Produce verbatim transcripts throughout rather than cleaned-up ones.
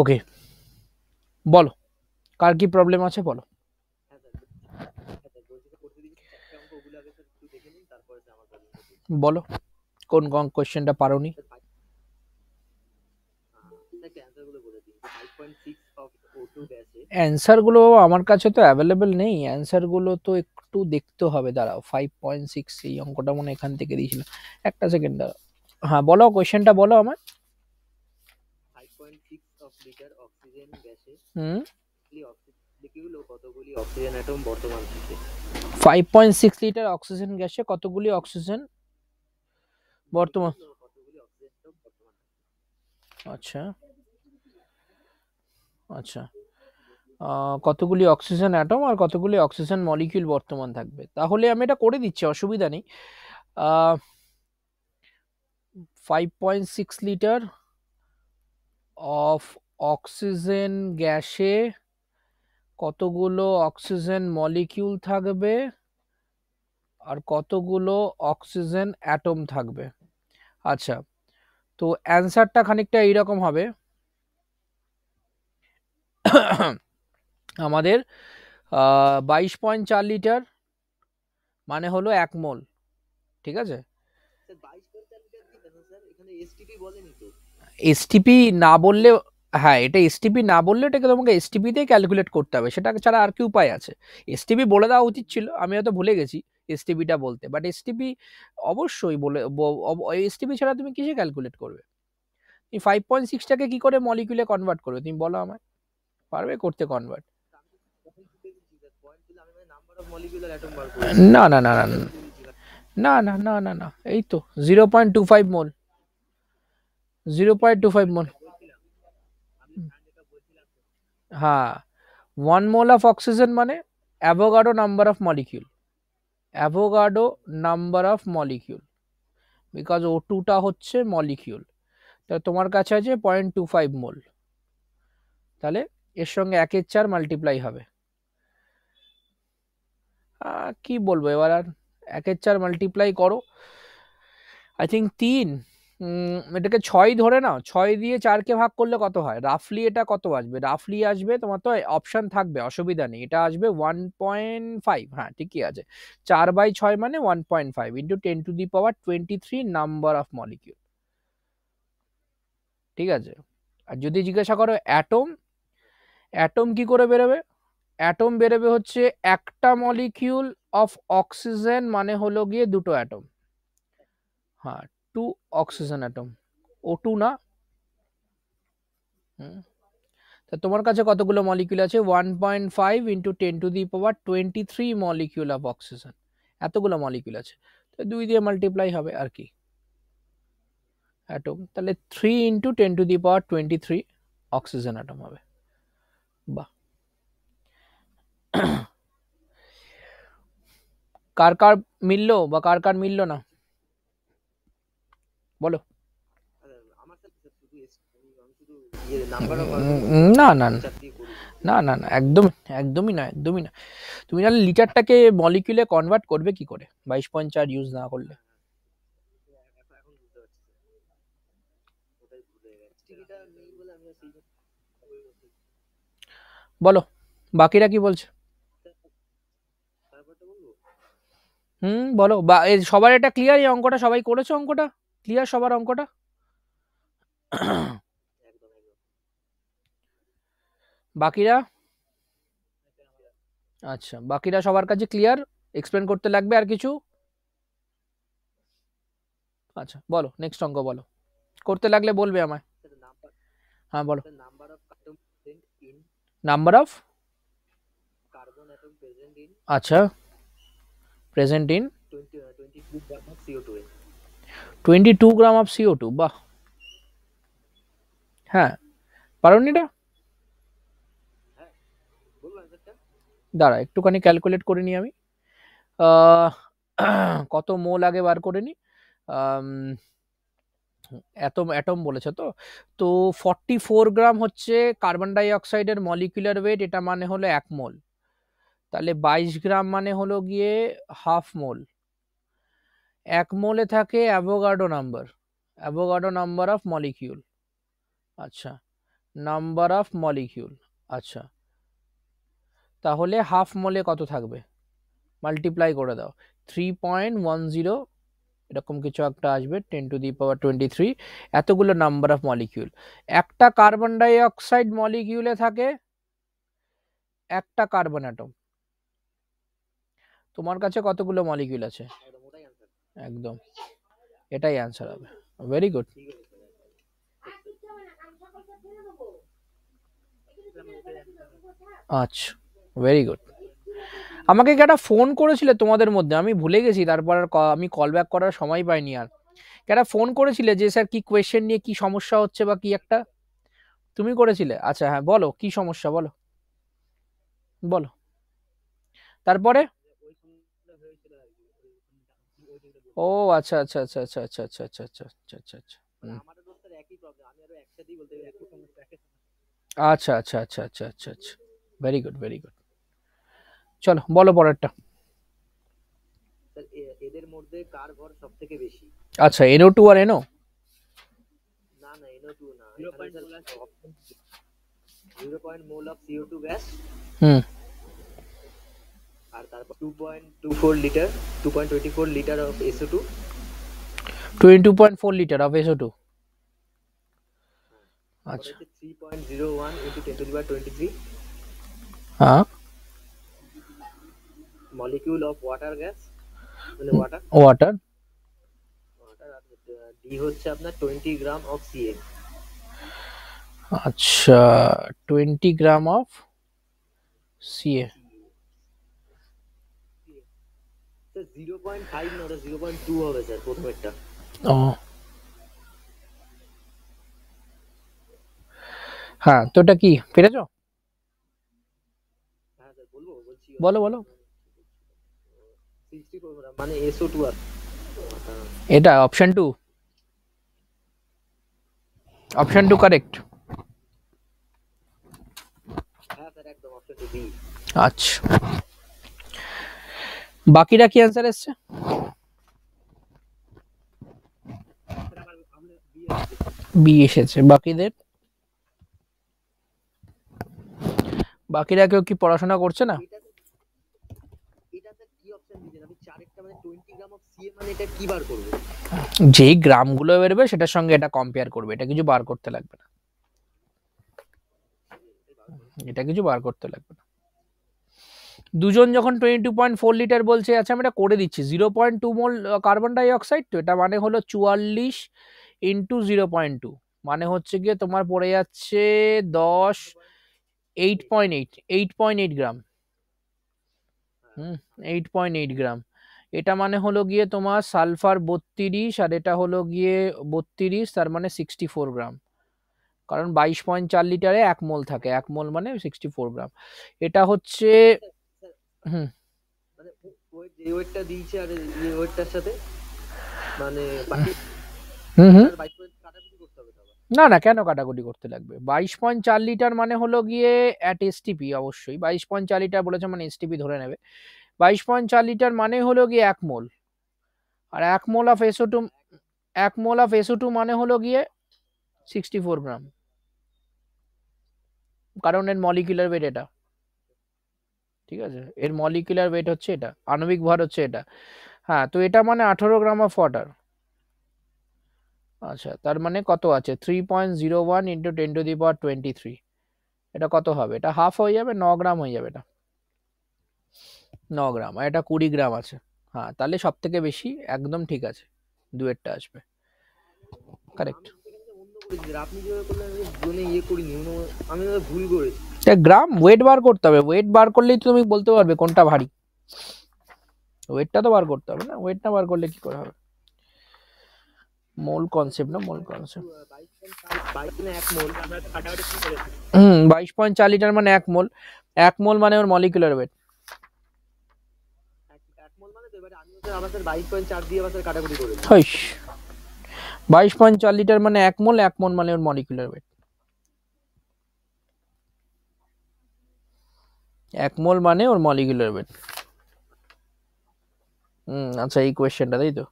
ওকে বলো কার কি প্রবলেম আছে বলো। বলো কোন কোন কোশ্চেনটা পারোনি। অ্যানসার গুলো আমার কাছে তো অ্যাভেলেবল নেই, অ্যানসার গুলো তো একটু দেখতে হবে। দাঁড়াও ফাইভ পয়েন্ট সিক্স এই অঙ্কটা মনে এখান থেকে দিয়েছিল, একটা সেকেন্ড দাঁড়াও। হ্যাঁ বলো কোশ্চেনটা বলো আমার। Five point six of litre oxygen গ্যাসে হুম লিকিউলো কতগুলি অক্সিজেন অ্যাটম বর্তমান আছে? Five point six litre oxygen গ্যাসে কতগুলি অক্সিজেন বর্তমান? আচ্ছা আচ্ছা কতগুলি অক্সিজেন অ্যাটম আর কতগুলি অক্সিজেন মলিকিউল বর্তমান থাকবে। তাহলে আমি এটা করে দিচ্ছি, অসুবিধা নেই। Five point six litre of oxygen গ্যাসে কতগুলো অক্সিজেন মলিকিউল থাকবে আর কতগুলো অক্সিজেন অ্যাটম থাকবে। আচ্ছা তো অ্যান্সারটা খানিকটা এইরকম হবে আমাদের বাইশ পয়েন্ট চার লিটার মানে হলো এক মোল, ঠিক আছে। এসটিপি না বললে, হ্যাঁ এটা এসটিপি না বললে এটাকে তোমাকে এসটিপি দিয়ে ক্যালকুলেট করতে হবে, সেটা ছাড়া আর কি উপায় আছে। এসটিপি বলে দেওয়া উচিত ছিল, আমি হয়তো ভুলে গেছি এসটিপিটা বলতে, বাট এসটিপি অবশ্যই বলে, এসটিপি ছাড়া তুমি কিসে ক্যালকুলেট করবে। তুমি ফাইভ পয়েন্ট সিক্সটাকে কী করে মলিকিউলে কনভার্ট করবে তুমি বলো আমায়, পারবে করতে কনভার্ট? না না না না না না না না না এই তো zero point two five mole, zero point two five mole. হ্যাঁ ওয়ান মোল অফ অক্সিজেন মানে Avogadro number of molecule, Avogadro number of molecule, because O টুটা হচ্ছে মলিকিউল। তা তোমার কাছে আছে পয়েন্ট টু ফাইভ মোল, তাহলে এর সঙ্গে একের চার মাল্টিপ্লাই হবে। কি বলবো এবার আর, একের চার মাল্টিপ্লাই করো, আই থিঙ্ক তিন, এটাকে ছয় ধরে নাও, ছয় দিয়ে চারকে ভাগ করলে কত হয় রাফলি, এটা কত আসবে রাফলি আসবে তোমার তো অপশান থাকবে অসুবিধা নেই, এটা আসবে ওয়ান পয়েন্ট ফাইভ হ্যাঁ ঠিকই আছে। চার বাই ছয় মানে one point five into ten to the power twenty three number of molecule, ঠিক আছে। আর যদি জিজ্ঞাসা করো অ্যাটম, অ্যাটম কি করে বেরোবে? অ্যাটম বেরোবে হচ্ছে একটা মলিকিউল অফ অক্সিজেন মানে হলো গিয়ে দুটো অ্যাটম, হ্যাঁ two oxygen atom, O two না। তা তোমার কাছে কতগুলো মলিকিউল আছে? One point five into ten to the power twenty three molecule of oxygen, এতগুলো মলিকিউল আছে তো দুই দিয়ে মাল্টিপ্লাই হবে আর কি অ্যাটম, তাহলে three into ten to the power twenty three oxygen atom হবে। বাহ, কার কার মিললো বা কার কার মিললো না বলো। না না না না না একদম একদমই না একদমই না, তুমি তাহলে লিটারটাকে মলিকিউলে কনভার্ট করবে কি করে বাইশ পয়েন্ট চার ইউজ না করলে? বলো বাকিরা কি বলছে। হুম বলো সবার, এটা ক্লিয়ার এই অঙ্কটা সবাই করেছে, অঙ্কটা ক্লিয়ার সবার, অঙ্কটা বাকিরা আচ্ছা বাকিরা সবার কাছে ক্লিয়ার, এক্সপ্লেন করতে লাগবে আর কিছু? আচ্ছা বলো নেক্সট অঙ্ক বলো, করতে লাগলে বলবে আমায়। হ্যাঁ বলো। Number of carbon atom present in, আচ্ছা present in twenty two gram of C O two, twenty two gram of C O two. বাহ হ্যাঁ পারোনি এটা, হ্যাঁ বলো আচ্ছা দাঁড়া একটুখানি ক্যালকুলেট করে নিই আমি, কত মোল আগে বার করে নিই। অ্যাটম অ্যাটম বলেছে তো, তো ফর্টি ফোর গ্রাম হচ্ছে কার্বন ডাইঅক্সাইডের মলিকুলার ওয়েট, এটা মানে হলো এক মোল, তাহলে বাইশ গ্রাম মানে হলো গিয়ে হাফ মোল। এক মোলে থাকে Avogadro number, Avogadro number of molecule. আচ্ছা নাম্বার অফ মলিকিউল। আচ্ছা তাহলে হাফ মোলে কত থাকবে মাল্টিপ্লাই করে দাও থ্রি পয়েন্ট ওয়ান জিরো এরকম কিছু একটা আসবে ten to the power twenty three এতগুলো নাম্বার অফ মলিকিউল। একটা কার্বন ডাই অক্সাইড মলিকিউলে থাকে একটা কার্বন অ্যাটম। তোমার কাছে কতগুলো মলিকিউল আছে? একদম এটাই অ্যানসার হবে। Very good. আচ্ছা ভেরি গুড। আমাকে একটা ফোন করেছিল তোমাদের মধ্যে, আমি ভুলে গেছি, তারপর আমি কল ব্যাক করার সময় পাইনি। আর একটা ফোন করেছিলে যে স্যার কি কোয়েশ্চেন নিয়ে কি সমস্যা হচ্ছে বা কি একটা তুমি করেছিলে। আচ্ছা হ্যাঁ বলো কি সমস্যা বলো বলো তারপরে। ও আচ্ছা আচ্ছা আচ্ছা আচ্ছা আচ্ছা আচ্ছা আচ্ছা আচ্ছা আচ্ছা আচ্ছা আচ্ছা আচ্ছা আচ্ছা আচ্ছা আচ্ছা আচ্ছা আচ্ছা ভেরি গুড ভেরি গুড। চলো বলো পরেরটা। এদের মধ্যে কার ভর সবথেকে বেশি? আচ্ছা এন ও টু আর NO না না এন ও টু না zero point mole of C O two gas হুম আর তারপর two point two four litre two point two four litre of S O two twenty two point four litre of S O two. আচ্ছা three point zero one into ten to the power twenty three হ্যাঁ molecule of water gas মানে water water water d হচ্ছে আপনার twenty gram of cl। আচ্ছা twenty gram of cl sir zero point five না zero point two হবে sir প্রথমেরটা। ও হ্যাঁ তো এটা কি পেরেছো? হ্যাঁ স্যার বলবো বলছি বলো বলো মানে এস ও টু আর এটা option two option two correct. হ্যাঁ স্যার একদম অপশন টু বি। আচ্ছা বাকিরা কি आंसर আসছে? বি এসেছে। বাকিদের বাকিরা কেউ কি পড়াশোনা করছে না? যে গ্রামগুলো বেরবে সেটার সঙ্গে এটা কম্পেয়ার করবে, এটা কিছু বার করতে লাগবে না, এটা কিছু বার করতে লাগবে না। দুজন যখন টোয়েন্টি পয়েন্ট ফোর লিটার বলছে, আচ্ছা আমি এটা করে দিচ্ছি zero point two mole carbon dioxide, তো এটা মানে হলো চুয়াল্লিশ ইন্টু জিরো পয়েন্ট টু মানে হচ্ছে গিয়ে তোমার পড়ে যাচ্ছে দশ eight point eight eight point eight gram হুম এইট পয়েন্ট এইট গ্রাম। এটা মানে হলো গিয়ে তোমার সালফার বত্রিশ আর এটা হলো গিয়ে বত্রিশ, তার মানে সিক্সটি ফোর গ্রাম, কারণ বাইশ পয়েন্ট চার লিটারে এক মোল থাকে, এক মোল মানে সিক্সটি ফোর গ্রাম। এটা হচ্ছে হুম মানে ওই যে ওইটা দিয়েছে আর এই ওইটার সাথে মানে হুম হুম বাইশ পয়েন্ট চার করতে হবে না না কেন কাটাকুটি করতে লাগবে? বাইশ পয়েন্ট চার লিটার মানে হলো গিয়ে অ্যাট এস টি পি, অবশ্যই বাইশ পয়েন্ট চার লিটার বলেছে মানে এস টি পি ধরে নেবে। বাইশ পয়েন্ট চার লিটার মানে হলো গিয়ে এক মোল, আর এক mole of S O two এক mole of S O two মানে হলো গিয়ে সিক্সটি ফোর গ্রাম, কারণ এর মলিকুলার ওয়েট এটা, ঠিক আছে, এর মলিকুলার ওয়েট হচ্ছে এটা, আণবিক ভর হচ্ছে এটা। হ্যাঁ তো এটা মানে আঠারো গ্রাম অফ ওয়াটার। আচ্ছা তার মানে কত আছে three point zero one into ten to the power twenty three, এটা কত হবে? এটা হাফ হয়ে যাবে, ন গ্রাম হয়ে যাবে, এটা ন গ্রাম আর এটা কুড়ি গ্রাম আছে। হ্যাঁ তাহলে সব থেকে বেশি একদম ঠিক আছে, দুয়েরটা আসবে কারেক্ট। গ্রাম ওয়েট বার করতে হবে, ওয়েট বার করলেই তো তুমি বলতে পারবে কোনটা ভারী, ওয়েটটা তো বার করতে হবে না, ওয়েট না বার করলে কি করে হবে? মোল কনসেপ্ট না, মোল কনসেপ্ট। হুম বাইশ পয়েন্ট চার লিটার মানে এক মোল, এক মোল মানে ওর মলিকুলার ওয়েট। বাইশ পয়েন্ট চার লিটার মানে এক মোল, এক মোল মানে ওর মলিকুলার ওয়েট। এক মোল মানে ওর মলিকুলার ওয়েট। হুম আচ্ছা এই কোয়েশ্চেনটা তাই তো।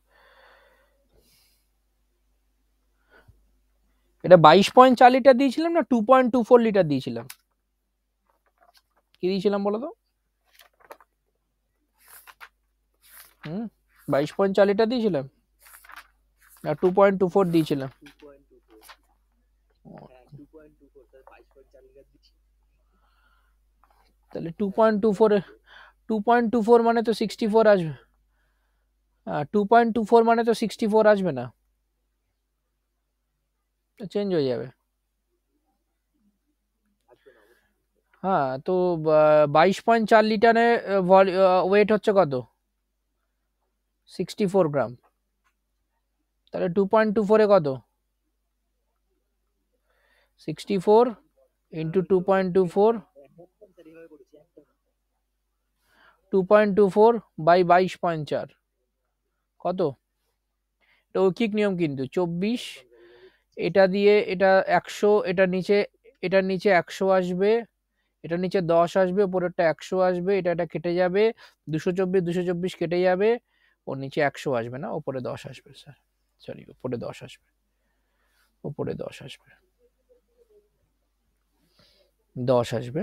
এটা বাইশ পয়েন্ট চার লিটার দিয়েছিলাম না দুই পয়েন্ট দুই চার লিটার দিয়েছিলাম, কি দিয়েছিলাম বলো তো? হুম বাইশ পয়েন্ট চার লিটার দিয়েছিলাম না দুই পয়েন্ট দুই চার দিয়েছিলাম? তাহলে দুই পয়েন্ট দুই চার দুই পয়েন্ট দুই চার মানে তো চৌষট্টি আসবে, হ্যাঁ দুই পয়েন্ট দুই চার মানে তো চৌষট্টি আসবে না, চেঞ্জ হয়ে যাবে। হ্যাঁ তো বাইশ পয়েন্ট চার লিটারে ওয়েট হচ্ছে কত? চৌষট্টি গ্রাম। তাহলে দুই পয়েন্ট দুই চার এ কত? চৌষট্টি ইনটু দুই পয়েন্ট দুই চার দুই পয়েন্ট দুই চার বাই বাইশ পয়েন্ট চার কত? এটা ঐকিক নিয়ম কিন্তু চব্বিশ, এটা দিয়ে এটা একশো, এটা নিচে এটার নিচে একশো আসবে, এটার নিচে দশ আসবে, ওপরেরটা একশো আসবে, এটা এটা কেটে যাবে, দুশো চব্বিশ দুশো চব্বিশ কেটে যাবে, ওর নিচে একশো আসবে না, ওপরে দশ আসবে স্যার, সরি ওপরে দশ আসবে, ওপরে দশ আসবে দশ আসবে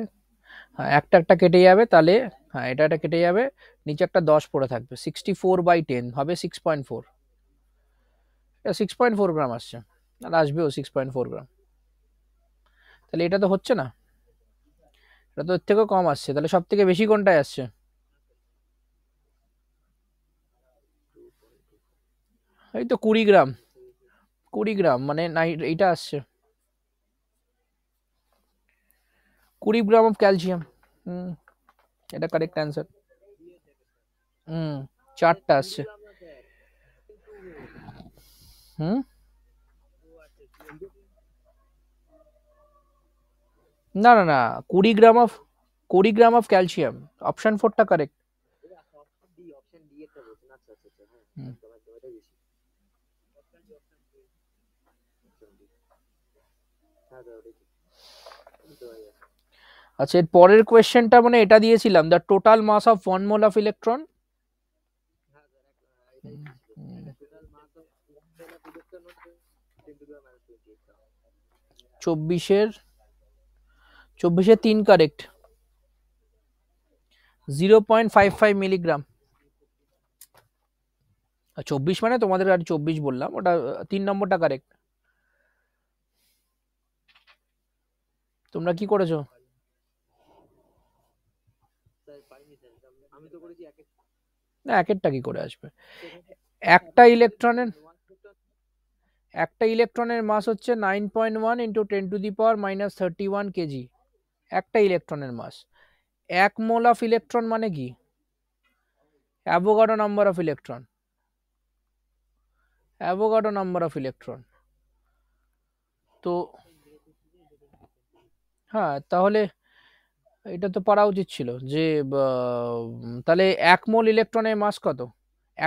হ্যাঁ একটা একটা কেটে যাবে, তাহলে হ্যাঁ এটা এটা কেটে যাবে, নিচে একটা দশ পড়ে থাকবে, সিক্সটি ফোর বাই টেন হবে সিক্স পয়েন্ট ফোর এটা সিক্স পয়েন্ট ফোর গ্রাম আসছে, আর আসবেও সিক্স পয়েন্ট ফোর গ্রাম। তাহলে এটা তো হচ্ছে না, এটা তো এর থেকেও কম আসছে, তাহলে সব থেকে বেশি কোনটায় আসছে? এই তো কুড়ি গ্রাম, কুড়ি গ্রাম মানে এইটা আসছে কুড়ি গ্রাম অফ ক্যালসিয়াম। হুম এটা কারেক্ট অ্যান্সার। হুম চারটা আসছে। হুম না না না কুড়ি গ্রাম অফ কুড়ি গ্রাম অফ ক্যালসিয়াম, অপশন ফোরটা কারেক্ট। আচ্ছা এর পরের কোয়েশ্চেনটা মানে এটা দিয়েছিলাম the total mass of one mole of electron, চব্বিশের চব্বিশে তিন correct zero point five five milligram, চব্বিশ মানে তোমাদের আর চব্বিশ বললাম, ওটা তিন নম্বরটা কারেক্ট। তোমরা কি করেছো? না একটা কি করে আসবে, একটা ইলেকট্রনের একটা ইলেকট্রনের মাস হচ্ছে nine point one into ten to the power minus thirty one KG, একটা ইলেকট্রনের মাস। এক মোল অফ ইলেকট্রন মানে কি? Avogadro number of electron, Avogadro number of electron. তো হ্যাঁ তাহলে এটা তো পড়া উচিত ছিল যে তাহলে এক মোল ইলেকট্রনের মাস কত?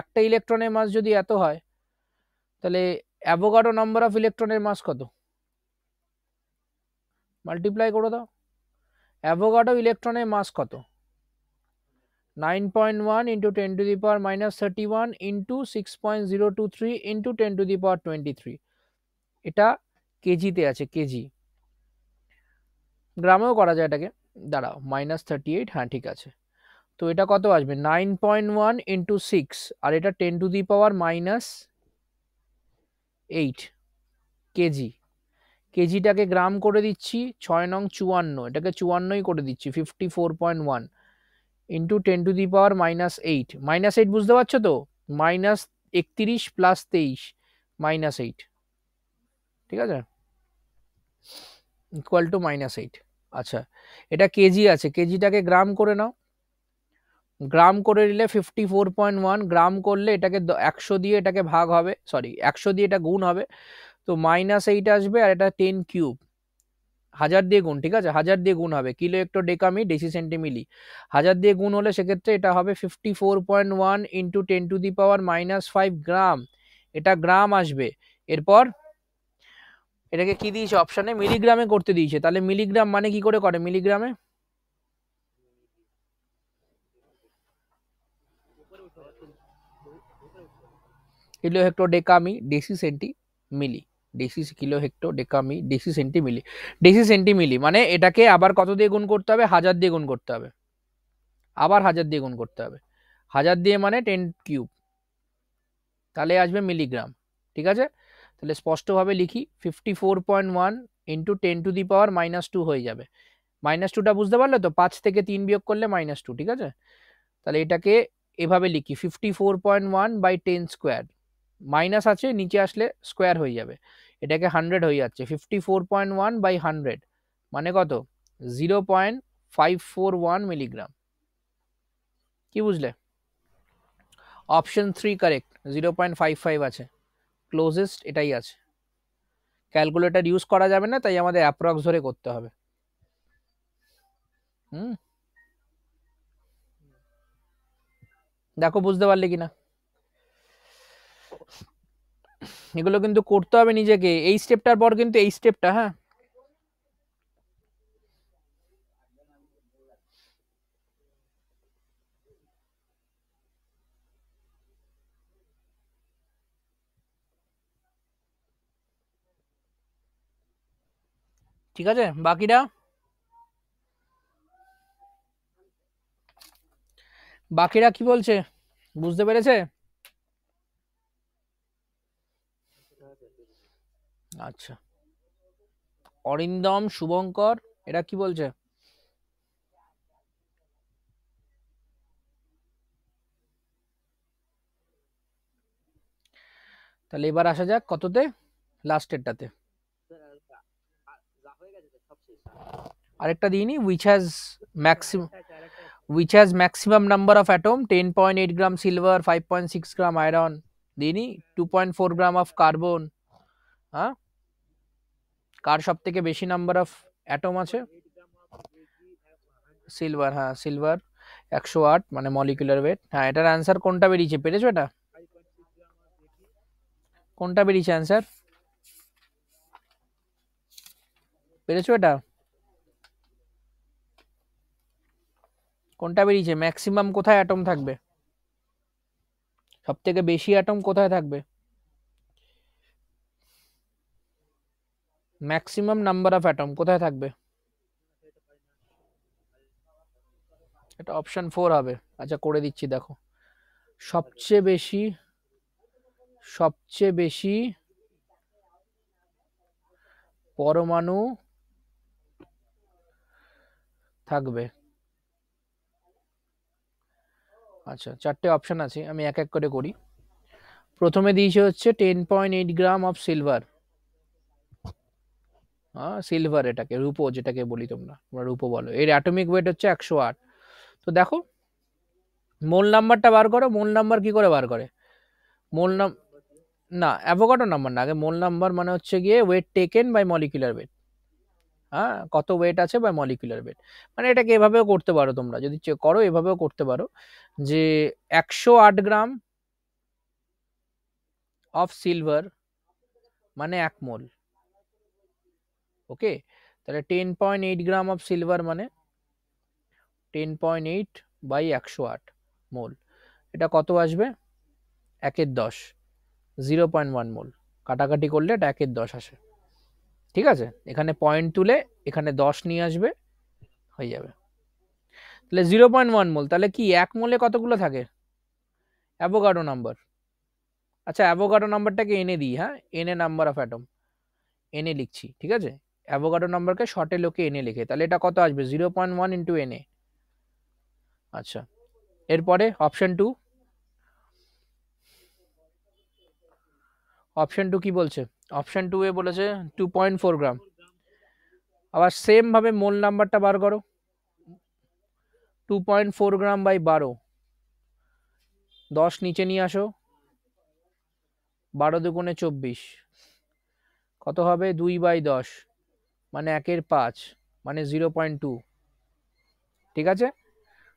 একটা ইলেকট্রনের মাস যদি এত হয় তাহলে অ্যাভোগাড্রো নাম্বার অফ ইলেকট্রনের মাস কত? মাল্টিপ্লাই করে দাও। অ্যাভোগাড্রো ইলেকট্রনের মাস কত? Nine point one into ten to the power minus thirty one into six point zero two three into ten to the power twenty three. এটা কেজিতে আছে, KG, গ্রামেও করা যায় এটাকে, দাঁড়াও মাইনাস থার্টি এইট হ্যাঁ ঠিক আছে। তো এটা কত আসবে? Nine point one into six আর এটা ten to the power minus eight KG, কেজিটাকে গ্রাম করে দিচ্ছি ছয় নং চুয়ান্ন, এটাকে চুয়ান্নই করে দিচ্ছি fifty four point one into ten to the power minus eight, minus eight বুঝতে পারছো তো? মাইনাস একত্রিশ প্লাস তেইশ মাইনাস এইট, ঠিক আছে ইকুয়াল টু মাইনাস এইট। আচ্ছা এটা কেজি আছে, কেজিটাকে গ্রাম করে নাও, গ্রাম করে নিলে fifty four point one gram করলে এটাকে একশো দিয়ে এটাকে ভাগ হবে, সরি একশো দিয়ে এটা গুণ হবে, তো মাইনাস এইট আসবে আর এটা টেন কিউব, হাজার দিয়ে গুণ, ঠিক আছে হাজার দিয়ে গুণ হবে, কিলো হেক্টো ডেকামি ডেসি সেন্টিমিলি, হাজার দিয়ে গুণ হলে সেক্ষেত্রে এটা হবে fifty four point one into ten to the power minus five gram, এটা গ্রাম আসবে। এরপর এটাকে কি দিয়েছে অপশানে? মিলিগ্রামে করতে দিয়েছে, তাহলে মিলিগ্রাম মানে কি করে করে মিলিগ্রামে? Kilo hecto ডেকামি deci centi milli. ডেসিস kilo hecto ডেকামি deci centi milli deci centi milli মানে এটাকে আবার কত দিয়ে গুণ করতে হবে, হাজার দিয়ে গুণ করতে হবে, আবার হাজার দিয়ে গুণ করতে হবে, হাজার দিয়ে মানে টেন কিউব, তাহলে আসবে মিলিগ্রাম। ঠিক আছে, তাহলে স্পষ্টভাবে লিখি fifty four point one into ten to the power minus two হয়ে যাবে। মাইনাস টুটা বুঝতে পারলে তো, পাঁচ থেকে তিন বিয়োগ করলে মাইনাস টু। ঠিক আছে, তাহলে এটাকে এভাবে লিখি fifty four point one by ten square, minus আছে নিচে আসলে স্কোয়ার হয়ে যাবে, এটাকে হান্ড্রেড হয়ে যাচ্ছে, fifty four point one by hundred মানে কত, zero point five four one milligram. কি বুঝলে? Option three correct, zero point five five আছে, ক্লোজেস্ট এটাই আছে। ক্যালকুলেটার ইউজ করা যাবে না, তাই আমাদের অ্যাপ্রক্স ধরে করতে হবে। হুম, দেখো বুঝতে পারলে কিনা। এগুলো কিন্তু করতে হবে নিজেকে, এই স্টেপটার পর কিন্তু এই স্টেপটা। হ্যাঁ, ঠিক আছে, বাকিটা বাকিরা কি বলছে বুঝতে পেরেছে? আচ্ছা, অরিন্দম, শুভঙ্কর, এরা কি বলছে? তাহলে এবার আসা যাক কততে, লাস্টেরটাতে। আরেকটা দিইনি, which has maximum which has maximum number of atom, ten point eight gram silver, five point six gram iron দিইনি, two point four gram of carbon। হ্যাঁ, কার সবথেকে বেশি নাম্বার অফ অ্যাটম আছে? সিলভার। হ্যাঁ, সিলভার একশো আট মানে মলিকুলার ওয়েট। হ্যাঁ, এটার অ্যানসার কোনটা বেরিয়েছে পেরেছো? এটা কোনটা বেরিয়েছে অ্যানসার পেরেছো? এটা কোনটা বেরিয়েছে? ম্যাক্সিমাম কোথায় অ্যাটম থাকবে, সব থেকে বেশি অ্যাটম কোথায় থাকবে? ম্যাক্সিমাম নাম্বার অফ অ্যাটম কোথায় থাকবে? এটা অপশন ফোর হবে। আচ্ছা, করে দিচ্ছি দেখো, সবচেয়ে বেশি সবচেয়ে বেশি পরমাণু থাকবে। আচ্ছা, চারটে অপশন আছে, আমি এক এক করে করি। প্রথমে দিয়েছে হচ্ছে ten point eight gram of silver. হ্যাঁ, সিলভার এটাকে রূপো যেটাকে বলি, তোমরা তোমরা রূপো বলো। এর অ্যাটমিক ওয়েট হচ্ছে একশো আট। তো দেখো মোল নাম্বারটা বার করো। মোল নাম্বার কি করে বার করে? মোল নাম না, অ্যাভোগাড্রো নাম্বার না, আগে মোল নাম্বার মানে হচ্ছে গিয়ে weight taken by molecular weight. হ্যাঁ, কত ওয়েট আছে বা মলিকুলার ওয়েট, মানে এটাকে এভাবেও করতে পারো তোমরা, যদি চেক করো এভাবেও করতে পারো যে একশো আট গ্রাম অফ সিলভার মানে এক মোল। ওকে, তাহলে ten point eight gram of silver মানে টেন পয়েন্ট এইট বাই একশো আট মোল। এটা কত আসবে? একের দশ, জিরো পয়েন্ট ওয়ান মোল। কাটাকাটি করলে এটা একের দশ আসে। ঠিক আছে, এখানে পয়েন্ট তুলে এখানে দশ নিয়ে আসবে, হয়ে যাবে। তাহলে জিরো পয়েন্ট ওয়ান মোল, তাহলে কি এক মোলে কতগুলো থাকে? Avogadro number. আচ্ছা, অ্যাভোগাড্রো নাম্বারটাকে এনে দিই। হ্যাঁ, এনে নাম্বার অফ অ্যাটম এনে লিখছি। ঠিক আছে, অ্যাভোগাড্রো নাম্বারকে শর্টে লোকে এনে লিখে, তাহলে এটা কত আসবে? জিরো পয়েন্ট ওয়ান ইন্টু এনে। আচ্ছা, এরপরে অপশন টু। অপশন টু কি বলছে? অপশন টু এ বলেছে টু পয়েন্ট ফোর গ্রাম। আবার সেম ভাবে মোল নাম্বারটা বার করো, two point four gram by বারো, দশ নিচে নিয়ে আসো, বারো দুগুণে চব্বিশ, কত হবে? দুই বাই দশ মানে একের পাঁচ মানে জিরো পয়েন্ট টু। ঠিক আছে,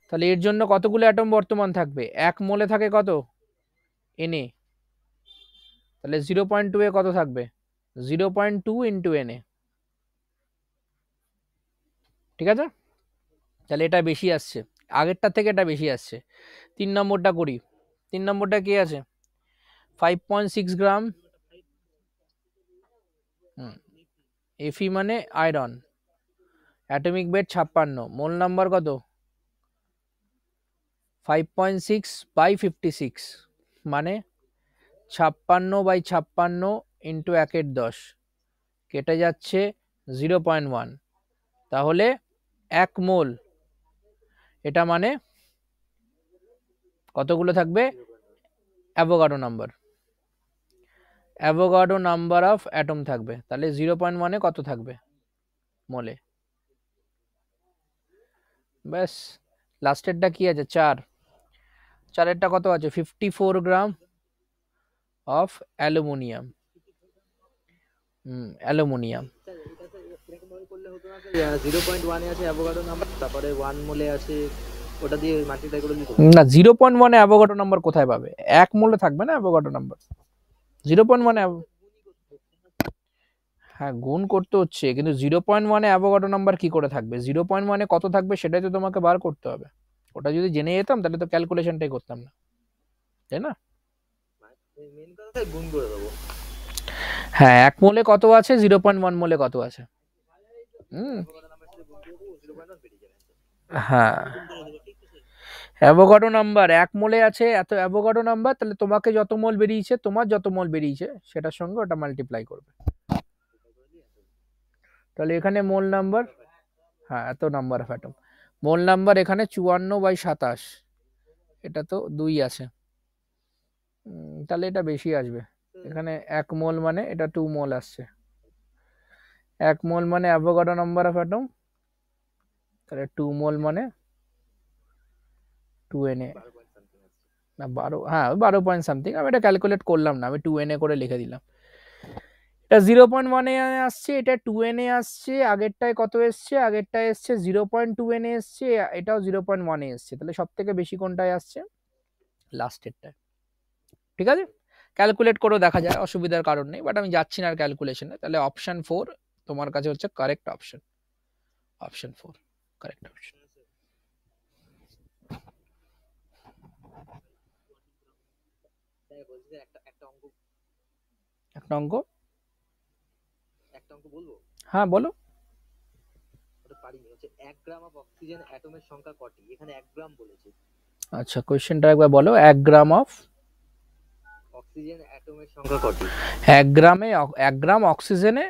তাহলে এর জন্য কতগুলো অ্যাটম বর্তমান থাকবে? এক মোলে থাকে কত? এনে। তাহলে জিরো পয়েন্ট টু এ কত থাকবে? Zero point two into N A. ঠিক আছে, তাহলে এটা বেশি আসছে, আগেরটার থেকে এটা বেশি আসছে। তিন নম্বরটা করি। তিন নম্বরটা কি আছে? ফাইভ পয়েন্ট সিক্স গ্রাম হুম Fe মানে iron atomic weight fifty-six mole number কত five point six by fifty-six মানে fifty-six by fifty-six into one এর ten কেটে যাচ্ছে zero point one তাহলে one মোল এটা মানে কতগুলো থাকবে Avogadro number Avogadro number of atom থাকবে তাহলে zero point one এ কত থাকবে মোলে ব্যাস লাস্টেরটা কি আছে four four এরটা কত আছে fifty-four গ্রাম অফ অ্যালুমিনিয়াম হুম অ্যালুমিনিয়াম zero point one এ আছে অ্যাভোগাড্রো নাম্বার তারপরে one মোলে আছে ওটা দিয়ে মাল্টিপ্লাই করে না zero point one এ অ্যাভোগাড্রো নাম্বার কোথায় পাবে one মোলে থাকবে না Avogadro number zero point one এ হ্যাঁ গুণ করতে হচ্ছে কিন্তু zero point one এ অ্যাভোগাড্রো নাম্বার কি করে থাকবে zero point one এ কত থাকবে সেটাই তো তোমাকে বার করতে হবে ওটা যদি জেনে যেতাম তাহলে তো ক্যালকুলেশনটাই করতাম না তাই না মেইন কথাটা গুণ করে দেব হ্যাঁ এক মোলে কত আছে zero point one মোলে কত আছে হুম হ্যাঁ অ্যাভোগাড্রো নাম্বার one মোলে আছে এত অ্যাভোগাড্রো নাম্বার তাহলে তোমাকে যত মোল বেরিয়েছে তোমার যত মোল বেরিয়েছে সেটার সঙ্গে ওটা মাল্টিপ্লাই করবে তাহলে এখানে মোল নাম্বার হ্যাঁ এত number of atom mole number এখানে fifty-four by twenty-seven এটা তো two আছে তাহলে এটা বেশি আসবে এখানে one মোল মানে এটা two মোল আসছে one মোল মানে অ্যাভোগাড্রো নাম্বার অফ অ্যাটম তাহলে two মোল মানে two N A না twelve হ্যাঁ twelve. সামথিং আমি এটা ক্যালকুলেট করলাম না আমি two N A করে লিখে দিলাম এটা zero point one এ আসছে এটা two N A আসছে আগেরটায় কত আসছে আগেরটায় আসছে zero point two N A আসছে এটাও zero point one এ আসছে তাহলে সবথেকে বেশি কোনটায় আসছে লাস্টেরটায় ঠিক আছে ক্যালকুলেট করে দেখা যায় অসুবিধার কারণ নেই বাট আমি যাচ্ছি না আর ক্যালকুলেশনে তাহলে অপশন four তোমার কাছে হচ্ছে correct option option four correct option একটা একটা অঙ্ক একটা অঙ্ক একটা অঙ্ক বলবো হ্যাঁ বলো ওটা পারি না হচ্ছে one গ্রাম অফ অক্সিজেন অ্যাটমের সংখ্যা কত এখানে one গ্রাম বলেছে আচ্ছা কোশ্চেনটা একবার বলো one গ্রাম অফ অক্সিজেন অ্যাটমের সংখ্যা কত one গ্রামে one গ্রাম অক্সিজেনে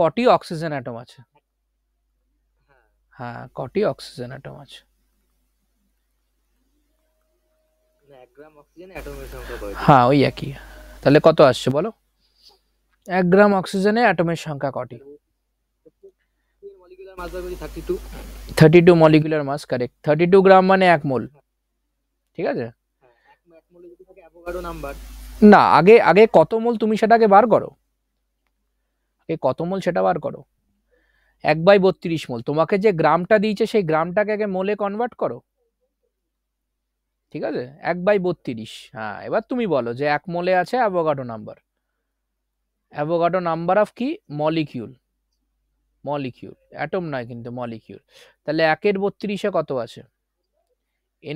কতটি অক্সিজেন অ্যাটম আছে হ্যাঁ হ্যাঁ কতটি অক্সিজেন অ্যাটম আছে one গ্রাম অক্সিজেন অ্যাটমের সংখ্যা কত হ্যাঁ ওই একই তাহলে কত আসছে বলো one গ্রাম অক্সিজেনে অ্যাটমের সংখ্যা কত molecular mass by thirty-two thirty-two molecular mass correct thirty-two gram মানে one মোল ঠিক আছে হ্যাঁ one মোলে যদি থাকে অ্যাভোগাড্রো নাম্বার না আগে আগে কত মোল তুমি সেটাকে বার করো আগে কত মোল সেটা বার করো one by thirty-two মোল তোমাকে যে গ্রামটা দিয়েছে সেই গ্রামটাকে আগে মোলে কনভার্ট করো ঠিক আছে one by thirty-two হ্যাঁ এবার তুমি বলো যে one মোলে আছে Avogadro number Avogadro number of কি মলিকিউল মলিকিউল অ্যাটম নয় কিন্তু মলিকিউল তাহলে one এর thirty-two এ কত আছে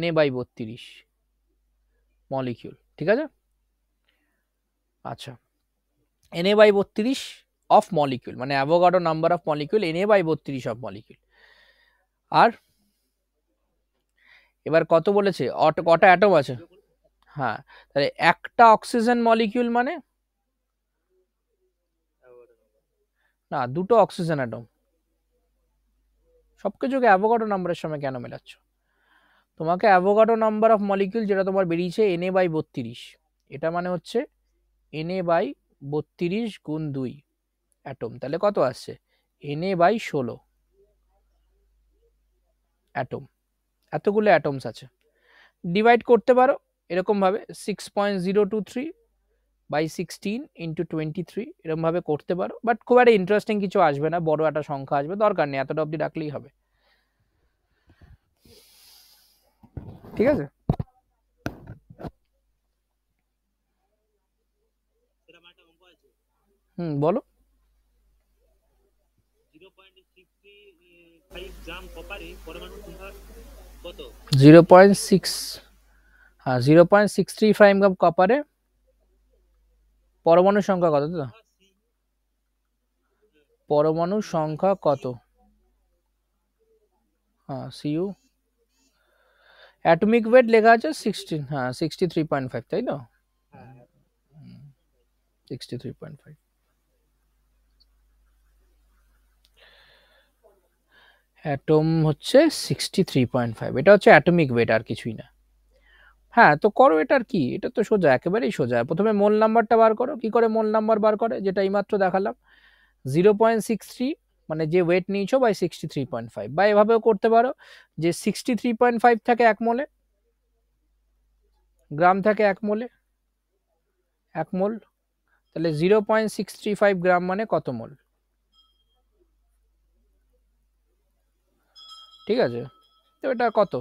N A by thirty-two molecule ঠিক আছে আচ্ছা N A by thirty-two of molecule মানে Avogadro number of molecule N A by thirty-two of molecule আর এবার কত বলেছে কত অ্যাটম আছে হ্যাঁ তাহলে একটা অক্সিজেন মলিকিউল মানে না দুটো অক্সিজেন অ্যাটম সবকিছুকে অ্যাভোগাড্রো নাম্বারের সঙ্গে কেন মেলাচ্ছ তোমাকে অ্যাভোগাড্রো নাম্বার অফ মলিকিউল যেটা তোমার বেরিয়েছে N A by thirty-two এটা মানে হচ্ছে N A by thirty-two গুণ two অ্যাটম তাহলে কত আসছে N A by sixteen atom এতগুলো অ্যাটমস আছে ডিভাইড করতে পারো এরকম ভাবে six point zero two three by sixteen into twenty-three এরকম ভাবে করতে পারো বাট খুব একটা ইন্টারেস্টিং কিছু আসবে না বড় একটা সংখ্যা আসবে দরকার নেই এতটা অবধি রাখলেই হবে ঠিক আছে এটা মাটা অঙ্ক আছে হুম বলো zero point six five গ্রাম কপারে পরমাণু সংখ্যা কত zero point six হ্যাঁ zero point six three five গ্রাম কপারে পরমাণু সংখ্যা কত তো পরমাণু সংখ্যা কত? হ্যাঁ সিইউ অ্যাটমিক ওয়েট লেখা আছে sixteen, হ্যাঁ sixty-three point five, তাই না? sixty-three point five. অ্যাটম হচ্ছে sixty-three point five, এটা হচ্ছে অ্যাটমিক ওয়েট, আর কিছুই না। হ্যাঁ তো করো, এটার কি, এটা তো সোজা, একেবারেই সোজা। প্রথমে মোল নাম্বারটা বার করো। কি করে মোল নাম্বার বার করে? যেটা এইমাত্র দেখালাম, zero point six three, মানে যে ওয়েট নিয়েছো বাই sixty-three point five, বা এভাবেও করতে পারো যে sixty-three point five থাকে এক মোলে, গ্রাম থাকে এক মোলে, এক মোল, তাহলে zero point six three five গ্রাম মানে কত মোল? ঠিক আছে, তো এটা কত?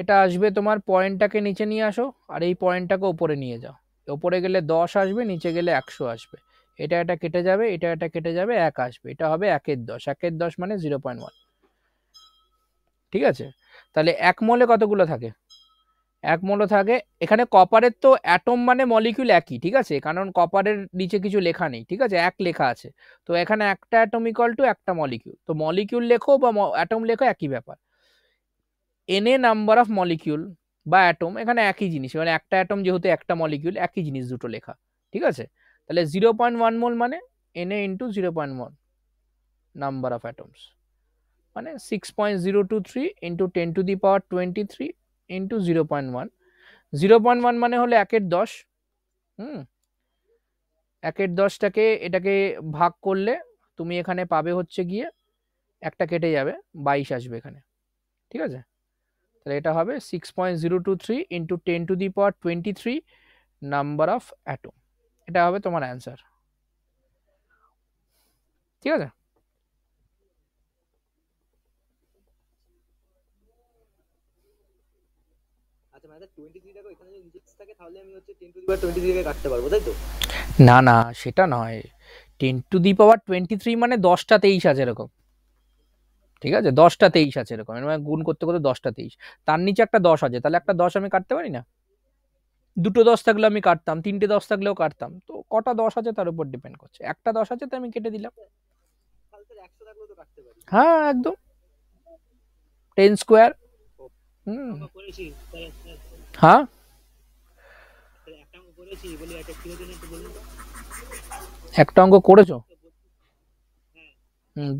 এটা আসবে তোমার পয়েন্টটাকে নিচে নিয়ে আসো আর এই পয়েন্টটাকে উপরে নিয়ে যাও, উপরে গেলে দশ আসবে, নিচে গেলে একশো আসবে, এটা এটা কেটে যাবে, এটা এটা কেটে যাবে, এক আসবে, এটা হবে একের দশ, একের দশ মানে zero point one, ঠিক আছে? তাহলে এক মোলে কতগুলো থাকে? এক মোলে থাকে, এখানে কপারের তো অ্যাটম মানে মলিকিউল একই, ঠিক আছে, কারণ কপারের নিচে কিছু লেখা নেই, ঠিক আছে, এক লেখা আছে, তো এখানে একটা অ্যাটম ইকুয়াল টু একটা মলিকিউল, তো মলিকিউল লেখো বা অ্যাটম লেখো একই ব্যাপার। এনএ নাম্বার অফ মলিকিউল বা অ্যাটম, এখানে একই জিনিস, মানে একটা অ্যাটম যেহেতু একটা মলিকিউল, একই জিনিস দুটো লেখা, ঠিক আছে? তাহলে জিরো পয়েন্ট ওয়ান মোল মানে N A into zero point one number of atoms, মানে six point zero two three into ten to the power twenty three into zero point one, zero point one মানে হলো একের দশ, হুম একের দশটাকে এটাকে ভাগ করলে তুমি এখানে পাবে হচ্ছে গিয়ে একটা কেটে যাবে, বাইশ আসবে এখানে, ঠিক আছে? তাহলে এটা হবে six point zero two three into ten to the power twenty three number of atom, এটা হবে তোমার অ্যান্সার, ঠিক আছে? না না সেটা নয়, ten to the power twenty three মানে দশটা তেইশ আছে এরকম, ঠিক আছে, দশটা তেইশ আছে এরকম, গুণ করতে করতে দশটা তেইশ, তার নিচে একটা দশ আছে, তাহলে একটা দশ আমি কাটতে পারি না? দুটো দশ থাকলে আমি কাটতাম, তিনটে দশ থাকলেও কাটতাম, তো কটা দশ আছে তার উপর ডিপেন্ড করছে, একটা দশ আছে তো আমি কেটে দিলাম, হ্যাঁ একদম টেন স্কোয়ার, হুম হ্যাঁ একটা অঙ্ক করেছো, হুম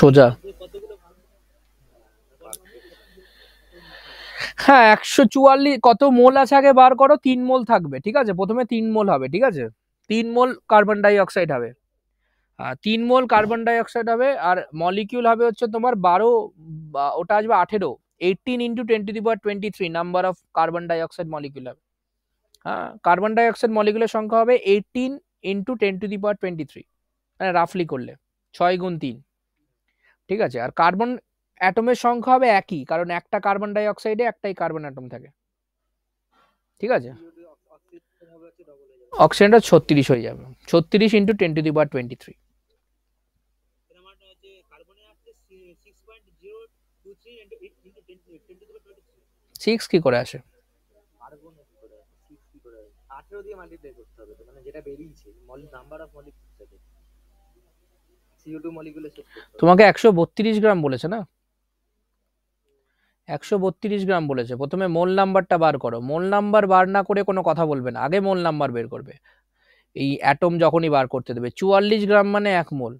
সোজা, হ্যাঁ একশো চুয়াল্লিশ কত মোল আছে আগে বার করো, তিন মোল থাকবে, ঠিক আছে, প্রথমে তিন মোল হবে, ঠিক আছে, তিন মোল কার্বন ডাইঅক্সাইড হবে, তিন মোল কার্বন ডাইঅক্সাইড হবে, আর মলিকিউল হবে হচ্ছে তোমার বারো, ওটা আসবে আঠেরো, eighteen into ten to the power twenty three number of carbon dioxide molecule হবে, হ্যাঁ কার্বন ডাইঅক্সাইড মলিকিউলের সংখ্যা হবে eighteen into ten to the power twenty three, মানে রাফলি করলে ছয় গুণ তিন, ঠিক আছে? আর কার্বন অ্যাটমের সংখ্যা হবে একই, কারণ একটা কার্বন ডাইঅক্সাইডে একটাই কার্বন অ্যাটম থাকে, ঠিক আছে? অক্সিজেনটা ছত্রিশ হয়ে যাবে, ছত্রিশ into ten to the power twenty three, six কি করে আসে? তোমাকে একশো বত্রিশ গ্রাম বলেছে না, একশো বত্রিশ গ্রাম বলেছে, প্রথমে মোল নাম্বারটা বার করো, মোল নাম্বার বার না করে কোনো কথা বলবে না, আগে মোল নাম্বার বের করবে, এই অ্যাটম যখনই বার করতে দেবে, চুয়াল্লিশ গ্রাম মানে এক মোল,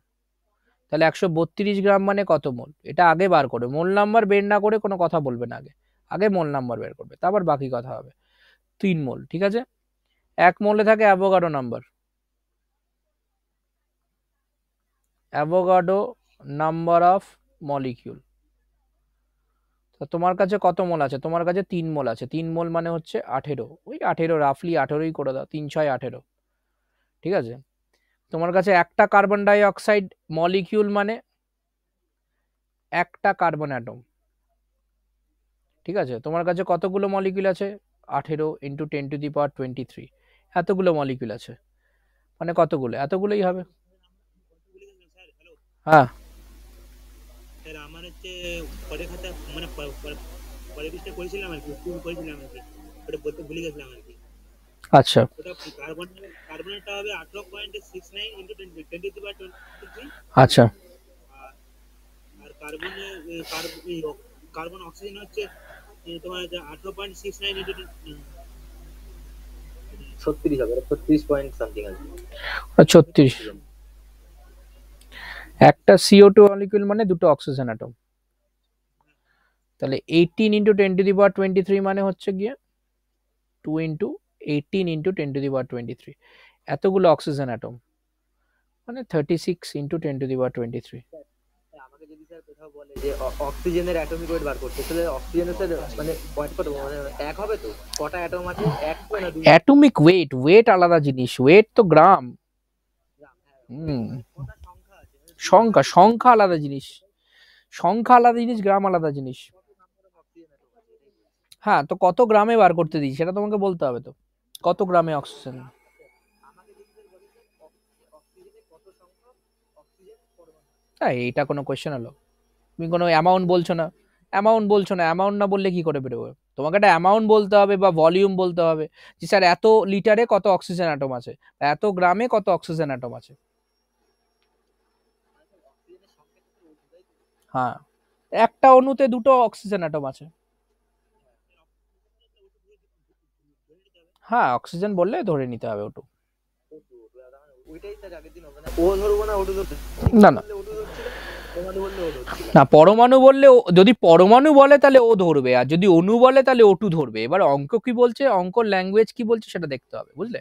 তাহলে একশো বত্রিশ গ্রাম মানে কত মোল, এটা আগে বার করো, মোল নাম্বার বের না করে কোনো কথা বলবে না, আগে আগে মোল নাম্বার বের করবে, তারপর বাকি কথা হবে। তিন মোল, ঠিক আছে, এক মোলে থাকে Avogadro number, Avogadro number of molecule, তো তোমার কাছে কত মোল আছে? তোমার কাছে তিন মোল আছে, তিন মোল মানে হচ্ছে আঠেরো, ওই আঠেরো রাফলি আঠেরোই করে দাও, তিন ছয় আঠেরো, ঠিক আছে? তোমার কাছে একটা কার্বন ডাইঅক্সাইড মলিকিউল মানে একটা কার্বন অ্যাটম, ঠিক আছে? তোমার কাছে কতগুলো মলিকিউল আছে? আঠেরো into ten to the power twenty three, এতগুলো মলিকিউল আছে, মানে কতগুলো? এতগুলোই হবে, হ্যাঁ আচ্ছা কার্বন কার্বনটা হবে eight point six nine into ten to the power twenty-three আচ্ছা আর কার্বন কার্বন অক্সিজেন হচ্ছে তোমার eight point six nine into thirty-three হবে thirty-three পয়েন্ট সামথিং আছে thirty-three একটা C O two molecule মানে দুটো অক্সিজেন অ্যাটম তাহলে eighteen into ten to the power twenty-three মানে হচ্ছে গিয়ে two into eighteen into ten to the power twenty-three এতগুলো অক্সিজেন অ্যাটম মানে thirty-six into ten to the power twenty-three আমাকে যদি স্যার কথা বলে যে অক্সিজেনের অ্যাটমিক ওয়েট বার করতে তাহলে অক্সিজেনের স্যার মানে কত কত মানে এক হবে তো কটা অ্যাটম আছে এক কই না দুই অ্যাটমিক ওয়েট ওয়েট আলাদা জিনিস ওয়েট তো গ্রাম হুম কত সংখ্যা আছে সংখ্যা সংখ্যা আলাদা জিনিস সংখ্যা আলাদা জিনিস গ্রাম আলাদা জিনিস হ্যাঁ তো কত গ্রামে বার করতে দিই সেটা তোমাকে বলতে হবে তো কত গ্রামে অক্সিজেন আমাদের দিকে অক্সিজেনে কত সংখ্যক অক্সিজেন পরমাণু তাই এটা কোনো কোশ্চেন হলো তুমি কোনো অ্যামাউন্ট বলছো না অ্যামাউন্ট বলছো না অ্যামাউন্ট না বললে কি করে বের হবে তোমাকে একটা অ্যামাউন্ট বলতে হবে বা ভলিউম বলতে হবে যে স্যার এত লিটারে কত অক্সিজেন অ্যাটম আছে এত গ্রামে কত অক্সিজেন অ্যাটম আছে হ্যাঁ একটা অণুতে দুটো অক্সিজেন অ্যাটম আছে হ্যাঁ অক্সিজেন বললে ধরে নিতে হবে ওটু ওইটাই স্যার আগের দিন হবে না ও ধরবো না ওটু ধরতে না না পরমাণু বললে ও ধরবে না পরমাণু বললে যদি পরমাণু বলে তাহলে ও ধরবে আর যদি অণু বলে তাহলে ওটু ধরবে এবার অঙ্ক কি বলছে অঙ্ক ল্যাঙ্গুয়েজ কি বলছে সেটা দেখতে হবে বুঝলে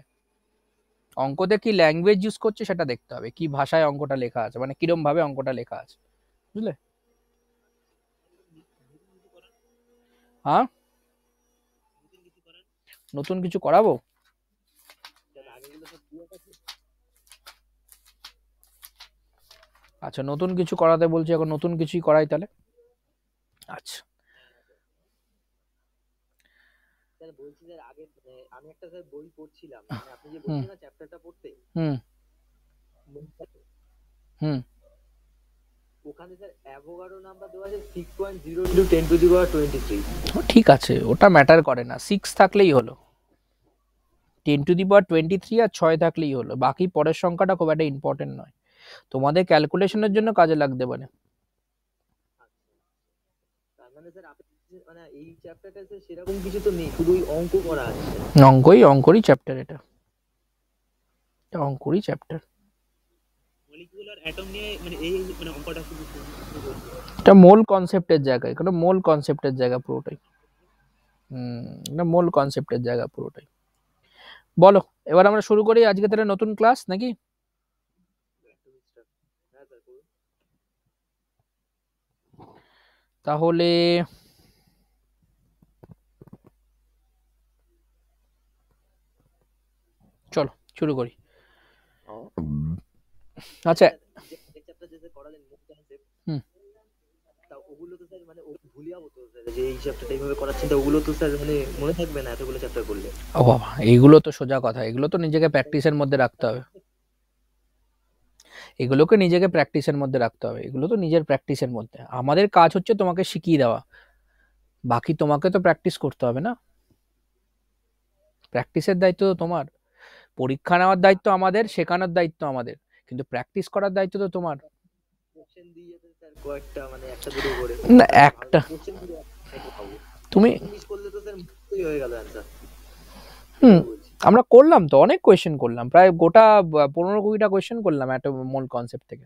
অঙ্কতে কি ল্যাঙ্গুয়েজ ইউজ করছে সেটা দেখতে হবে কি ভাষায় অঙ্কটা লেখা আছে মানে কিরকম ভাবে অঙ্কটা লেখা আছে বুঝলে হ্যাঁ নতুন কিছু করাবো আচ্ছা নতুন কিছু করাতে বলছি এখন নতুন কিছুই করাই তাহলে আচ্ছা স্যার বলছি স্যার আগে আমি একটা স্যার বই পড়ছিলাম মানে আপনি যে বলছিলেন না চ্যাপ্টারটা পড়তে হুম হুম ওখানে স্যার অ্যাভোগাড্রো নাম্বার দেওয়া আছে six point zero into ten to the power twenty-three ও ঠিক আছে ওটা ম্যাটার করে না six থাকলেই হলো ten to the power twenty-three R six থাকলেই হলো বাকি পরের সংখ্যাটা খুব একটা ইম্পর্টেন্ট নয় তোমাদের ক্যালকুলেশনের জন্য কাজে লাগতে পারে তার মানে স্যার মানে এই চ্যাপ্টারটা স্যার সেরকম কিছু তো নেই শুধু অঙ্ক করা আছে অঙ্কই অঙ্কই চ্যাপ্টার এটা এটা অঙ্কই চ্যাপ্টার মলিকুলার অ্যাটম নিয়ে মানে এই মানে অঙ্কটা শুধু এটা মোল কনসেপ্টের জায়গা এটা মোল কনসেপ্টের জায়গা পুরোটাই হুম এটা মোল কনসেপ্টের জায়গা পুরোটাই বলো এবার আমরা শুরু করি আজকে তাহলে নতুন ক্লাস নাকি তাহলে চলো শুরু করি আচ্ছা এই চ্যাপ্টার যেটা করালেন মুক্ত কনসেপ্ট হুম তা ওগুলো তো স্যার মানে ভুলে যাব তো যে এই চ্যাপ্টারটা এইভাবে করাচ্ছেন তো ওগুলো তো স্যার মানে মনে থাকবে না এতগুলো চ্যাপ্টার করলে ও বাবা এইগুলো তো সোজা কথা এগুলো তো নিজেকে প্র্যাকটিসের মধ্যে রাখতে হবে এগুলোকে নিজেকে প্র্যাকটিসের মধ্যে রাখতে হবে এগুলো তো নিজের প্র্যাকটিসের মধ্যে আমাদের কাজ হচ্ছে তোমাকে শিখিয়ে দেওয়া বাকি তোমাকে তো প্র্যাকটিস করতে হবে না প্র্যাকটিসের দায়িত্ব তো তোমার পরীক্ষা নেওয়ার দায়িত্ব আমাদের শেখানোর দায়িত্ব আমাদের কিন্তু প্র্যাকটিস করার দায়িত্ব তো তোমার কোশ্চেন দিয়ে দেন স্যার কয়েকটা মানে একটা দুটো করে না একটা কোশ্চেন দিয়ে তুমি ইংলিশ করলে তো স্যার মুশকিল হয়ে গেল आंसर হুম আমরা করলাম তো অনেক কোশ্চেন করলাম প্রায় গোটা fifteen twenty টা কোশ্চেন করলাম একটা মূল কনসেপ্ট থেকে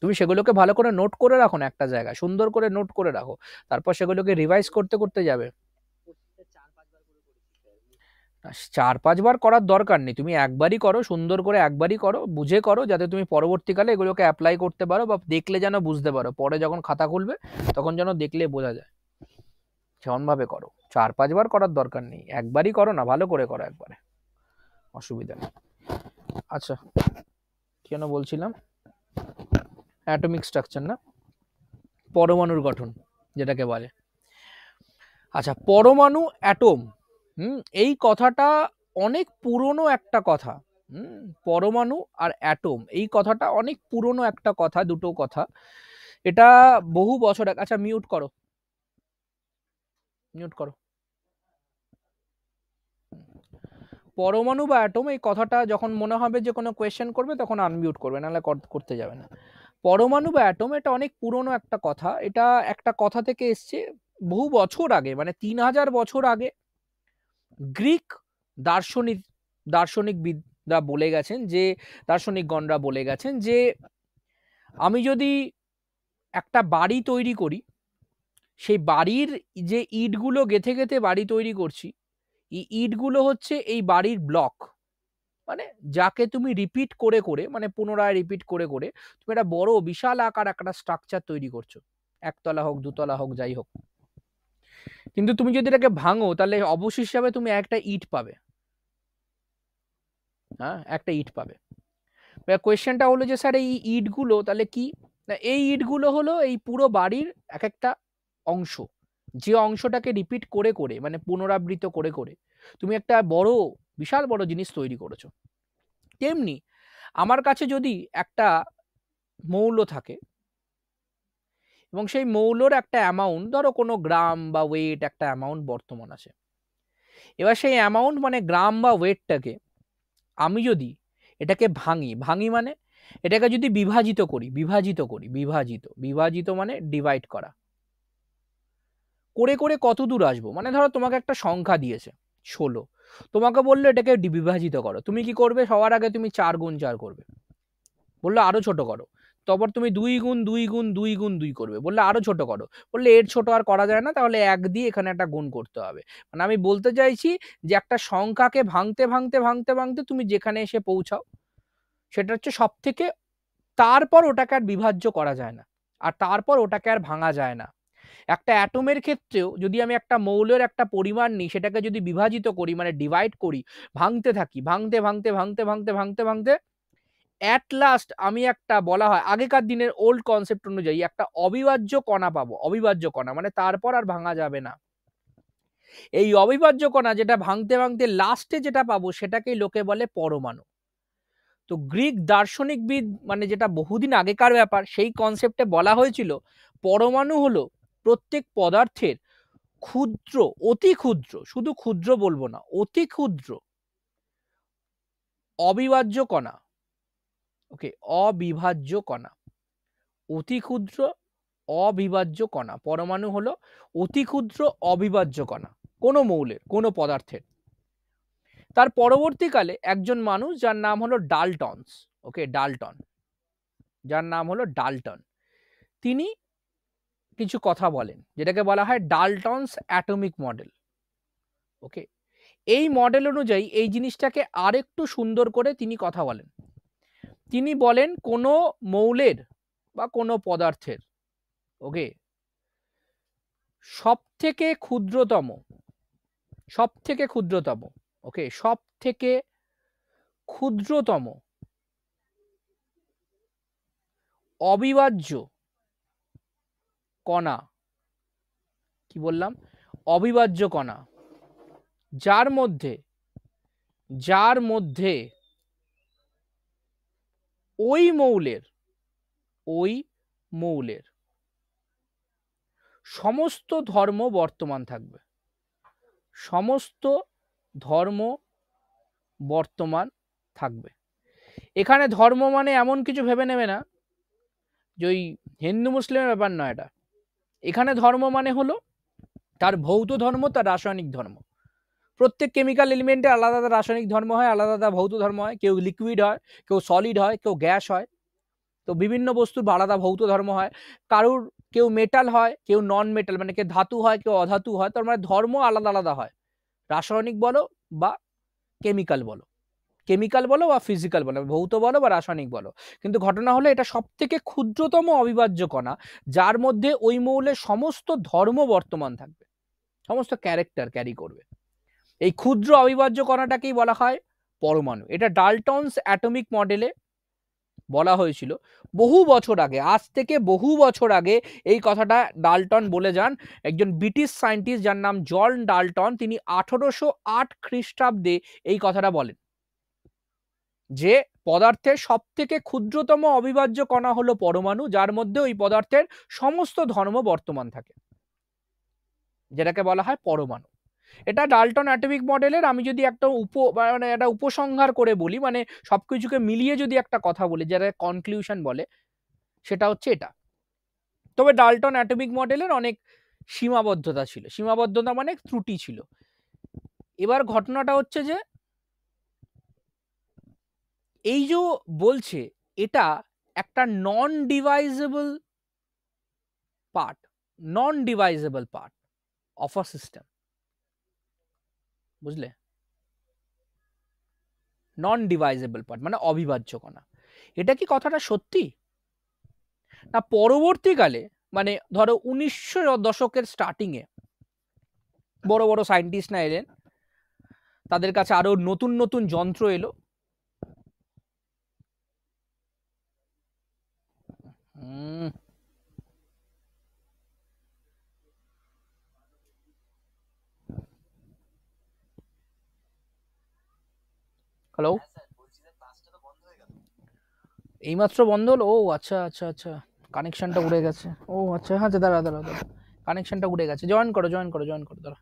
তুমি সেগুলোকে ভালো করে নোট করে রাখো একটা জায়গা সুন্দর করে নোট করে রাখো তারপর সেগুলোকে রিভাইজ করতে করতে যাবে চার পাঁচ বার করার দরকার নেই তুমি একবারই করো সুন্দর করে একবারই করো বুঝে করো যাতে তুমি পরবর্তীকালে এগুলোকে অ্যাপ্লাই করতে পারো বা দেখলে যেন বুঝতে পারো পরে যখন খাতা খুলবে তখন যেন দেখলে বোঝা যায় সেমনভাবে করো চার পাঁচ বার করার দরকার নেই একবারই করো না ভালো করে করো একবারে অসুবিধা নেই আচ্ছা কেন বলছিলাম অ্যাটমিক স্ট্রাকচার না পরমাণুর গঠন যেটাকে বলে আচ্ছা পরমাণু অ্যাটম হুম এই কথাটা অনেক পুরনো একটা কথা হুম পরমাণু আর অ্যাটম এই কথাটা অনেক পুরনো একটা কথা দুটো কথা এটা বহু বছর আগে আচ্ছা মিউট করো মিউট করো পরমাণু বা অ্যাটম এই কথাটা যখন মনে হবে যে কোনো কোয়েশ্চেন করবে তখন আনমিউট করবে, নাহলে করতে যাবে না। পরমাণু বা অ্যাটম এটা অনেক পুরনো একটা কথা, এটা একটা কথা থেকে এসছে বহু বছর আগে, মানে তিন হাজার বছর আগে গ্রিক দার্শনিক দার্শনিকবিদরা বলে গেছেন যে দার্শনিকগণরা বলে গেছেন যে আমি যদি একটা বাড়ি তৈরি করি, সেই বাড়ির যে ইটগুলো গেঁথে গেঁথে বাড়ি তৈরি করছি, এই ইটগুলো হচ্ছে এই বাড়ির ব্লক, মানে যাকে তুমি রিপিট করে করে মানে পুনরায় রিপিট করে করে তুমি একটা বড় বিশাল আকার একটা স্ট্রাকচার তৈরি করছো, একতলা হোক দুতলা হোক যাই হোক, কিন্তু তুমি যদি এটাকে ভাঙো তাহলে অবশেষে হিসাবে তুমি একটা ইট পাবে। হ্যাঁ, একটা ইট পাবে। কোয়েশ্চেনটা হলো যে স্যার এই ইটগুলো তাহলে কি? এই ইটগুলো হলো এই পুরো বাড়ির এক একটা অংশ, যে অংশটাকে রিপিট করে করে মানে পুনরাবৃত করে করে তুমি একটা বড় বিশাল বড় জিনিস তৈরি করেছো। তেমনি আমার কাছে যদি একটা মৌল থাকে এবং সেই মৌলর একটা অ্যামাউন্ট ধরো কোনো গ্রাম বা ওয়েট একটা অ্যামাউন্ট বর্তমান আছে, এবার সেই অ্যামাউন্ট মানে গ্রাম বা ওয়েটটাকে আমি যদি এটাকে ভাঙি, ভাঙি মানে এটাকে যদি বিভাজিত করি, বিভাজিত করি বিভাজিত বিভাজিত মানে ডিভাইড করা, করে করে কত দূর আসবো, মানে ধরো তোমাকে একটা সংখ্যা দিয়েছে ষোলো, তোমাকে বললো এটাকে বিভাজিত করো, তুমি কি করবে? সবার আগে তুমি চার গুণ চার করবে। বললো আরো ছোট করো, তারপর তুমি দুই গুণ দুই গুণ দুই গুণ দুই করবে। বললে আরো ছোট করো, বললে এর ছোট আর করা যায় না, তাহলে এক দিয়ে এখানে একটা গুণ করতে হবে। মানে আমি বলতে চাইছি যে একটা সংখ্যাকে ভাঙতে ভাঙতে ভাঙতে ভাঙতে তুমি যেখানে এসে পৌঁছাও সেটা হচ্ছে সব থেকে, তারপর ওটাকে আর বিভাজ্য করা যায় না, আর তারপর ওটাকে আর ভাঙা যায় না। একটা অ্যাটমের ক্ষেত্রেও যদি আমি একটা মৌলের একটা পরিমাণ নিই, সেটাকে যদি বিভাজিত করি মানে ডিভাইড করি, ভাঙতে থাকি, ভাঙতে ভাঙতে ভাঙতে ভাঙতে ভাঙতে ভাঙতে অ্যাট লাস্ট আমি একটা, বলা হয় আগেকার দিনের ওল্ড কনসেপ্ট অনুযায়ী, একটা অবিভাজ্য কণা পাবো। অবিভাজ্য কণা মানে তারপর আর ভাঙা যাবে না। এই অবিভাজ্য কণা যেটা ভাঙতে ভাঙতে লাস্টে যেটা পাবো সেটাকেই লোকে বলে পরমাণু। তো গ্রিক দার্শনিকবিদ মানে যেটা বহুদিন আগেকার ব্যাপার, সেই কনসেপ্টে বলা হয়েছিল পরমাণু হলো প্রত্যেক পদার্থের ক্ষুদ্র, অতি ক্ষুদ্র, শুধু ক্ষুদ্র বলবো না, অতি ক্ষুদ্র অবিভাজ্য কণা। ওকে, অবিভাজ্য কণা, অতি ক্ষুদ্র অবিভাজ্য কণা। পরমাণু হলো অতি ক্ষুদ্র অবিভাজ্য কণা কোনো মৌলের, কোনো পদার্থের। তার পরবর্তীকালে একজন মানুষ যার নাম হলো ডালটনস, ওকে ডালটন, যার নাম হলো ডালটন, তিনি কিছু কথা বলেন যেটাকে বলা হয় ডালটনস অ্যাটমিক মডেল। ওকে, এই মডেল অনুযায়ী এই জিনিসটাকে আরেকটু সুন্দর করে তিনি কথা বলেন। তিনি বলেন কোনো মৌলের বা কোনো পদার্থের ওকে সব থেকে ক্ষুদ্রতম, সব থেকে ক্ষুদ্রতম ওকে সব থেকে ক্ষুদ্রতম অবিভাজ্য কণা, কি বললাম? অবিভাজ্য কণা, যার মধ্যে যার মধ্যে ওই মৌলের ওই মৌলের সমস্ত ধর্ম বর্তমান থাকবে, সমস্ত ধর্ম বর্তমান থাকবে। এখানে ধর্ম মানে এমন কিছু ভেবে নেবে না যে ওই হিন্দু মুসলিমের ব্যাপার নয় এটা। এখানে ধর্ম মানে হলো তার ভৌত ধর্ম, তার রাসায়নিক ধর্ম। প্রত্যেক কেমিক্যাল এলিমেন্টে আলাদা আলাদা রাসায়নিক ধর্ম হয়, আলাদা আলাদা ভৌত ধর্ম হয়, কেউ লিকুইড হয়, কেউ সলিড হয়, কেউ গ্যাস হয়। তো বিভিন্ন বস্তুর আলাদা ভৌত ধর্ম হয়, কারুর কেউ মেটাল হয়, কেউ নন মেটাল, মানে কেউ ধাতু হয়, কেউ অধাতু হয়। তার মানে ধর্ম আলাদা আলাদা হয়, রাসায়নিক বলো বা কেমিক্যাল বলো, কেমিক্যাল বলো বা ফিজিক্যাল বলো, ভৌত বলো বা রাসায়নিক বলো। কিন্তু ঘটনা হলো এটা সব থেকে ক্ষুদ্রতম অবিভাজ্য কণা, যার মধ্যে ওই মৌলের সমস্ত ধর্ম বর্তমান থাকবে, সমস্ত ক্যারেক্টার ক্যারি করবে। এই ক্ষুদ্র অবিভাজ্য কণাটাকেই বলা হয় পরমাণু। এটা ডালটনস অ্যাটমিক মডেলে বলা হয়েছিল বহু বছর আগে, আজ থেকে বহু বছর আগে এই কথাটা ডালটন বলে যান। একজন ব্রিটিশ সায়েন্টিস্ট যার নাম জন ডালটন, তিনি আঠারোশো আট খ্রিস্টাব্দে এই কথাটা বলেন যে পদার্থের সব থেকে ক্ষুদ্রতম অবিভাজ্য কণা হলো পরমাণু, যার মধ্যে ওই পদার্থের সমস্ত ধর্ম বর্তমান থাকে, যেটাকে বলা হয় পরমাণু। এটা ডালটন অ্যাটমিক মডেলের আমি যদি একটা উপ মানে এটা উপসংহার করে বলি, মানে সবকিছুকে মিলিয়ে যদি একটা কথা বলি যারা কনক্লুশন বলে, সেটা হচ্ছে এটা। তবে ডালটন অ্যাটমিক মডেলের অনেক সীমাবদ্ধতা ছিল, সীমাবদ্ধতা মানে ত্রুটি ছিল। এবার ঘটনাটা হচ্ছে যে এই যে বলছে এটা একটা non divisible part, non divisible part of a system, বুঝলে? নন ডিভাইজেবল পার্ট মানে অবিভাজ্য কণা। এটা কি কথাটা সত্যি? না, পরবর্তীকালে মানে ধরো উনিশশো দশকের স্টার্টিংয়ে বড় বড় সায়েন্টিস্টরা এলেন, তাদের কাছে আরো নতুন নতুন যন্ত্র এলো। হুম হ্যালো, এইমাত্র বন্ধ হলো? ও আচ্ছা আচ্ছা আচ্ছা, কানেকশনটা উড়ে গেছে। ও আচ্ছা আচ্ছা, দাঁড়া দাঁড়া দাঁড়া, কানেকশনটা উড়ে গেছে। জয়েন করো জয়েন করো জয়েন করো দাঁড়া।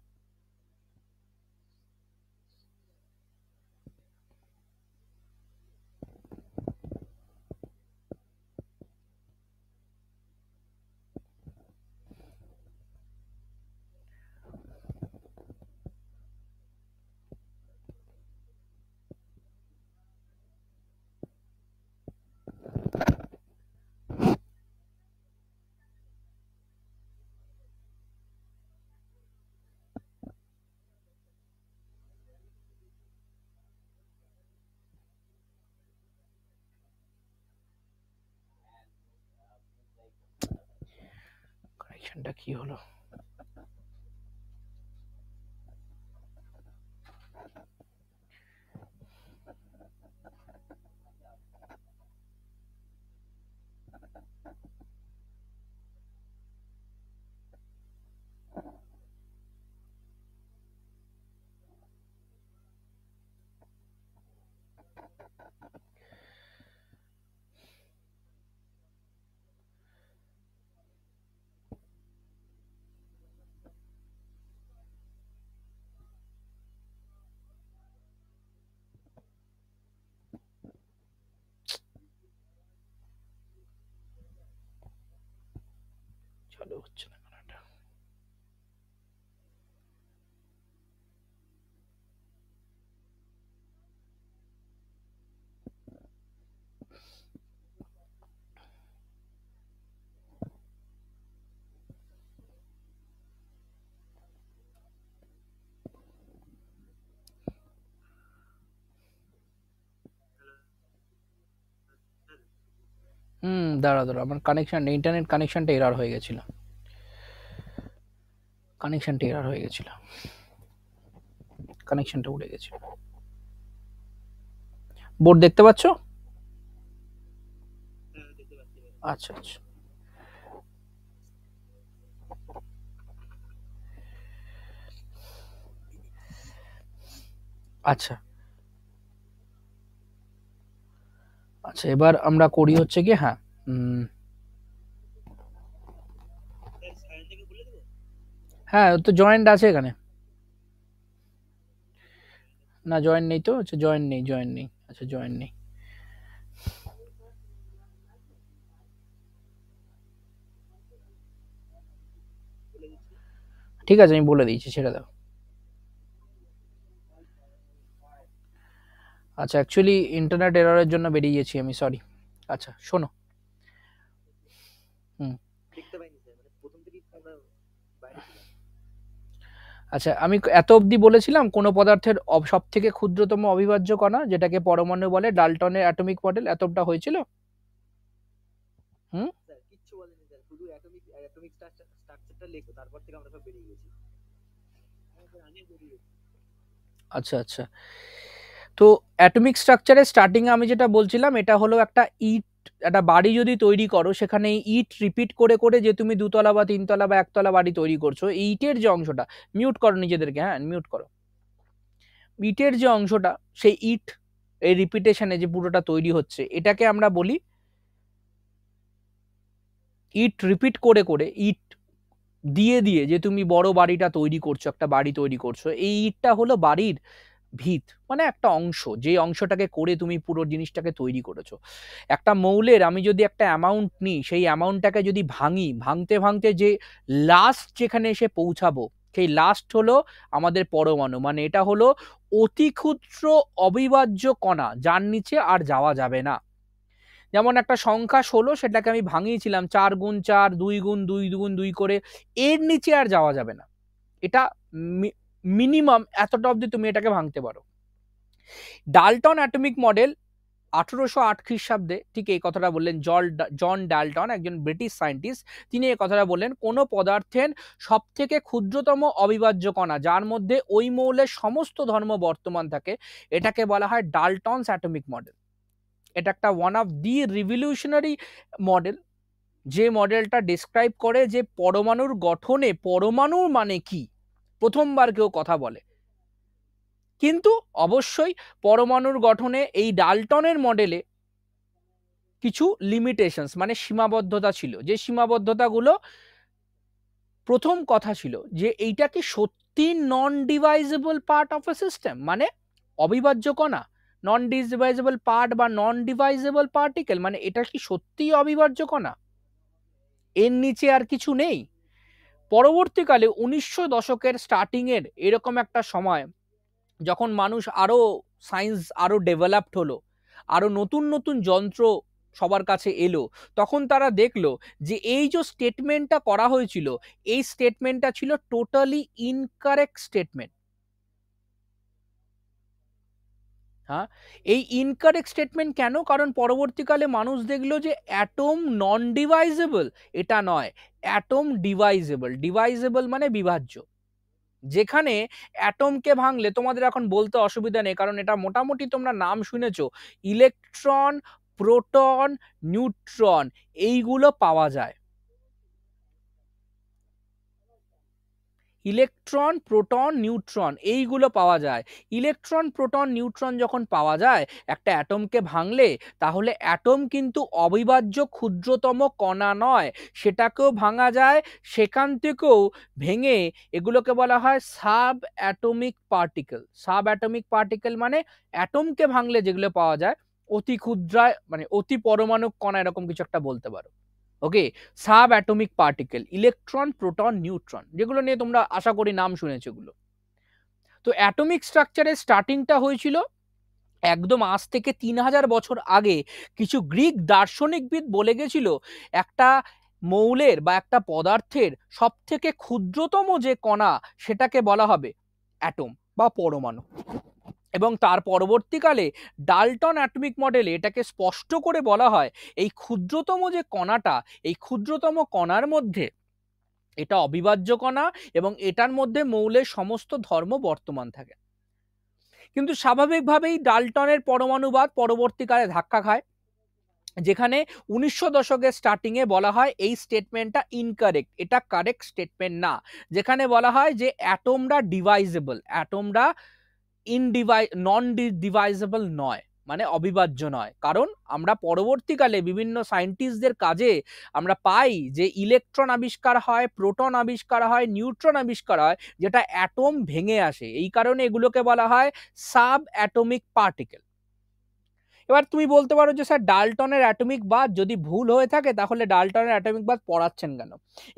কানেকশনটা কি হলো? হচ্ছে না কানাটা। হুম দাঁড়া দাঁড়া, আমার কানেকশন ইন্টারনেট কানেকশনটা এরার হয়ে গেছিল, কানেকশনটা এরার হয়ে গেছিল, কানেকশনটা উড়ে গেছে। বোর্ড দেখতে পাচ্ছ? আচ্ছা আচ্ছা, আচ্ছা আচ্ছা, এবার আমরা করি হচ্ছে কি, হ্যাঁ হ্যাঁ তো জয়েন্ট আছে এখানে? না জয়েন্ট নেই তো? আচ্ছা জয়েন্ট নেই, জয়েন্ট নেই, আচ্ছা জয়েন্ট নেই। ঠিক আছে আমি বলে দিয়েছি, ছেড়ে দাও। আচ্ছা অ্যাকচুয়ালি ইন্টারনেট এররের জন্য বেরিয়ে গেছি আমি, সরি। আচ্ছা শোনো, হুম আচ্ছা আমি এত অবধি বলেছিলাম কোনো পদার্থের সব থেকে ক্ষুদ্রতম অবিভাজ্য কণা যেটাকে পরমাণু বলে, ডালটনের অ্যাটমিক মডেল, এতটা হয়েছিল। হুম আচ্ছা আচ্ছা, তো অ্যাটমিক স্ট্রাকচারের স্টার্টিংয়ে আমি যেটা বলছিলাম, এটা হলো একটা ইট, একটা বাড়ি যদি তৈরি করো সেখানে ইট রিপিট করে করে যে তুমি দুতলা বা তিনতলা বা একতলা বাড়ি তৈরি করছো, ইটের যে অংশটা, মিউট করো নিজেদেরকে, হ্যাঁ মিউট করো, ইটের যে অংশটা, সেই ইট এই রিপিটেশনে যে পুরোটা তৈরি হচ্ছে এটাকে আমরা বলি ইট রিপিট করে করে, ইট দিয়ে দিয়ে যে তুমি বড় বাড়িটা তৈরি করছো, একটা বাড়ি তৈরি করছো, এই ইটটা হলো বাড়ির ভিত, মানে একটা অংশ, যে অংশটাকে করে তুমি পুরো জিনিসটাকে তৈরি করেছো। একটা মৌলের আমি যদি একটা অ্যামাউন্ট নিই, সেই অ্যামাউন্টটাকে যদি ভাঙি, ভাঙতে ভাঙতে যে লাস্ট যেখানে এসে পৌঁছাবো, সেই লাস্ট হলো আমাদের পরমাণু, মানে এটা হলো অতি ক্ষুদ্র অবিভাজ্য কণা যার নিচে আর যাওয়া যাবে না। যেমন একটা সংখ্যা ষোলো, সেটাকে আমি ভাঙিয়েছিলাম চার গুণ চার, দুই গুণ দুই, দুগুণ দুই করে, এর নিচে আর যাওয়া যাবে না। এটা মিনিমাম এতটা অবধি তুমি এটাকে ভাঙতে পারো। ডালটন অ্যাটমিক মডেল আঠেরোশো আট খ্রিস্টাব্দে ঠিক এই কথাটা বললেন জন ডালটন, একজন ব্রিটিশ সায়েন্টিস্ট। তিনি এই কথাটা বললেন, কোনো পদার্থের সব থেকে ক্ষুদ্রতম অবিভাজ্য কণা যার মধ্যে ওই মৌলের সমস্ত ধর্ম বর্তমান থাকে, এটাকে বলা হয় ডালটনস অ্যাটমিক মডেল। এটা একটা one of the revolutionary model, যে মডেলটা ডিসক্রাইব করে যে পরমাণুর গঠনে পরমাণুর মানে কি প্রথমবার কেউ কথা বলে। কিন্তু অবশ্যই পরমাণুর গঠনে এই ডালটনের মডেলে কিছু লিমিটেশনস, মানে সীমাবদ্ধতা ছিল, যে সীমাবদ্ধতাগুলো প্রথম কথা ছিল যে এইটা কি সত্যি non divisible part of a system, মানে অবিভাজ্য কণা, নন ডিভাইজেবল পার্ট বা নন ডিভাইজেবল পার্টিকেল, মানে এটা কি সত্যি অবিভাজ্য কণা, এর নিচে আর কিছু নেই। পরবর্তীকালে উনিশশো দশকের স্টার্টিংয়ের এরকম একটা সময় যখন মানুষ আরও সায়েন্স আরও ডেভেলপড হলো, আরও নতুন নতুন যন্ত্র সবার কাছে এলো, তখন তারা দেখলো যে এই যে স্টেটমেন্টটা করা হয়েছিল, এই স্টেটমেন্টটা ছিল টোটালি ইনকারেক্ট স্টেটমেন্ট। হ্যাঁ, এই ইনকারেক্ট স্টেটমেন্ট কেন? কারণ পরবর্তীকালে মানুষ দেখলো যে অ্যাটম নন ডিভাইজেবল, এটা নয়, অ্যাটম ডিভাইজেবল। ডিভাইজেবল মানে বিভাজ্য, যেখানে অ্যাটমকে ভাঙলে তোমাদের এখন বলতে অসুবিধা নেই, কারণ এটা মোটামুটি তোমরা নাম শুনেছো, ইলেকট্রন, প্রোটন, নিউট্রন, এইগুলো পাওয়া যায়। ইলেকট্রন, প্রোটন, নিউট্রন এইগুলো পাওয়া যায়। ইলেকট্রন, প্রোটন, নিউট্রন যখন পাওয়া যায় একটা অ্যাটমকে ভাঙলে, তাহলে অ্যাটম কিন্তু অবিভাজ্য ক্ষুদ্রতম কণা নয়, সেটাকেও ভাঙা যায়, সেখান থেকেও ভেঙে এগুলোকে বলা হয় sub atomic particle. Sub atomic particle মানে অ্যাটমকে ভাঙলে যেগুলো পাওয়া যায়, অতি ক্ষুদ্রায় মানে অতি পরমাণু কণা, এরকম কিছু একটা বলতে পারো। Okay, sub atomic particle, electron, proton, neutron, যেগুলো নিয়ে তোমরা আশা করি নাম শুনেছো এগুলো। তো অ্যাটমিক স্ট্রাকচারের স্টার্টিংটা হয়েছিল একদম আজ থেকে তিন হাজার বছর আগে। কিছু গ্রিক দার্শনিকবিদ বলে গেছিল একটা মৌলের বা একটা পদার্থের সব থেকে ক্ষুদ্রতম যে কণা সেটাকে বলা হবে অ্যাটম বা পরমাণু, এবং তার পরবর্তীকালে ডালটন অ্যাটমিক মডেলে এটাকে স্পষ্ট করে বলা হয় এই ক্ষুদ্রতম যে কণাটা, এই ক্ষুদ্রতম কণার মধ্যে এটা অবিভাজ্য কণা এবং এটার মধ্যে মৌলের সমস্ত ধর্ম বর্তমান থাকে। কিন্তু স্বাভাবিকভাবেই ডালটনের পরমাণুবাদ পরবর্তীকালে ধাক্কা খায়, যেখানে উনিশশো দশকের স্টার্টিংয়ে বলা হয় এই স্টেটমেন্টটা ইনকারেক্ট, এটা কারেক্ট স্টেটমেন্ট না, যেখানে বলা হয় যে অ্যাটমরা ডিভাইজেবল, অ্যাটমরা ইনডিভাই নন ডিভাইজেবল নয়, মানে অবিভাজ্য নয়। কারণ আমরা পরবর্তীকালে বিভিন্ন সায়েন্টিস্টদের কাজে আমরা পাই যে ইলেকট্রন আবিষ্কার হয়, প্রোটন আবিষ্কার হয়, নিউট্রন আবিষ্কার হয়, যেটা অ্যাটম ভেঙে আসে, এই কারণে এগুলোকে বলা হয় সাব অ্যাটমিক পার্টিকেল। এবার তুমি বলতে পারো যে স্যার ডালটনের অ্যাটমিক বাদ যদি ভুল হয়ে থাকে তাহলে ডালটনের অ্যাটমিক বাদ পড়াচ্ছেন কেন?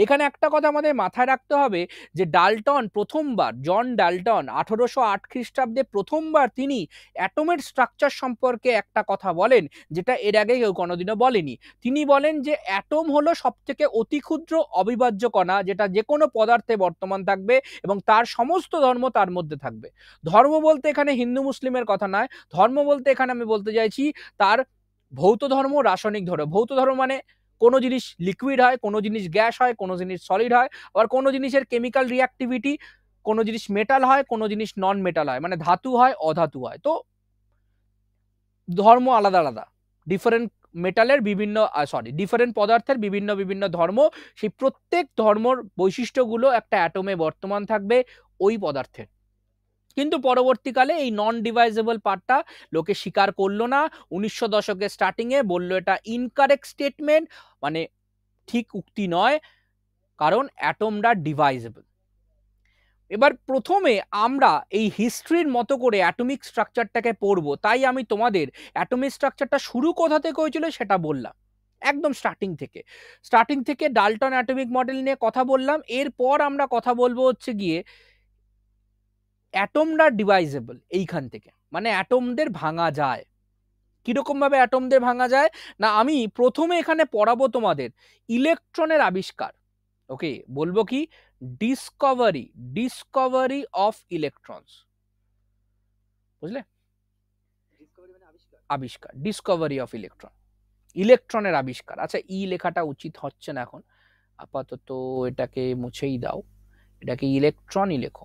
এখানে একটা কথা আমাদের মাথায় রাখতে হবে যে ডালটন প্রথমবার, জন ডালটন আঠারোশো আট খ্রিস্টাব্দে প্রথমবার তিনি অ্যাটমের স্ট্রাকচার সম্পর্কে একটা কথা বলেন, যেটা এর আগে কেউ কোনোদিনও বলেনি। তিনি বলেন যে অ্যাটম হলো সবথেকে অতি ক্ষুদ্র অবিভাজ্য কণা, যেটা যে কোনো পদার্থে বর্তমান থাকবে এবং তার সমস্ত ধর্ম তার মধ্যে থাকবে। ধর্ম বলতে এখানে হিন্দু মুসলিমের কথা নয়, ধর্ম বলতে এখানে আমি বলতে চাইছি তার ভৌত ধর্ম, রাসায়নিক ধর্ম। ভৌত ধর্ম মানে কোনো জিনিস লিকুইড হয়, কোনো জিনিস গ্যাস হয়, কোনো জিনিস সলিড হয়, আবার কোনো জিনিসের কেমিক্যাল রিঅ্যাক্টিভিটি, কোনো জিনিস মেটাল হয়, কোনো জিনিস নন মেটাল হয়, মানে ধাতু হয়, অধাতু হয়। তো ধর্ম আলাদা আলাদা, ডিফারেন্ট মেটালের বিভিন্ন সরি ডিফারেন্ট পদার্থের বিভিন্ন বিভিন্ন ধর্ম, সেই প্রত্যেক ধর্মর বৈশিষ্ট্যগুলো একটা অ্যাটমে বর্তমান থাকবে ওই পদার্থের। কিন্তু পরবর্তীকালে এই নন ডিভাইজেবল পার্টটা লোকে স্বীকার করলো না, উনিশশো দশকের স্টার্টিংয়ে বললো এটা ইনকারেক্ট স্টেটমেন্ট, মানে ঠিক উক্তি নয়, কারণ অ্যাটমটা ডিভাইজেবল। এবার প্রথমে আমরা এই হিস্ট্রির মতো করে অ্যাটমিক স্ট্রাকচারটাকে পড়ব, তাই আমি তোমাদের অ্যাটমিক স্ট্রাকচারটা শুরু কোথা থেকে হয়েছিল সেটা বললাম, একদম স্টার্টিং থেকে। স্টার্টিং থেকে ডালটন অ্যাটমিক মডেল নিয়ে কথা বললাম। এরপর আমরা কথা বলবো হচ্ছে গিয়ে অ্যাটমটা ডিভাইজেবল, এইখান থেকে মানে অ্যাটমদের ভাঙা যায়। কীরকমভাবে অ্যাটমদের ভাঙা যায় না, আমি প্রথমে এখানে পড়াবো তোমাদের ইলেকট্রনের আবিষ্কার। ওকে, বলবো কি ডিসকভারি, ডিসকভারি অফ ইলেকট্রনস, বুঝলে? আবিষ্কার, ডিসকভারি অফ ইলেকট্রন, ইলেকট্রনের আবিষ্কার। আচ্ছা, ই লেখাটা উচিত হচ্ছে না এখন, আপাতত এটাকে মুছেই দাও, এটাকে ইলেকট্রনই লেখো।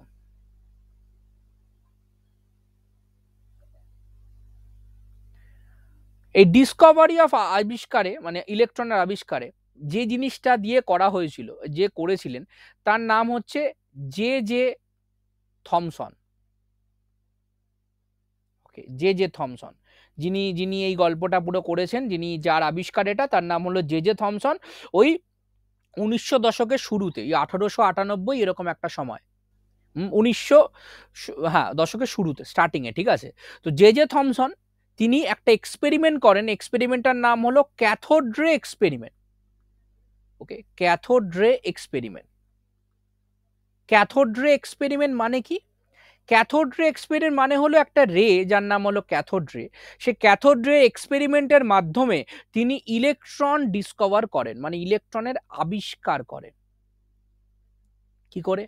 এই ডিসকভারি অফ আবিষ্কারে মানে ইলেকট্রনের আবিষ্কারে যে জিনিসটা দিয়ে করা হয়েছিল, যে করেছিলেন তার নাম হচ্ছে J J Thomson. Okay, J J Thomson, যিনি যিনি এই গল্পটা পুরো করেছেন, যিনি যার আবিষ্কার এটা, তার নাম হলো জে জে থমসন। ওই উনিশশো দশকের শুরুতে, আঠারোশো আটানব্বই এরকম একটা সময়, উনিশশো হ্যাঁ দশকের শুরুতে স্টার্টিংয়ে, ঠিক আছে। তো জে জে থমসন তিনি একটা এক্সপেরিমেন্ট করেন, এক্সপেরিমেন্টটার নাম হলো cathode ray experiment. Okay, cathode ray experiment. Cathode ray experiment মানে কি? ক্যাথোড রে এক্সপেরিমেন্ট মানে হলো একটা রে যার নাম হলো ক্যাথোড রে। সে ক্যাথোড রে এক্সপেরিমেন্টের মাধ্যমে তিনি ইলেকট্রন ডিসকভার করেন, মানে ইলেকট্রনের আবিষ্কার করেন। কি করে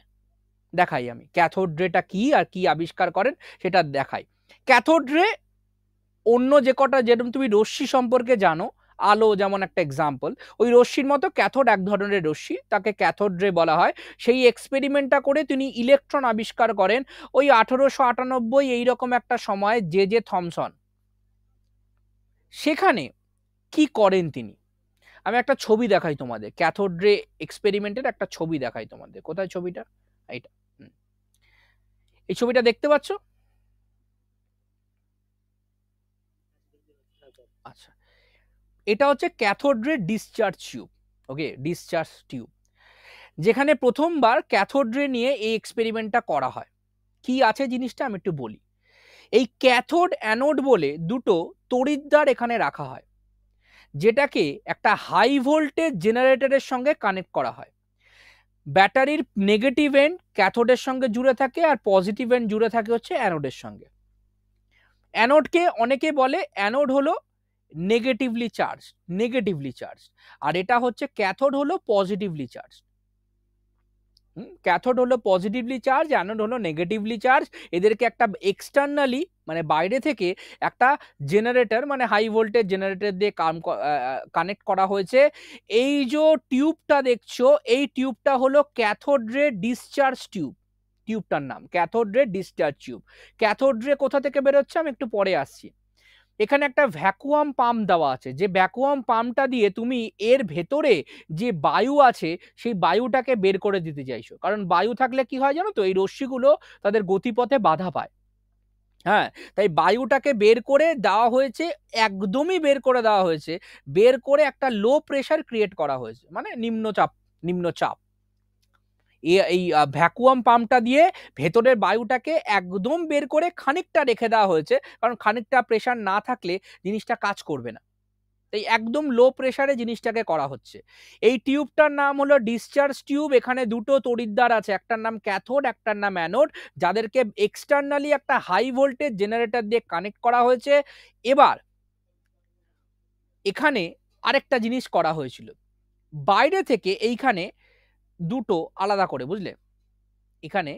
দেখাই আমি ক্যাথোড রেটা কি আর কি আবিষ্কার করেন সেটা দেখাই। ক্যাথোড রে অন্য যে কটা, যেরকম তুমি রশ্মি সম্পর্কে জানো, আলো যেমন একটা এক্সাম্পল, ওই রশ্মির মতো ক্যাথোড এক ধরনের রশ্মি, তাকে ক্যাথোড রে বলা হয়। সেই এক্সপেরিমেন্টটা করে তিনি ইলেকট্রন আবিষ্কার করেন ওই আঠারোশো আটানব্বই এইরকম একটা সময় জে জে থমসন। সেখানে কি করেন তিনি, আমি একটা ছবি দেখাই তোমাদের, ক্যাথোড রে এক্সপেরিমেন্টের একটা ছবি দেখাই তোমাদের। কোথায় ছবিটা? এইটা, এই ছবিটা দেখতে পাচ্ছ? আচ্ছা, এটা হচ্ছে cathode ray discharge tube. Okay, discharge tube, যেখানে প্রথমবার ক্যাথোড রে নিয়ে এই এক্সপেরিমেন্টটা করা হয়। কি আছে জিনিসটা আমি একটু বলি। এই ক্যাথোড অ্যানোড বলে দুটো তড়িৎদ্বার এখানে রাখা হয়, যেটাকে একটা হাই ভোল্টেজ জেনারেটরের সঙ্গে কানেক্ট করা হয়। ব্যাটারির নেগেটিভ এন্ড ক্যাথোডের সঙ্গে জুড়ে থাকে, আর পজিটিভ এন্ড জুড়ে থাকে হচ্ছে অ্যানোডের সঙ্গে। অ্যানোডকে অনেকে বলে, অ্যানোড হলো নেগেটিভলি চার্জ, নেগেটিভলি চার্জ, আর এটা হচ্ছে ক্যাথোড হলো পজিটিভলি চার্জ। হুম, ক্যাথোড হলো পজিটিভলি চার্জ, অ্যানোড হলো নেগেটিভলি চার্জ। এদেরকে একটা এক্সটার্নালি মানে বাইরে থেকে একটা জেনারেটর মানে হাই ভোল্টেজ জেনারেটর দিয়ে কানেক্ট করা হয়েছে। এই যে টিউবটা দেখছো, এই টিউবটা হলো ক্যাথোড রে ডিসচার্জ টিউব। টিউবটার নাম cathode ray discharge tube. Cathode ray কোথা থেকে বেরোচ্ছে আমি একটু পরে আসছি। এখানে একটা ভ্যাকুয়াম পাম্প দেওয়া আছে, যে ভ্যাকুয়াম পাম্পটা দিয়ে তুমি এর ভেতরে যে বায়ু আছে সেই বায়ুটাকে বের করে দিতে চাইছো, কারণ বায়ু থাকলে কি হয় জানো তো, এই রশ্মিগুলো তাদের গতিপথে বাধা পায়। হ্যাঁ, তাই বায়ুটাকে বের করে দেওয়া হয়েছে, একদমই বের করে দেওয়া হয়েছে, বের করে একটা লো প্রেশার ক্রিয়েট করা হয়েছে, মানে নিম্নচাপ, নিম্নচাপ। এই ভ্যাকুয়াম পাম্পটা দিয়ে ভেতরের বায়ুটাকে একদম বের করে খানিকটা রেখে দেওয়া হয়েছে, কারণ খানিকটা প্রেশার না থাকলে জিনিসটা কাজ করবে না, তাই একদম লো প্রেশারে জিনিসটাকে করা হচ্ছে। এই টিউবটার নাম হলো ডিসচার্জ টিউব। এখানে দুটো তড়িৎদ্বার আছে, একটার নাম ক্যাথোড, একটার নাম অ্যানোড, যাদেরকে এক্সটার্নালি একটা হাই ভোল্টেজ জেনারেটর দিয়ে কানেক্ট করা হয়েছে। এবার এখানে আরেকটা জিনিস করা হয়েছিল, বাইরে থেকে এইখানে দুটো আলাদা করে, বুঝলে, এখানে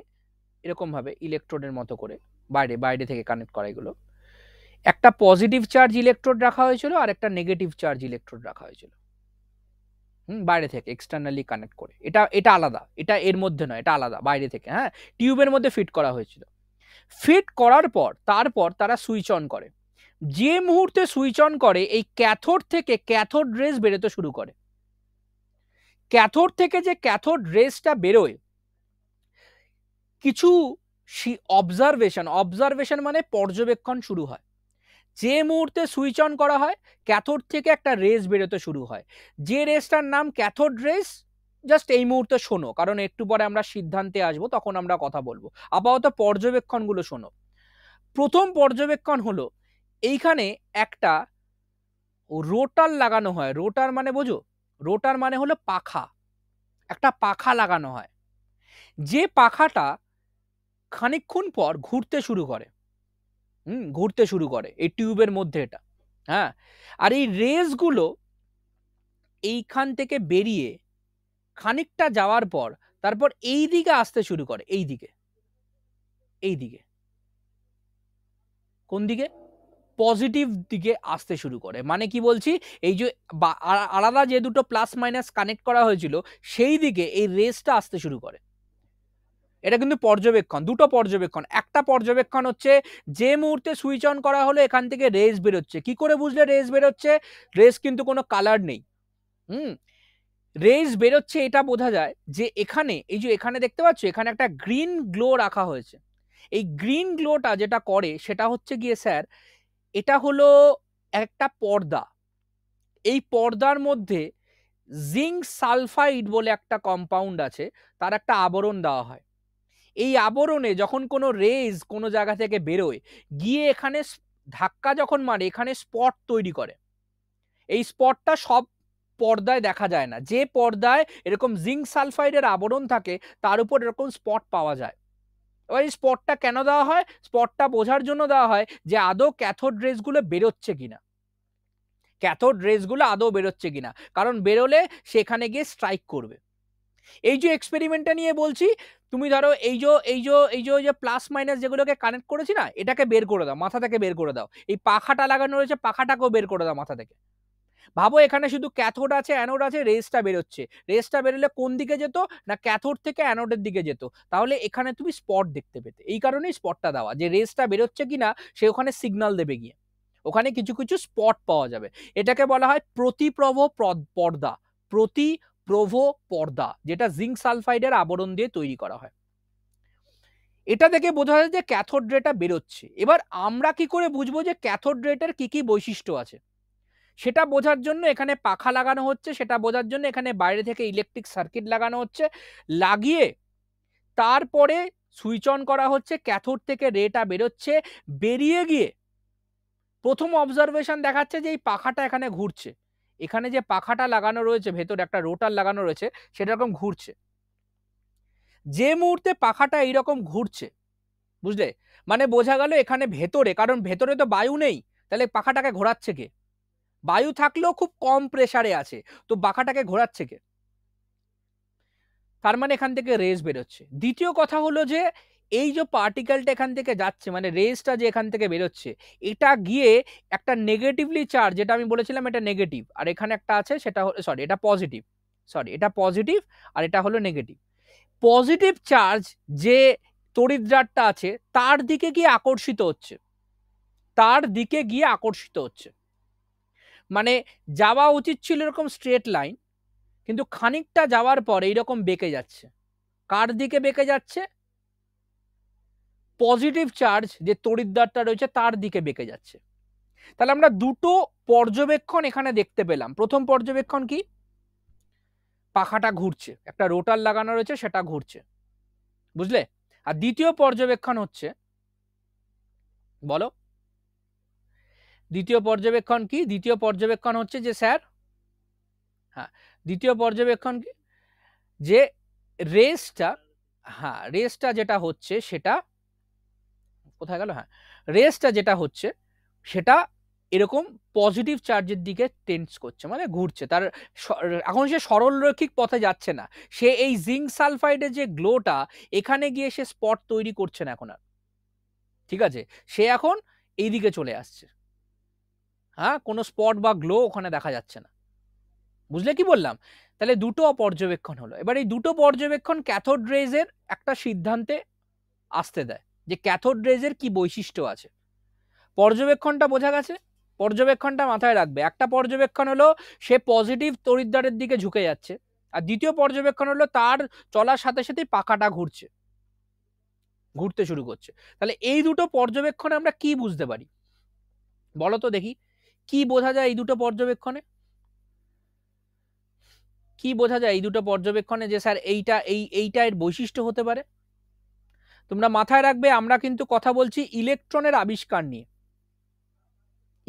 এরকমভাবে ইলেকট্রোডের মতো করে বাইরে বাইরে থেকে কানেক্ট করা, এগুলো একটা পজিটিভ চার্জ ইলেকট্রোড রাখা হয়েছিল আর একটা নেগেটিভ চার্জ ইলেকট্রোড রাখা হয়েছিল। হুম, বাইরে থেকে এক্সটার্নালি কানেক্ট করে, এটা এটা আলাদা, এটা এর মধ্যে নয়, এটা আলাদা বাইরে থেকে। হ্যাঁ, টিউবের মধ্যে ফিট করা হয়েছিল। ফিট করার পর তারপর তারা সুইচ অন করে। যে মুহূর্তে সুইচ অন করে এই ক্যাথোড থেকে ক্যাথোড রেজ বেরোতে শুরু করে। ক্যাথোড থেকে যে ক্যাথোড রেসটা বেরোয়, কিছু অবজারভেশন, অবজারভেশন মানে পর্যবেক্ষণ শুরু হয়। যে মুহূর্তে সুইচ অন করা হয় ক্যাথোড থেকে একটা রেস বেরোতে শুরু হয়, যে রেসটার নাম ক্যাথোড রেস জাস্ট এই মুহূর্তে শোনো, কারণ একটু পরে আমরা সিদ্ধান্তে আসবো, তখন আমরা কথা বলবো। আপাতত পর্যবেক্ষণগুলো শোনো। প্রথম পর্যবেক্ষণ হলো, এইখানে একটা রোটার লাগানো হয়। রোটার মানে বোঝো? রোটার মানে হলো পাখা। একটা পাখা লাগানো হয়, যে পাখাটা খানিকক্ষণ পর ঘুরতে শুরু করে, হুম ঘুরতে শুরু করে এই টিউবের মধ্যে এটা। হ্যাঁ, আর এই রেসগুলো এইখান থেকে বেরিয়ে খানিকটা যাওয়ার পর তারপর এই দিকে আসতে শুরু করে, এই দিকে এই দিকে কোন দিকে? পজিটিভ দিকে আসতে শুরু করে। মানে কি বলছি, এই যে আলাদা যে দুটো প্লাস মাইনাস কানেক্ট করা হয়েছিল সেই দিকে এই রেসটা আসতে শুরু করে। এটা কিন্তু পর্যবেক্ষণ, দুটো পর্যবেক্ষণ। একটা পর্যবেক্ষণ হচ্ছে যে মুহূর্তে সুইচ অন করা হলো এখান থেকে রেস বেরোচ্ছে। কি করে বুঝলে রেস বেরোচ্ছে? রেস কিন্তু কোনো কালার নেই। হুম রেস বেরোচ্ছে এটা বোঝা যায় যে এখানে, এই যে এখানে দেখতে পাচ্ছ, এখানে একটা গ্রিন গ্লো রাখা হয়েছে। এই গ্রিন গ্লোটা যেটা করে সেটা হচ্ছে গিয়ে স্যার, এটা হলো একটা পর্দা। এই পর্দার মধ্যে জিঙ্ক সালফাইড বলে একটা কম্পাউন্ড আছে, তার একটা আবরণ দেওয়া হয়। এই আবরণে যখন কোনো রেজ কোনো জায়গা থেকে বেরোয়, গিয়ে এখানে ধাক্কা যখন মারে এখানে স্পট তৈরি করে। এই স্পটটা সব পর্দায় দেখা যায় না। যে পর্দায় এরকম জিঙ্ক সালফাইডের আবরণ থাকে তার উপর এরকম স্পট পাওয়া যায়। এবার এই স্পটটা কেন দেওয়া হয়? স্পটটা বোঝার জন্য দেওয়া হয় যে আদৌ ক্যাথোড রেসগুলো বেরোচ্ছে কিনা, ক্যাথোড রেসগুলো আদৌ বেরোচ্ছে কিনা, কারণ বেরোলে সেখানে গিয়ে স্ট্রাইক করবে। এই যে এক্সপেরিমেন্টটা নিয়ে বলছি, তুমি ধরো এই যে এই যে এই যে যে প্লাস মাইনাস যেগুলোকে কানেক্ট করেছি না, এটাকে বের করে দাও মাথা থেকে, বের করে দাও। এই পাখাটা লাগানো রয়েছে, পাখাটাকেও বের করে দাও মাথা থেকে। ভাবো এখানে শুধু ক্যাথোড আছে, অ্যানোড আছে, রেসটা বেরোচ্ছে। রেসটা বেরোলে কোন দিকে যেত? না ক্যাথোড থেকে অ্যানোডের দিকে যেত। তাহলে এখানে তুমি স্পট দেখতে পেতে, এই কারণেই স্পটটা দেওয়া, যে রেসটা বেরোচ্ছে কিনা সে ওখানে সিগনাল দেবে গিয়ে। ওখানে কিছু কিছু স্পট পাওয়া যাবে। এটাকে বলা হয় প্রতিপ্রভ পর্দা, প্রতিপ্রভ পর্দা, যেটা জিঙ্ক সালফাইডের আবরণ দিয়ে তৈরি করা হয়। এটা দেখে বোঝা যায় যে ক্যাথোড রেটা বেরোচ্ছে। এবার আমরা কি করে বুঝবো যে ক্যাথোড রেটার কি কি বৈশিষ্ট্য আছে? সেটা বোঝার জন্য এখানে পাখা লাগানো হচ্ছে, সেটা বোঝার জন্য এখানে বাইরে থেকে ইলেকট্রিক সার্কিট লাগানো হচ্ছে, লাগিয়ে তারপরে সুইচ অন করা হচ্ছে, ক্যাথোড থেকে রেটা বেরোচ্ছে। বেরিয়ে গিয়ে প্রথম অবজারভেশন দেখাচ্ছে যে এই পাখাটা এখানে ঘুরছে। এখানে যে পাখাটা লাগানো রয়েছে, ভেতরে একটা রোটার লাগানো রয়েছে, সেটা এরকম ঘুরছে। যে মুহূর্তে পাখাটা এইরকম ঘুরছে, বুঝলে, মানে বোঝা গেল এখানে ভেতরে, কারণ ভেতরে তো বায়ু নেই, তাহলে পাখাটাকে ঘোরাচ্ছে কে? বায়ু থাকলেও খুব কম প্রেসারে আছে, তো পাখাটাকে ঘোরাচ্ছে কে? তার মানে এখান থেকে রেস বেরোচ্ছে। দ্বিতীয় কথা হলো যে এই যে পার্টিকেলটা এখান থেকে যাচ্ছে, মানে রেসটা যে এখান থেকে বেরোচ্ছে, এটা গিয়ে একটা নেগেটিভলি চার্জ, যেটা আমি বলেছিলাম এটা নেগেটিভ, আর এখানে একটা আছে সেটা হলো সরি এটা পজিটিভ সরি এটা পজিটিভ আর এটা হলো নেগেটিভ। পজিটিভ চার্জ যে তড়িৎদ্বারটা আছে তার দিকে গিয়ে আকর্ষিত হচ্ছে, তার দিকে গিয়ে আকর্ষিত হচ্ছে। মানে যাওয়া উচিত ছিল এরকম স্ট্রেট লাইন, কিন্তু খানিকটা যাওয়ার পর এইরকম বেঁকে যাচ্ছে। কার দিকে বেঁকে যাচ্ছে? পজিটিভ চার্জ যে তড়িৎদ্বারটা রয়েছে তার দিকে বেঁকে যাচ্ছে। তাহলে আমরা দুটো পর্যবেক্ষণ এখানে দেখতে পেলাম। প্রথম পর্যবেক্ষণ কি? পাখাটা ঘুরছে, একটা রোটার লাগানো রয়েছে, সেটা ঘুরছে, বুঝলে। আর দ্বিতীয় পর্যবেক্ষণ হচ্ছে, বলো দ্বিতীয় পর্যবেক্ষণ কি? দ্বিতীয় পর্যবেক্ষণ হচ্ছে যে স্যার, হ্যাঁ দ্বিতীয় পর্যবেক্ষণ কি, যে রেসটা, হ্যাঁ রেসটা যেটা হচ্ছে সেটা কোথায় গেল, হ্যাঁ রেসটা যেটা হচ্ছে সেটা এরকম পজিটিভ চার্জের দিকে টেন্স করছে, মানে ঘুরছে। তার এখন সে সরলরৈখিক পথে যাচ্ছে না, সে এই জিঙ্ক সালফাইডের যে গ্লোটা এখানে গিয়ে সে স্পট তৈরি করছে না এখন আর, ঠিক আছে, সে এখন এই দিকে চলে আসছে। হ্যাঁ, কোনো স্পট বা গ্লো ওখানে দেখা যাচ্ছে না, বুঝলে কি বললাম? তাহলে দুটো পর্যবেক্ষণ হলো। এবার এই দুটো পর্যবেক্ষণ ক্যাথোড রেজের একটা সিদ্ধান্তে আসতে দেয় যে ক্যাথোড রেজের কি বৈশিষ্ট্য আছে। পর্যবেক্ষণটা বোঝা গেছে? পর্যবেক্ষণটা মাথায় রাখবে। একটা পর্যবেক্ষণ হলো সে পজিটিভ তড়িৎদ্বারের দিকে ঝুঁকে যাচ্ছে, আর দ্বিতীয় পর্যবেক্ষণ হলো তার চলার সাথে সাথে পাখাটা ঘুরছে, ঘুরতে শুরু করছে। তাহলে এই দুটো পর্যবেক্ষণে আমরা কি বুঝতে পারি বলো তো দেখি, কি বোঝা যায় এই দুটো পর্যবেক্ষণে? কি বোঝা যায় এই দুটো পর্যবেক্ষণে যে স্যার এইটা এই এইটা এর বৈশিষ্ট্য হতে পারে? তোমরা মাথায় রাখবে আমরা কিন্তু কথা বলছি ইলেকট্রনের আবিষ্কার নিয়ে,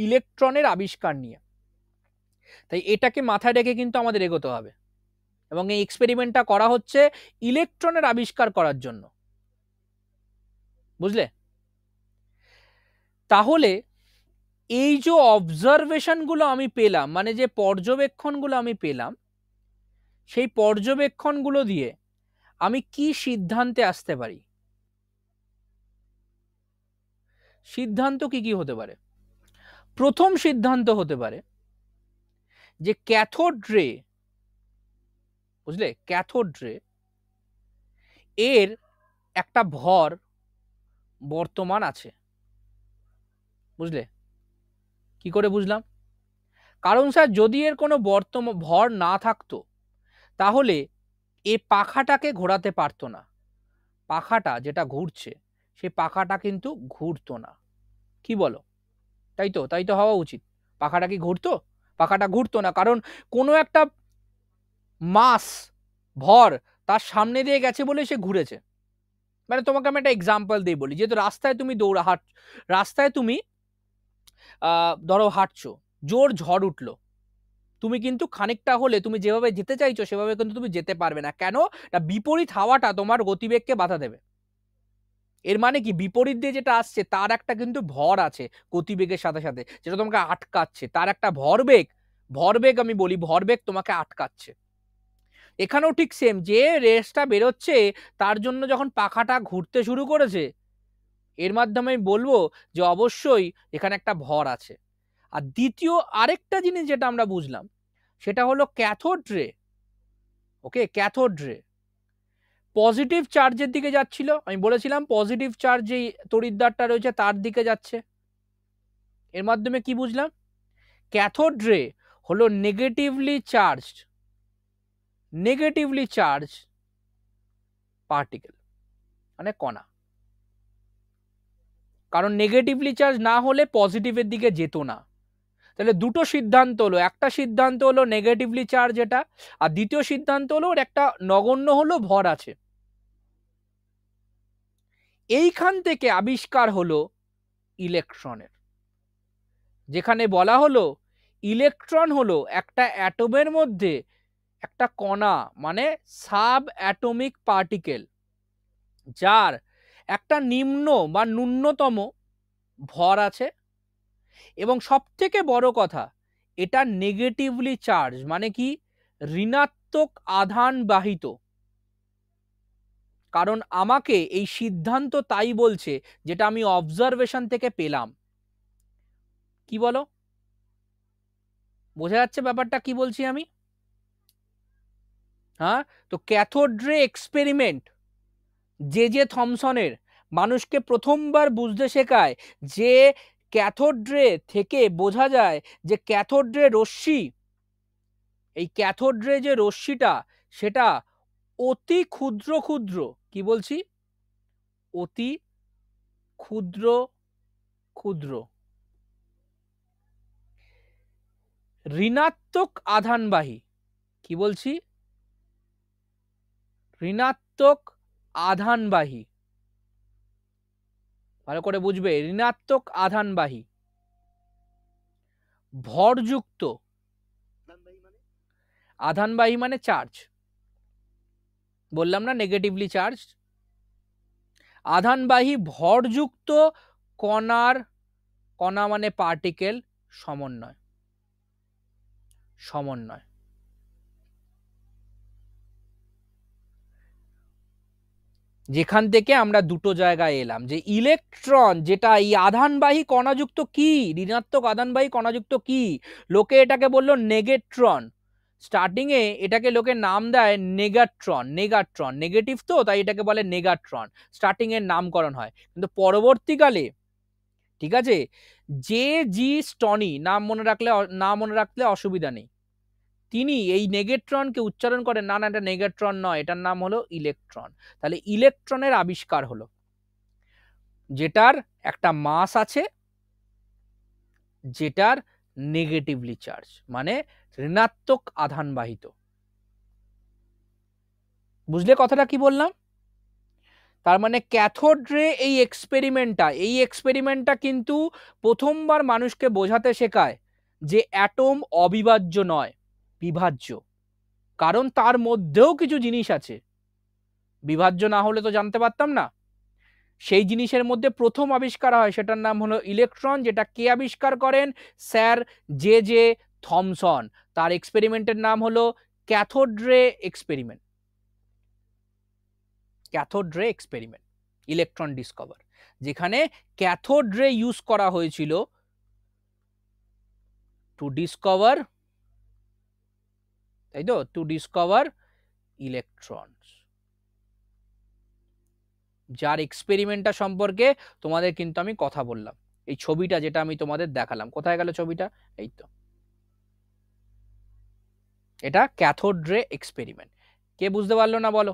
ইলেকট্রনের আবিষ্কার নিয়ে। তাই এটাকে মাথায় রেখে কিন্তু আমাদের এগোতে হবে এবং এই এক্সপেরিমেন্টটা করা হচ্ছে ইলেকট্রনের আবিষ্কার করার জন্য, বুঝলে? তাহলে এই যে অবজারভেশনগুলো আমি পেলাম, মানে যে পর্যবেক্ষণগুলো আমি পেলাম, সেই পর্যবেক্ষণগুলো দিয়ে আমি কি সিদ্ধান্তে আসতে পারি? সিদ্ধান্ত কি কি হতে পারে? প্রথম সিদ্ধান্ত হতে পারে যে ক্যাথোড রে, বুঝলে, ক্যাথোড রে এর একটা ভর বর্তমান আছে, বুঝলে? কি করে বুঝলাম? কারণ স্যার যদি এর কোনো বর্তমান ভর না থাকতো তাহলে এ পাখাটাকে ঘোরাতে পারতো না, পাখাটা যেটা ঘুরছে সে পাখাটা কিন্তু ঘুরতো না, কি বলো? তাই তো, তাই তো হওয়া উচিত। পাখাটা কি ঘুরতো? পাখাটা ঘুরতো না, কারণ কোনো একটা মাস ভর তার সামনে দিয়ে গেছে বলে সে ঘুরেছে। মানে তোমাকে আমি একটা এক্সাম্পল দিয়ে বলি, যেহেতু রাস্তায় তুমি দৌড়া হাঁট রাস্তায় তুমি আহ ধরো হাঁটছো, জোর ঝড় উঠলো, তুমি কিন্তু খানিকটা হলে তুমি যেভাবে যেতে চাইছো সেভাবে কিন্তু তুমি যেতে পারবে না। কেন? না বিপরীত হাওয়াটা তোমার গতিবেগকে বাধা দেবে। এর মানে কি, বিপরীত দিয়ে যেটা আসছে তার একটা কিন্তু ভর আছে গতিবেগের সাথে সাথে, যেটা তোমাকে আটকাচ্ছে, তার একটা ভরবেগ, ভরবেগ আমি বলি ভরবেগ তোমাকে আটকাচ্ছে। এখানেও ঠিক সেম, যে রেসটা বেরোচ্ছে তার জন্য যখন পাখাটা ঘুরতে শুরু করেছে, এর মাধ্যমে আমি বলবো যে অবশ্যই এখানে একটা ভর আছে। আর দ্বিতীয় আরেকটা জিনিস যেটা আমরা বুঝলাম সেটা হলো ক্যাথোড রে, ওকে, ক্যাথোড রে পজিটিভ চার্জের দিকে যাচ্ছিল, আমি বলেছিলাম পজিটিভ চার্জ যেই তড়িৎদ্বারটা রয়েছে তার দিকে যাচ্ছে। এর মাধ্যমে কি বুঝলাম? ক্যাথোড রে হলো negatively charged, negatively charge particle, মানে কণা। কারণ নেগেটিভলি চার্জ না হলে পজিটিভের দিকে যেত না। তাহলে দুটো সিদ্ধান্ত হলো, একটা সিদ্ধান্ত হলো নেগেটিভলি চার্জ এটা, আর দ্বিতীয় সিদ্ধান্ত হলো ওর একটা নগণ্য হলো ভর আছে। এইখান থেকে আবিষ্কার হলো ইলেকট্রনের, যেখানে বলা হলো ইলেকট্রন হলো একটা অ্যাটমের মধ্যে একটা কণা, মানে সাব অ্যাটমিক পার্টিকেল, যার একটা নিম্ন বা ন্যূনতম ভর আছে এবং সবথেকে বড় কথা এটা নেগেটিভলি চার্জ, মানে কি ঋণাত্মক আধান বাহিত। কারণ আমাকে এই সিদ্ধান্ত তাই বলছে যেটা আমি অবজারভেশন থেকে পেলাম, কি বলো? বোঝা যাচ্ছে ব্যাপারটা কি বলছি আমি? হ্যাঁ, তো cathode ray experiment J J থমসনের মানুষকে প্রথমবার বুঝতে শেখায় যে ক্যাথোড রে থেকে বোঝা যায় যে ক্যাথোড রে রশ্মি, এই ক্যাথোড রে যে রশ্মিটা সেটা অতি ক্ষুদ্র ক্ষুদ্র, কি বলছি, অতি ক্ষুদ্র ক্ষুদ্র ঋণাত্মক আধানবাহী, কি বলছি, ঋণাত্মক আধানবাহী, ভালো করে বুঝবে, ঋণাত্মক আধানবাহী ভরযুক্ত, আধানবাহী মানে চার্জ, বললাম না নেগেটিভলি চার্জ, আধানবাহী ভরযুক্ত কণার, কণা মানে পার্টিকেল, সমন্বয়, সমন্বয় যেখান থেকে আমরা দুটো জায়গায় এলাম যে ইলেকট্রন যেটা এই আধানবাহী কণাযুক্ত, কি ঋণাত্মক আধানবাহী কণাযুক্ত, কি লোকে এটাকে বলল নেগেট্রন, স্টার্টিংয়ে এটাকে লোকে নাম দেয় নেগাট্রন, নেগাট্রন নেগেটিভ তো তাই এটাকে বলে নেগাট্রন, স্টার্টিংয়ের নামকরণ হয়। কিন্তু পরবর্তীকালে ঠিক আছে জে জি স্টনি, নাম মনে রাখলে না মনে রাখলে অসুবিধা নেই, তিনি এই নেগেট্রনকে উচ্চারণ করেন না না এটা নেগেট্রন নয়, এটার নাম হলো ইলেকট্রন। তাহলে ইলেকট্রনের আবিষ্কার হলো যেটার একটা মাস আছে, যেটার নেগেটিভলি চার্জ, মানে ঋণাত্মক আধানবাহিত। বুঝলে কথাটা কি বললাম? তার মানে ক্যাথোড রে এই এক্সপেরিমেন্টটা এই এক্সপেরিমেন্টটা কিন্তু প্রথমবার মানুষকে বোঝাতে শেখায় যে অ্যাটম অবিভাজ্য নয়, বিভাজ্য। কারণ তার মধ্যেও কিছু জিনিস আছে, বিভাজ্য না হলে তো জানতে পারতাম না। সেই জিনিসের মধ্যে প্রথম আবিষ্কার হয়, সেটার নাম হলো ইলেকট্রন, যেটা কে আবিষ্কার করেন? Sir J J Thomson. তার এক্সপেরিমেন্টের নাম হলো cathode ray experiment, cathode ray experiment, electron discover, যেখানে ক্যাথোড রে ইউজ করা হয়েছিল টু ডিসকভার, তাই তো, টু ডিসকভার ইলেকট্রনস। যার এক্সপেরিমেন্টটা সম্পর্কে তোমাদের কিন্তু আমি কথা বললাম, এই ছবিটা যেটা আমি তোমাদের দেখালাম, কোথায় গেল ছবিটা? এই তো, এটা ক্যাথোড রে এক্সপেরিমেন্ট। কে বুঝতে পারলো না বলো?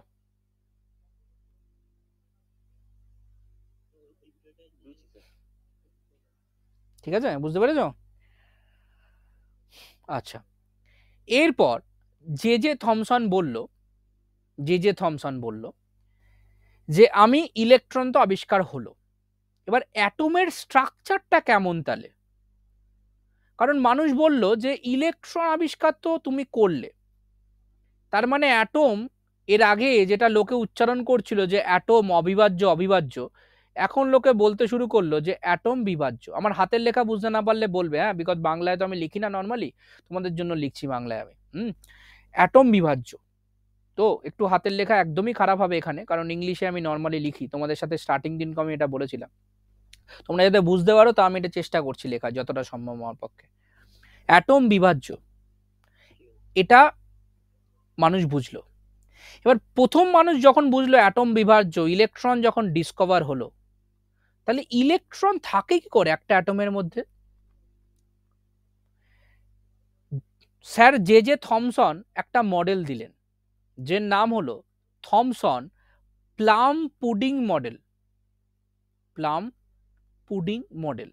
ঠিক আছে, বুঝতে পেরেছো? আচ্ছা, এরপর জে জে থমসন বলল জে জে থমসন বলল যে আমি ইলেকট্রন তো আবিষ্কার হলো, এবার অ্যাটমের স্ট্রাকচারটা কেমন তাহলে? কারণ মানুষ বলল যে ইলেকট্রন আবিষ্কার তো তুমি করলে, তার মানে অ্যাটম, এর আগে যেটা লোকে উচ্চারণ করছিল যে অ্যাটম অবিভাজ্য অবিভাজ্য, এখন লোকে বলতে শুরু করলো যে অ্যাটম বিভাজ্য। আমার হাতের লেখা বুঝতে না পারলে বলবে, হ্যাঁ, বিকজ বাংলায় তো আমি লিখি না নর্মালি, তোমাদের জন্য লিখছি বাংলায় আমি। হুম অ্যাটম বিভাজ্য, তো একটু হাতের লেখা একদমই খারাপ হবে এখানে, কারণ ইংলিশে আমি নর্মালি লিখি, তোমাদের সাথে স্টার্টিং দিনকে আমি এটা বলেছিলাম, তোমরা যাতে বুঝতে পারো তা আমি এটা চেষ্টা করছি লেখা যতটা সম্ভব আমার পক্ষে। অ্যাটম বিভাজ্য, এটা মানুষ বুঝলো। এবার প্রথম মানুষ যখন বুঝলো অ্যাটম বিভাজ্য, ইলেকট্রন যখন ডিসকভার হলো, তাহলে ইলেকট্রন থাকে কি করে একটা অ্যাটমের মধ্যে? স্যার জে জে থমসন একটা মডেল দিলেন, যে নাম হলো Thomson plum pudding model. Plum pudding model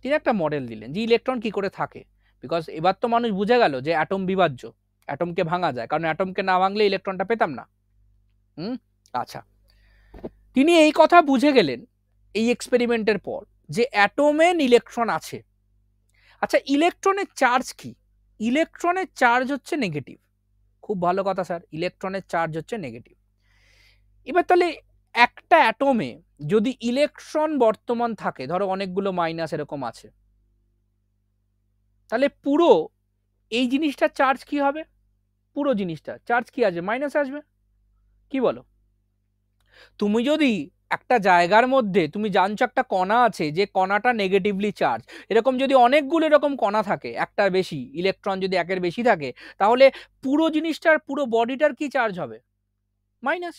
তিনি একটা মডেল দিলেন যে ইলেকট্রন কি করে থাকে, বিকজ এবার তো মানুষ বুঝে গেল যে অ্যাটম বিভাজ্য, অ্যাটমকে ভাঙা যায়, কারণ অ্যাটমকে না ভাঙলে ইলেকট্রনটা পেতাম না। হুম আচ্ছা, তিনি এই কথা বুঝে গেলেন এই এক্সপেরিমেন্টের পর যে অ্যাটমে ইলেকট্রন আছে। আচ্ছা, ইলেকট্রনের চার্জ কি? ইলেকট্রনের চার্জ হচ্ছে নেগেটিভ। খুব ভালো কথা স্যার, ইলেকট্রনের চার্জ হচ্ছে নেগেটিভ। এবার তাহলে একটা অ্যাটমে যদি ইলেকট্রন বর্তমান থাকে, ধরো অনেকগুলো মাইনাস এরকম আছে, তাহলে পুরো এই জিনিসটা চার্জ কি হবে? পুরো জিনিসটা চার্জ কি আসবে? মাইনাস আসবে। কি বলো? তুমি যদি একটা জায়গার মধ্যে তুমি জানছো একটা কণা আছে, যে কণাটা নেগেটিভলি চার্জ, এরকম যদি অনেকগুলো এরকম কণা থাকে, একটার বেশি, ইলেকট্রন যদি একের বেশি থাকে, তাহলে পুরো জিনিসটার, পুরো বডিটার কি চার্জ হবে? মাইনাস।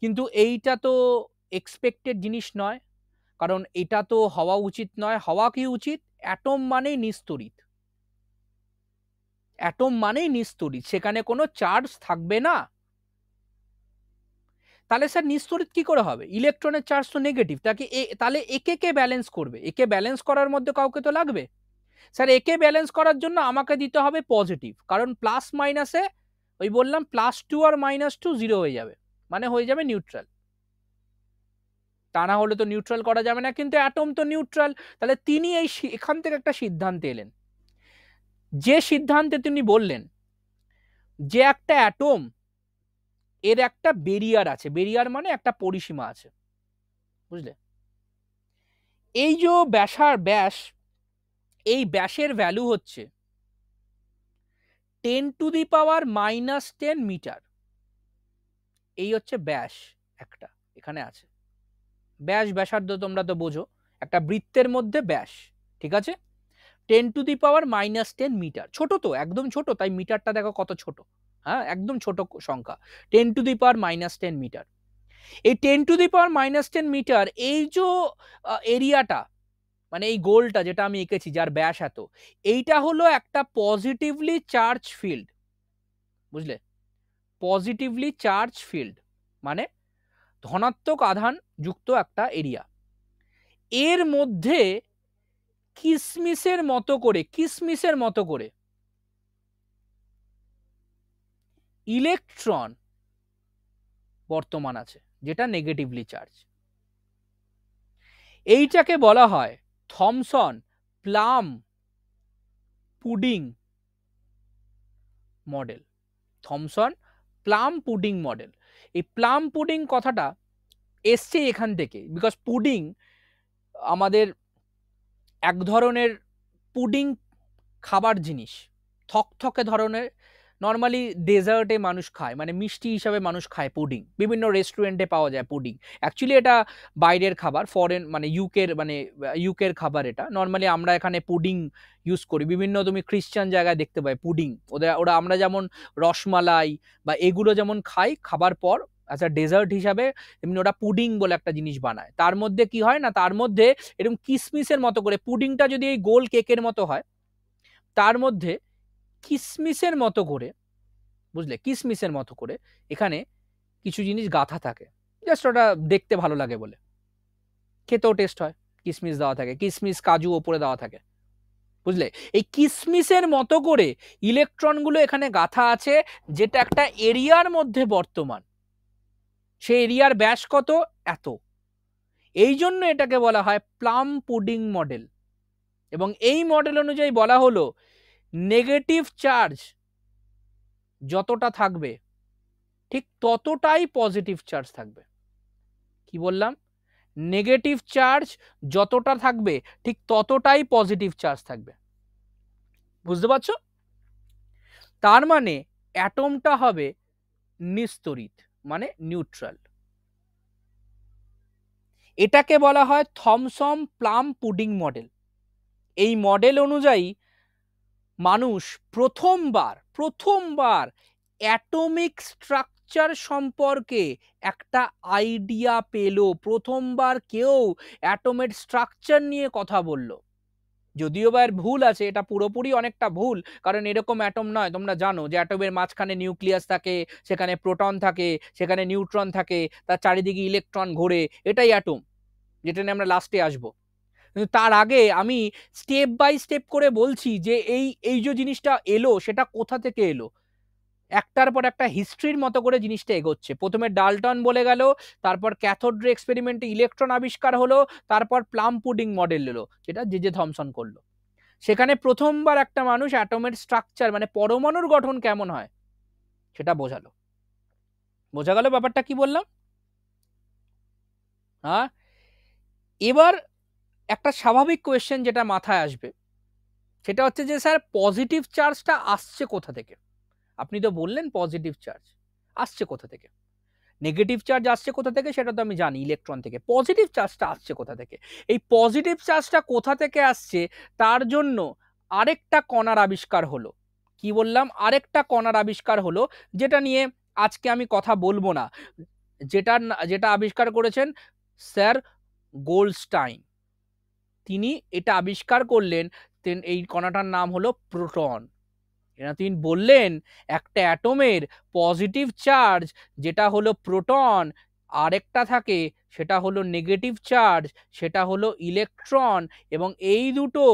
কিন্তু এইটা তো এক্সপেক্টেড জিনিস নয়, কারণ এটা তো হওয়া উচিত নয়। হওয়া কি উচিত? অ্যাটম মানেই নিস্তড়িত, অ্যাটম মানেই নিস্তড়িত, সেখানে কোনো চার্জ থাকবে না। তাহলে স্যার নিস্তড়িত কি করে হবে? ইলেকট্রনের চার্জ তো নেগেটিভ, তাকে তাহলে একে কে ব্যালেন্স করবে? একে ব্যালেন্স করার মধ্যে কাউকে তো লাগবে। স্যার একে ব্যালেন্স করার জন্য আমাকে দিতে হবে পজিটিভ, কারণ প্লাস মাইনাসে ওই বললাম প্লাস টু আর মাইনাস টু জিরো হয়ে যাবে, মানে হয়ে যাবে নিউট্রাল। তা না হলে তো নিউট্রাল করা যাবে না, কিন্তু অ্যাটম তো নিউট্রাল। তাহলে তিনি এই এখান থেকে একটা সিদ্ধান্তে এলেন, যে সিদ্ধান্তে তিনি বললেন যে একটা অ্যাটম, এর একটা বেরিয়ার আছে, বেরিয়ার মানে একটা পরিসীমা আছে, বুঝলে? এই যে ব্যাসার ব্যাস, এই ব্যাসের ভ্যালু হচ্ছে ten to the power minus ten metre. এই হচ্ছে ব্যাস একটা, এখানে আছে ব্যাস, ব্যাসার্ধ তোমরা তো বোঝো, একটা বৃত্তের মধ্যে ব্যাস, ঠিক আছে? Ten to the power minus ten metre, ছোট তো, একদম ছোট, তাই মিটারটা দেখো কত ছোট, হ্যাঁ একদম ছোট সংখ্যা, ten to the power minus ten metre. এই ten to the power minus ten metre, এই যে এরিয়াটা, মানে এই গোলটা যেটা আমি এঁকেছি যার ব্যাস এত, এইটা হলো একটা পজিটিভলি চার্জ ফিল্ড, বুঝলে? পজিটিভলি চার্জ ফিল্ড মানে ধনাত্মক আধান যুক্ত একটা এরিয়া। এর মধ্যে কিসমিসের মতো করে কিসমিসের মতো করে ইলেকট্রন বর্তমান আছে যেটা নেগেটিভলি চার্জ। এইটাকে বলা হয় Thomson plum pudding model. Thomson plum pudding model, এই প্লাম পুডিং কথাটা এসছে এখান থেকে, বিকজ পুডিং আমাদের এক ধরনের পুডিং খাবার জিনিস, থকথকে ধরনের, নর্মালি ডেজার্টে মানুষ খায়, মানে মিষ্টি হিসাবে মানুষ খায় পুডিং, বিভিন্ন রেস্টুরেন্টে পাওয়া যায় পুডিং। অ্যাকচুয়ালি এটা বাইরের খাবার, ফরেন মানে ইউকের, মানে ইউকের খাবার এটা। নর্মালি আমরা এখানে পুডিং ইউজ করি, বিভিন্ন তুমি খ্রিশ্চান জায়গায় দেখতে পাই পুডিং, ওদের ওরা আমরা যেমন রসমালাই বা এগুলো যেমন খাই খাবার পর অ্যাজ আ ডেজার্ট হিসাবে, এমনি ওরা পুডিং বলে একটা জিনিস বানায়। তার মধ্যে কি হয় না, তার মধ্যে এরকম কিসমিসের মতো করে, পুডিংটা যদি এই গোল কেকের মতো হয়, তার মধ্যে কিসমিসের মতো করে, বুঝলে, কিসমিসের মতো করে এখানে কিছু জিনিস গাঁথা থাকে, জাস্ট ওটা দেখতে ভালো লাগে বলে। খেতেও টেস্ট হয়, কিসমিস দেওয়া থাকে, কিসমিস কাজু ওপরে দেওয়া থাকে, বুঝলে। এই কিসমিসের মতো করে ইলেকট্রনগুলো এখানে গাঁথা আছে, যেটা একটা এরিয়ার মধ্যে বর্তমান, সেই এরিয়ার ব্যাস কত, এত। এই জন্য এটাকে বলা হয় প্লাম পুডিং মডেল। এবং এই মডেল অনুযায়ী বলা হলো নেগেটিভ চার্জ যতটা থাকবে ঠিক ততটাই পজিটিভ চার্জ থাকবে। কি বললাম? নেগেটিভ চার্জ যতটা থাকবে ঠিক ততটাই পজিটিভ চার্জ থাকবে, বুঝতে পারছো? তার মানে অ্যাটমটা হবে নিস্তড়িত, মানে নিউট্রাল। এটাকে বলা হয় থমসন প্লাম পুডিং মডেল। এই মডেল অনুযায়ী মানুষ প্রথমবার প্রথমবার অ্যাটমিক স্ট্রাকচার সম্পর্কে একটা আইডিয়া পেল, প্রথমবার কেউ অ্যাটমের স্ট্রাকচার নিয়ে কথা বলল। যদিও বা এর ভুল আছে, এটা পুরোপুরি অনেকটা ভুল, কারণ এরকম অ্যাটম নয়। তোমরা জানো যে অ্যাটমের মাঝখানে নিউক্লিয়াস থাকে, সেখানে প্রোটন থাকে, সেখানে নিউট্রন থাকে, তার চারিদিকে ইলেকট্রন ঘোরে, এটাই অ্যাটম, যেটা নিয়ে আমরা লাস্টে আসবো। কিন্তু তার আগে আমি স্টেপ বাই স্টেপ করে বলছি যে এই এই যে জিনিসটা এলো সেটা কোথা থেকে এলো, একটার পর একটা হিস্ট্রির মতো করে জিনিসটা এগোচ্ছে। প্রথমে ডালটন বলে গেল, তারপর ক্যাথোড রে এক্সপেরিমেন্টে ইলেকট্রন আবিষ্কার হলো, তারপর প্লাম পুডিং মডেল এলো যেটা জে জে থমসন করলো। সেখানে প্রথমবার একটা মানুষ অ্যাটমের স্ট্রাকচার মানে পরমাণুর গঠন কেমন হয় সেটা বোঝালো। বোঝা গেল ব্যাপারটা কি বললাম? হ্যাঁ, এবার একটা স্বাভাবিক কোয়েশ্চেন যেটা মাথায় আসবে সেটা হচ্ছে যে স্যার পজিটিভ চার্জটা আসছে কোথা থেকে? আপনি তো বললেন পজিটিভ চার্জ আসছে কোথা থেকে, নেগেটিভ চার্জ আসছে কোথা থেকে সেটা তো আমি জানি, ইলেকট্রন থেকে। পজিটিভ চার্জটা আসছে কোথা থেকে? এই পজিটিভ চার্জটা কোথা থেকে আসছে তার জন্য আরেকটা কণার আবিষ্কার হলো। কি বললাম? আরেকটা কণার আবিষ্কার হলো, যেটা নিয়ে আজকে আমি কথা বলবো না, যেটা যেটা আবিষ্কার করেছেন স্যার গোল্ডস্টাইন। তিনি এটা আবিষ্কার করলেন, এই কণাটার নাম হলো প্রোটন। এরা তিনি বললেন একটা অ্যাটমের পজিটিভ চার্জ যেটা হলো প্রোটন, আরেকটা থাকে সেটা হলো নেগেটিভ চার্জ, সেটা হলো ইলেকট্রন, এবং এই দুটো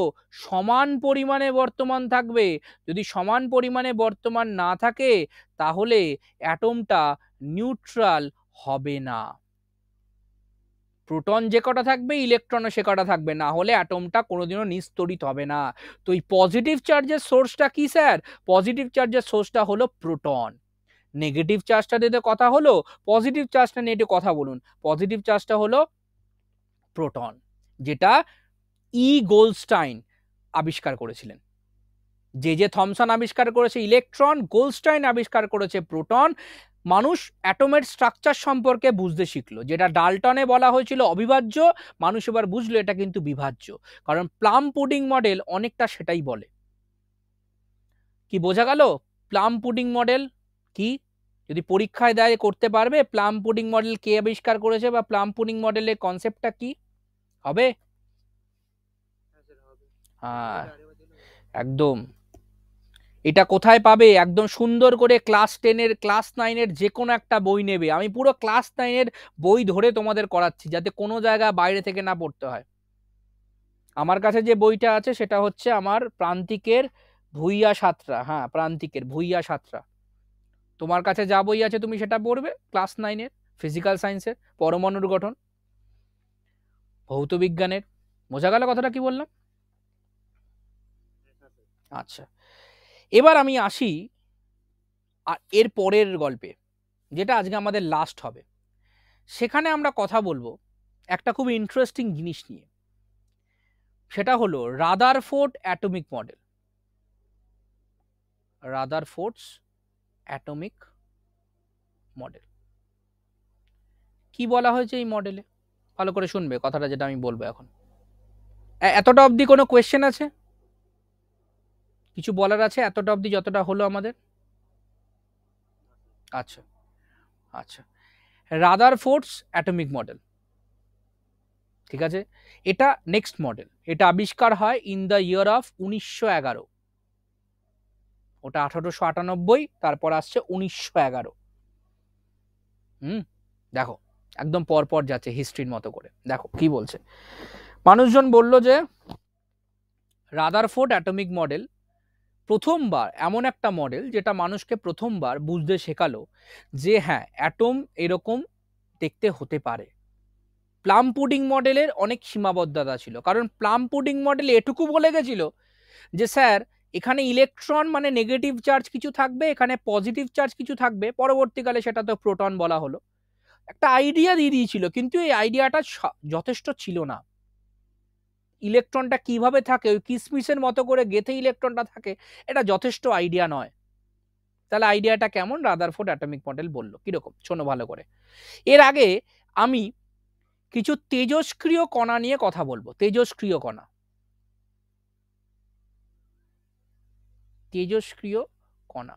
সমান পরিমাণে বর্তমান থাকবে। যদি সমান পরিমাণে বর্তমান না থাকে তাহলে অ্যাটমটা নিউট্রাল হবে না। প্রোটন যে কটা থাকবে, ইলেকট্রনও সে কটা থাকবে, না হলে অ্যাটমটা কোনোদিনও নিস্তড়িত হবে না। তো এই পজিটিভ চার্জের সোর্সটা কি স্যার? পজিটিভ চার্জের সোর্সটা হলো প্রোটন। নেগেটিভ চার্জটা দিয়ে কথা হলো, পজিটিভ চার্জটা নিয়ে একটু কথা বলুন। পজিটিভ চার্জটা হলো প্রোটন, যেটা ই গোল্ডস্টাইন আবিষ্কার করেছিলেন। জে জে থমসন আবিষ্কার করেছে ইলেকট্রন, গোল্ডস্টাইন আবিষ্কার করেছে প্রোটন। মানুষ অ্যাটমের স্ট্রাকচার সম্পর্কে বুঝতে শিখলো, যেটা ডালটনে বলা হয়েছিল অবিভাজ্য, মানুষ এবার বুঝলো এটা কিন্তু বিভাজ্য, কারণ প্লাম পুডিং মডেল অনেকটা সেটাই বলে। কি বোঝা গেল? প্লাম পুডিং মডেল কি, যদি পরীক্ষায় দেয় করতে পারবে? প্লাম পুডিং মডেল কে আবিষ্কার করেছে, বা প্লাম পুডিং মডেলের কনসেপ্টটা কি হবে? হ্যাঁ একদম, এটা কোথায় পাবে? একদম সুন্দর করে ক্লাস টেনের ক্লাস নাইনের যে কোনো একটা বই নেবে। আমি পুরো ক্লাস নাইনের বই ধরে তোমাদের করাচ্ছি, যাতে কোনো জায়গা বাইরে থেকে না পড়তে হয়। আমার কাছে যে বইটা আছে সেটা হচ্ছে আমার প্রান্তিকের ভূইয়া সাতরা। হ্যাঁ, প্রান্তিকের ভূইয়া সাতরা। তোমার কাছে যা বই আছে তুমি সেটা পড়বে ক্লাস নাইনের। ফিজিক্যাল সায়েন্সের পরমাণুর গঠন ভৌত বিজ্ঞানের বোঝা গেল কথাটা কি বললাম আচ্ছা এবার আমি আসি আর এর পরের গল্পে যেটা আজকে আমাদের লাস্ট হবে সেখানে আমরা কথা বলবো একটা খুব ইন্টারেস্টিং জিনিস নিয়ে সেটা হলো Rutherford atomic model Rutherford's atomic model কি বলা হয়েছে এই মডেলে ভালো করে শুনবে কথাটা যেটা আমি বলবো এখন এতটা অবধি কোনো কোশ্চেন আছে কিছু বলার আছে এতটা অবধি যতটা হলো আমাদের আচ্ছা আচ্ছা রাদারফোর্ডস অ্যাটমিক মডেল ঠিক আছে এটা নেক্সট মডেল এটা আবিষ্কার হয় ইন দ্য ইয়ার অফ উনিশশো এগারো ওটা আঠারোশো আটানব্বই তারপর আসছে উনিশশো এগারো হুম দেখো একদম পর পর যাচ্ছে হিস্ট্রির মতো করে দেখো কি বলছে মানুষজন বলল যে রাদারফোর্ড অ্যাটমিক মডেল প্রথমবার এমন একটা মডেল যেটা মানুষকে প্রথমবার বুঝতে শেখালো যে হ্যাঁ অ্যাটম এরকম দেখতে হতে পারে প্লাম পুডিং মডেলের অনেক সীমাবদ্ধতা ছিল কারণ প্লাম পুডিং মডেল এটুকু বলে গেছিল যে স্যার এখানে ইলেকট্রন মানে নেগেটিভ চার্জ কিছু থাকবে এখানে পজিটিভ চার্জ কিছু থাকবে পরবর্তীকালে সেটা তো প্রোটন বলা হলো একটা আইডিয়া দিয়ে দিয়েছিল কিন্তু এই আইডিয়াটা যথেষ্ট ছিল না ইলেকট্রনটা কিভাবে থাকে ওই কিসমিসের মতো করে গেথে ইলেকট্রনটা থাকে এটা যথেষ্ট আইডিয়া নয় তাহলে আইডিয়াটা কেমন রাদারফোর্ড অ্যাটমিক মডেল বললো কিরকম শোনো ভালো করে এর আগে আমি কিছু তেজস্ক্রিয় কণা নিয়ে কথা বলবো তেজস্ক্রিয় কণা তেজস্ক্রিয় কণা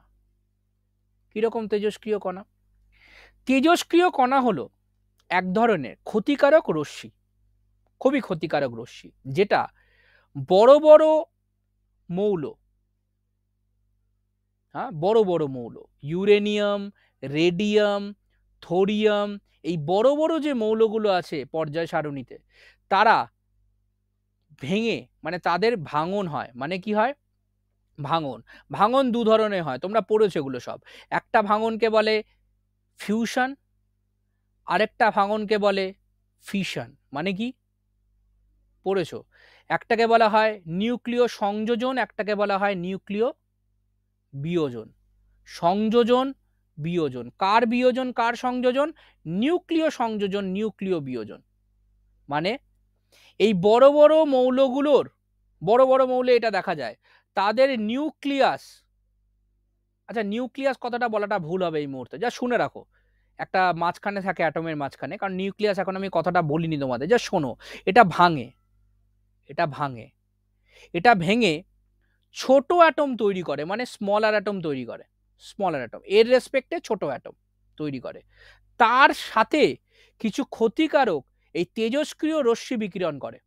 কিরকম তেজস্ক্রিয় কণা তেজস্ক্রিয় কণা হলো এক ধরনের ক্ষতিকারক রশ্মি খুবই ক্ষতিকারক রশ্মি যেটা বড় বড় মৌল হ্যাঁ বড় বড় মৌল ইউরেনিয়াম রেডিয়াম থোরিয়াম এই বড় বড় যে মৌলগুলো আছে পর্যায় সারণীতে তারা ভেঙে মানে তাদের ভাঙন হয় মানে কি হয় ভাঙন ভাঙন দু ধরনের হয় তোমরা পড়েছো এগুলো সব একটা ভাঙনকে বলে ফিউশন আরেকটা ভাঙনকে বলে ফিশন মানে কি পড়েছো একটাকে বলা হয় নিউক্লিয় সংযোজন একটাকে বলা হয় নিউক্লিয় বিয়োজন সংযোজন বিয়োজন কার বিয়োজন কার সংযোজন নিউক্লিয় সংযোজন নিউক্লিয় বিয়োজন মানে এই বড় বড় মৌলগুলোর বড় বড় মৌলে এটা দেখা যায় তাদের নিউক্লিয়াস আচ্ছা নিউক্লিয়াস কথাটা বলাটা ভুল হবে এই মুহূর্তে যা শুনে রাখো একটা মাঝখানে থাকে অ্যাটমের মাঝখানে কারণ নিউক্লিয়াস এখন আমি কথাটা বলিনি তোমাদের যা শোনো এটা ভাঙে এটা ভাঙে এটা ভেঙে ছোট অ্যাটম তৈরি করে মানে স্মলার অ্যাটম তৈরি করে স্মলার অ্যাটম এর রেসপেক্টে ছোট অ্যাটম তৈরি করে তার সাথে কিছু ক্ষতিকারক এই তেজস্ক্রিয় রশ্মি বিকিরণ করে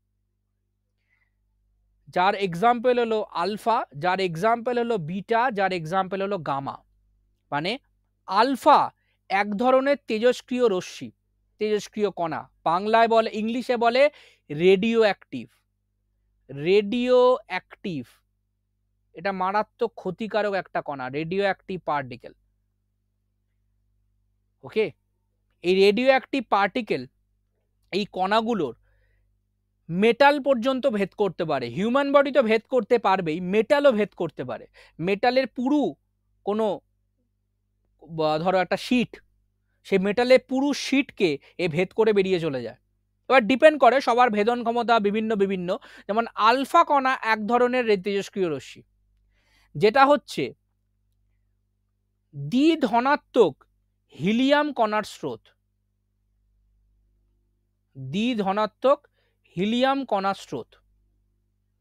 যার এক্সাম্পল হলো আলফা যার এক্সাম্পল হলো বিটা যার এক্সাম্পল হলো গামা মানে আলফা এক ধরনের তেজস্ক্রিয় রশ্মি তেজস্ক্রিয় কণা বাংলায় বলে ইংলিশে বলে রেডিও অ্যাক্টিভ রেডিও অ্যাক্টিভ এটা মারাত্মক ক্ষতিকারক একটা কণা রেডিও অ্যাক্টিভ পার্টিকেল ওকে এই রেডিও অ্যাক্টিভ পার্টিকেল এই কণাগুলোর মেটাল পর্যন্ত ভেদ করতে পারে হিউম্যান বডি তো ভেদ করতে পারবেই মেটালও ভেদ করতে পারে মেটালের পুরু কোনো ধরো একটা শীট সেই মেটালের পুরু শীটকে এ ভেদ করে বেরিয়ে চলে যায় এবার ডিপেন্ড করে সবার ভেদন ক্ষমতা বিভিন্ন বিভিন্ন যেমন আলফা কণা এক ধরনের তেজস্ক্রিয় রশ্মি যেটা হচ্ছে দ্বি ধনাত্মক হিলিয়াম কণার স্রোত দ্বি ধনাত্মক হিলিয়াম কণা স্রোত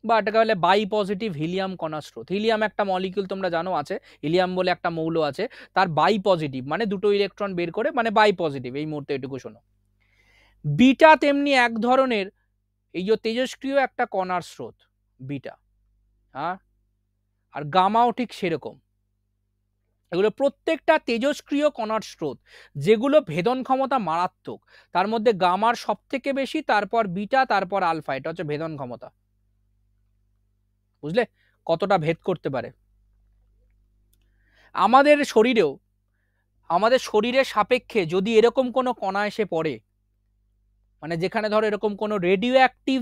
বা এটাকে বলে বাই পজিটিভ হিলিয়াম কণা স্রোত হিলিয়াম একটা মলিকিউল তোমরা জানো আছে হিলিয়াম বলে একটা মৌল আছে তার বাই পজিটিভ মানে দুটো ইলেকট্রন বের করে মানে বাই পজিটিভ এই মুহূর্তে এটুকু শোনো বিটা তেমনি এক ধরনের এই যে তেজস্ক্রিয় একটা কণার স্রোত বিটা হ্যাঁ আর গামাও ঠিক সেরকম এগুলো প্রত্যেকটা তেজস্ক্রিয় কণার স্রোত যেগুলো ভেদন ক্ষমতা মারাত্মক তার মধ্যে গামার সব থেকে বেশি তারপর বিটা তারপর আলফা এটা হচ্ছে ভেদন ক্ষমতা বুঝলে কতটা ভেদ করতে পারে আমাদের শরীরেও আমাদের শরীরের সাপেক্ষে যদি এরকম কোনো কণা এসে পড়ে, মানে যেখানে ধরো এরকম কোনো রেডিও অ্যাক্টিভ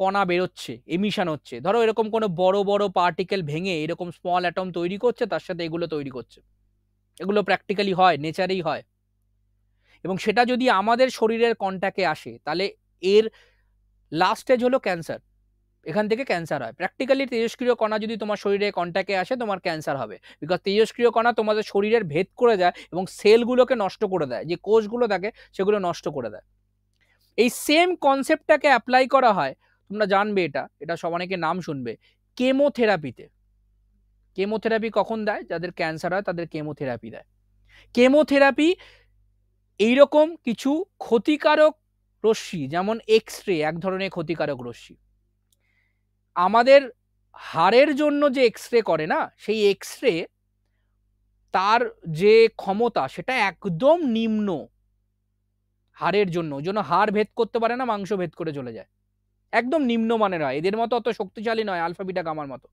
কণা বেরোচ্ছে, এমিশন হচ্ছে, ধরো এরকম কোনো বড় বড় পার্টিকেল ভেঙে এরকম স্মল অ্যাটম তৈরি করছে, তার সাথে এগুলো তৈরি করছে, এগুলো প্র্যাকটিক্যালি হয়, নেচারেই হয়। এবং সেটা যদি আমাদের শরীরের কন্ট্যাক্টে আসে তাহলে এর লাস্ট স্টেজ হলো ক্যান্সার, এখান থেকে ক্যান্সার হয়। প্র্যাকটিক্যালি তেজস্ক্রিয় কণা যদি তোমার শরীরে কন্ট্যাক্টে আসে তোমার ক্যান্সার হবে, বিকজ তেজস্ক্রিয় কণা তোমাদের শরীরের ভেদ করে যায় এবং সেলগুলোকে নষ্ট করে দেয়, যে কোষগুলো থাকে সেগুলো নষ্ট করে দেয়। এই সেম কনসেপ্টটাকে অ্যাপ্লাই করা হয়, তোমরা জানবে এটা, এটা সব অনেকে নাম শুনবে, কেমোথেরাপিতে। কেমোথেরাপি কখন দেয়? যাদের ক্যান্সার হয় তাদের কেমোথেরাপি দেয়। কেমোথেরাপি এইরকম কিছু ক্ষতিকারক রশ্মি, যেমন এক্স রে এক ধরনের ক্ষতিকারক রশ্মি, আমাদের হাড়ের জন্য যে এক্স রে করে না, সেই এক্স রে তার যে ক্ষমতা সেটা একদম নিম্ন হাড়ের জন্য, জন্য হাড় ভেদ করতে পারে না, মাংস ভেদ করে চলে যায়, একদম নিম্ন মানের হয়, এদের মতো অত শক্তিশালী নয় আলফা বিটা গামার মতো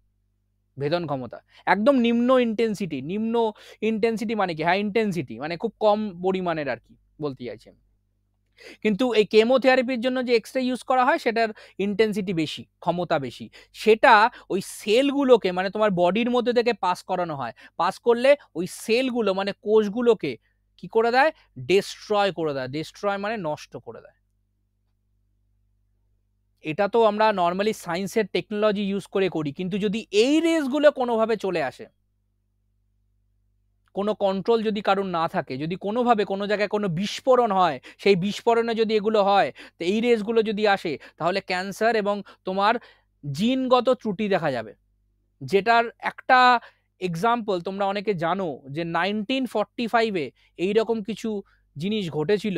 ভেদন ক্ষমতা, একদম নিম্ন ইন্টেন্সিটি। নিম্ন ইন্টেন্সিটি মানে কি? হাই ইন্টেন্সিটি মানে খুব কম পরিমাণের আর কি বলতে চাইছি আমি। কিন্তু এই কেমোথেরাপির জন্য যে এক্স রে ইউজ করা হয় সেটার ইন্টেন্সিটি বেশি, ক্ষমতা বেশি, সেটা ওই সেলগুলোকে মানে তোমার বডির মধ্যে থেকে পাস করানো হয়, পাস করলে ওই সেলগুলো মানে কোষগুলোকে কি করে দেয়? ডিস্ট্রয় করে দেয়। ডিস্ট্রয় মানে নষ্ট করে দেয়। এটা তো আমরা নর্মালি সায়েন্সের টেকনোলজি ইউজ করে করি, কিন্তু যদি এই রেসগুলো কোনোভাবে চলে আসে, কোনো কন্ট্রোল যদি কারণ না থাকে, যদি কোনোভাবে কোনো জায়গায় কোনো বিস্ফোরণ হয়, সেই বিস্ফোরণে যদি এগুলো হয়, তো এই রেসগুলো যদি আসে তাহলে ক্যান্সার এবং তোমার জিনগত ত্রুটি দেখা যাবে। যেটার একটা এক্সাম্পল তোমরা অনেকে জানো যে নাইনটিন ফর্টি ফাইভে এইরকম কিছু জিনিস ঘটেছিল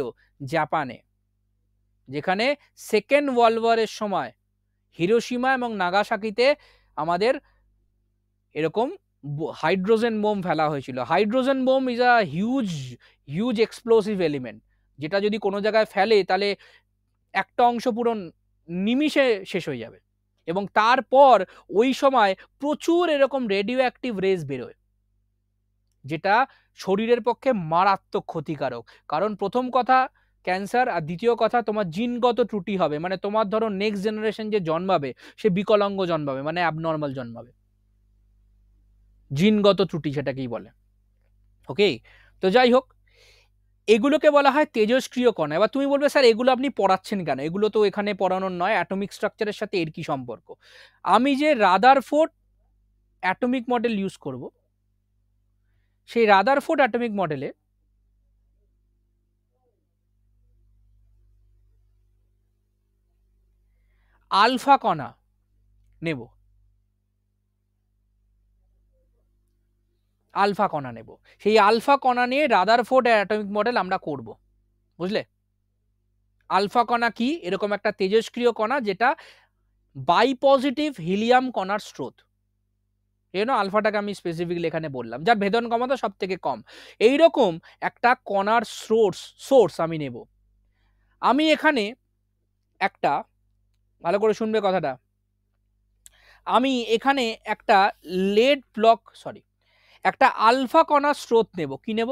জাপানে, যেখানে সেকেন্ড ওয়ার্ল্ড ওয়ারের সময় হিরোশিমা এবং নাগাসাকিতে আমাদের এরকম হাইড্রোজেন বোম ফেলা হয়েছিল। Hydrogen bomb is a huge huge explosive element, যেটা যদি কোনো জায়গায় ফেলে তাহলে একটা অংশ পুরো নিমিষে শেষ হয়ে যাবে। এবং তারপর ওই সময় প্রচুর এরকম রেডিও অ্যাক্টিভ রেজ বেরোয়, যেটা শরীরের পক্ষে মারাত্মক ক্ষতিকারক। কারণ প্রথম কথা ক্যান্সার, আর দ্বিতীয় কথা তোমার জিনগত ত্রুটি হবে, মানে তোমার ধরো নেক্সট জেনারেশন যে জন্মাবে সে বিকলাঙ্গ জন্মাবে, মানে অ্যাবনর্মাল জন্মাবে, জিনগত ত্রুটি সেটাকেই বলে। ওকে, তো যাই হোক, এগুলোকে বলা হয় তেজস্ক্রিয় কণা। এবার তুমি বলবে স্যার এগুলো আপনি পড়াচ্ছেন কেন, এগুলো তো এখানে পড়ানোর নয়, অ্যাটমিক স্ট্রাকচারের সাথে এর কি সম্পর্ক? আমি যে রাদারফোর্ড অ্যাটমিক মডেল ইউজ করব, সেই রাদারফোর্ড অ্যাটমিক মডেলে আলফা কণা নেব, আলফা কণা নেব, সেই আলফা কণা নিয়ে রাদারফোর্ড অ্যাটমিক মডেল আমরা করব, বুঝলে? আলফা কণা কি? এরকম একটা তেজস্ক্রিয় কণা যেটা বাই পজিটিভ হিলিয়াম কণার স্রোত, এই জন্য আলফাটাকে আমি স্পেসিফিকলি এখানে বললাম, যার ভেদন ক্ষমতা সব থেকে কম। এইরকম একটা কণার সোর্স সোর্স আমি নেব। আমি এখানে একটা, ভালো করে শুনবে কথাটা, আমি এখানে একটা লেড ব্লক সরি একটা আলফা কণার স্রোত নেব। কি নেব?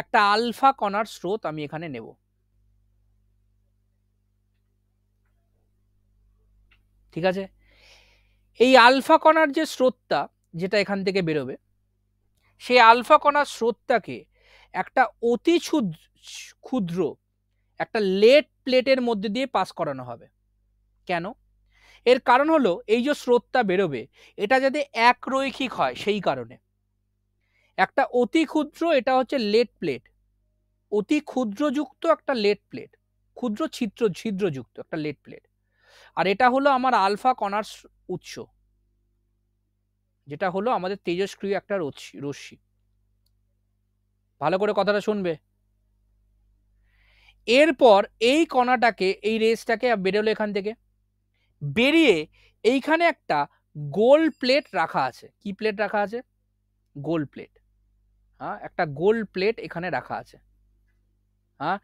একটা আলফা কণার স্রোত আমি এখানে নেব। ঠিক আছে? এই আলফা কণার যে স্রোতটা যেটা এখান থেকে বেরোবে, সেই আলফা কণার স্রোতটাকে একটা অতি ক্ষুদ্র একটা লেড প্লেটের মধ্যে দিয়ে পাস করানো হবে। কেন? এর কারণ হলো এই যে স্রোতটা বেরোবে এটা যাতে একরৈখিক হয়, সেই কারণে। একটা অতি ক্ষুদ্র, এটা হচ্ছে লেড প্লেট, অতি ক্ষুদ্রযুক্ত একটা লেড প্লেট, ক্ষুদ্র ছিদ্র ছিদ্রযুক্ত একটা লেড প্লেট, আর এটা হলো আমার আলফা কণার উৎস, যেটা হলো আমাদের তেজস্ক্রিয় একটা রশ্মি। ভালো করে কথাটা শুনবে। এরপর এই কণাটাকে, এই রেসটাকে বেরোলো এখান থেকে, বেরিয়ে এইখানে একটা গোল প্লেট রাখা আছে। কি প্লেট রাখা আছে? গোল প্লেট। হ্যাঁ, একটা গোল্ড প্লেট এখানে রাখা আছে। হ্যাঁ,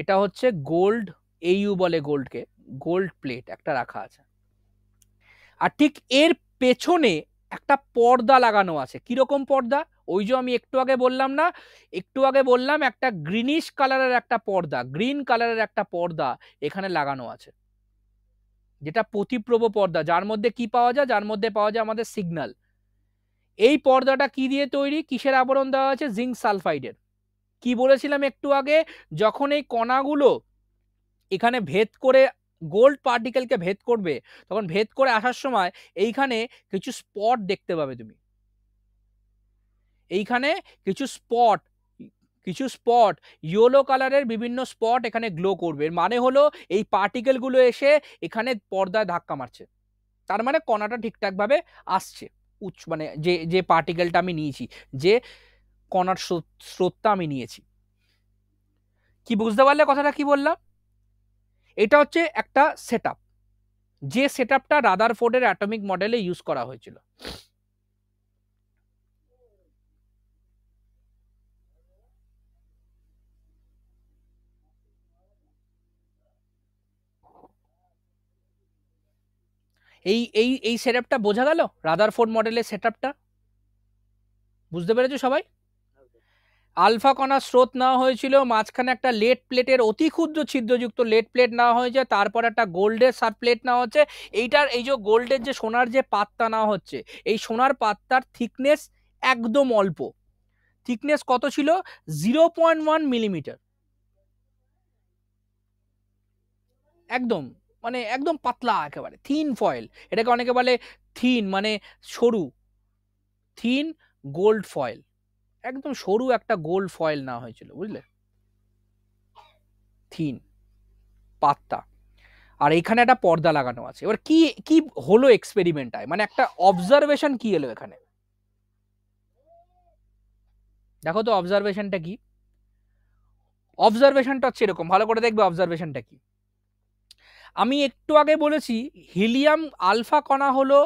এটা হচ্ছে গোল্ড, এইউ বলে গোল্ডকে, গোল্ড প্লেট একটা রাখা আছে। আর ঠিক এর পেছনে একটা পর্দা লাগানো আছে। কিরকম পর্দা? ওই যে আমি একটু আগে বললাম না, একটু আগে বললাম একটা গ্রিনিশ কালারের একটা পর্দা, গ্রিন কালারের একটা পর্দা এখানে লাগানো আছে, যেটা প্রতিপ্রভ পর্দা, যার মধ্যে কি পাওয়া যায়, যার মধ্যে পাওয়া যায় আমাদের সিগন্যাল। এই পর্দাটা কি দিয়ে তৈরি, কিসের আবরণ দেওয়া আছে, জিঙ্ক সালফাইডের। কি বলেছিলাম একটু আগে, যখন এই কণাগুলো এখানে ভেদ করে গোল্ড পার্টিকেলকে ভেদ করবে, তখন ভেদ করে আসার সময় এইখানে কিছু স্পট দেখতে পাবে তুমি, এইখানে কিছু স্পট, কিছু স্পট ইয়েলো কালারের বিভিন্ন স্পট এখানে গ্লো করবে। এর মানে হলো এই পার্টিকেলগুলো এসে এখানে পর্দায় ধাক্কা মারছে, তার মানে কণাটা ঠিকঠাকভাবে আসছে উচ্চ, মানে যে যে পার্টিকেলটা আমি নিয়েছি, যে কণার স্রোতটা আমি নিয়েছি। কি বুঝতে পারলে কথাটা কি বললাম? এটা হচ্ছে একটা সেট আপ, যে সেট আপটা রাদারফোর্ডের অ্যাটমিক মডেলে ইউজ করা হয়েছিল। এই এই এই সেট আপটা বোঝা গেল, রাদারফোর্ড মডেলের সেট আপটা বুঝতে পেরেছো সবাই? আলফা কণার স্রোত নেওয়া হয়েছিল, মাঝখানে একটা লেড প্লেটের অতি ক্ষুদ্র ছিদ্রযুক্ত লেড প্লেট নেওয়া হয়েছে, তারপর একটা গোল্ডের সার প্লেট নেওয়া হচ্ছে। এইটার এই যে গোল্ডের যে সোনার যে পাত্তা নেওয়া হচ্ছে, এই সোনার পাত্তার থিকনেস একদম অল্প, থিকনেস কত ছিল, জিরো পয়েন্ট ওয়ান মিলিমিটার, একদম মানে একদম পাতলা, একেবারে থিন ফয়েল। এটাকে অনেকে বলে থিন মানে সরু, থিন গোল্ড ফয়েল, একদম সরু একটা গোল্ড ফয়েল না হয়েছিল, বুঝলে, থিন পাতলা। আর এখানে একটা পর্দা লাগানো আছে। এবার কি কি হলো এক্সপেরিমেন্টটায়, মানে একটা অবজারভেশন কি এলো এখানে, দেখো তো অবজারভেশনটা কি। অবজারভেশনটা হচ্ছে এরকম, ভালো করে দেখবে অবজারভেশনটা কি। আমি একটু আগে বলেছি হিলিয়াম আলফা কণা হলো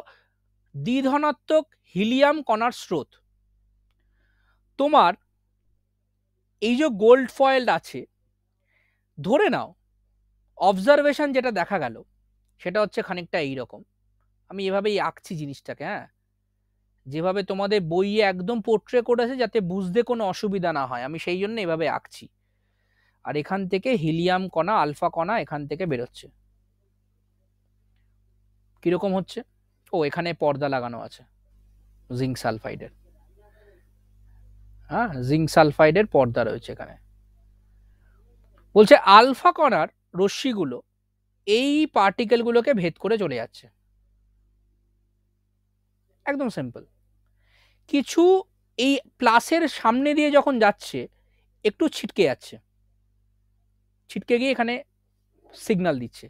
দ্বিধনাত্মক হিলিয়াম কণার স্রোত। তোমার এই যে গোল্ড ফয়েল আছে, ধরে নাও অবজারভেশন যেটা দেখা গেল সেটা হচ্ছে খানিকটা এই রকম, আমি এভাবেই আঁকছি জিনিসটাকে, হ্যাঁ, যেভাবে তোমাদের বইয়ে একদম পোট্রে করেছে যাতে বুঝতে কোনো অসুবিধা না হয়, আমি সেই জন্য এভাবে আঁকছি। আর এখান থেকে হিলিয়াম কণা, আলফা কণা এখান থেকে বেরোচ্ছে, কিরকম হচ্ছে, ও এখানে পর্দা লাগানো আছে জিঙ্ক সালফাইডের, হ্যাঁ, জিঙ্ক সালফাইডের পর্দা রয়েছে এখানে। বলছে আলফা কণার রশ্মিগুলো এই পার্টিকেলগুলোকে ভেদ করে চলে যাচ্ছে, একদম সিম্পল। কিছু এই প্লাসের সামনে দিয়ে যখন যাচ্ছে একটু ছিটকে যাচ্ছে, ছিটকে গিয়ে এখানে সিগন্যাল দিচ্ছে।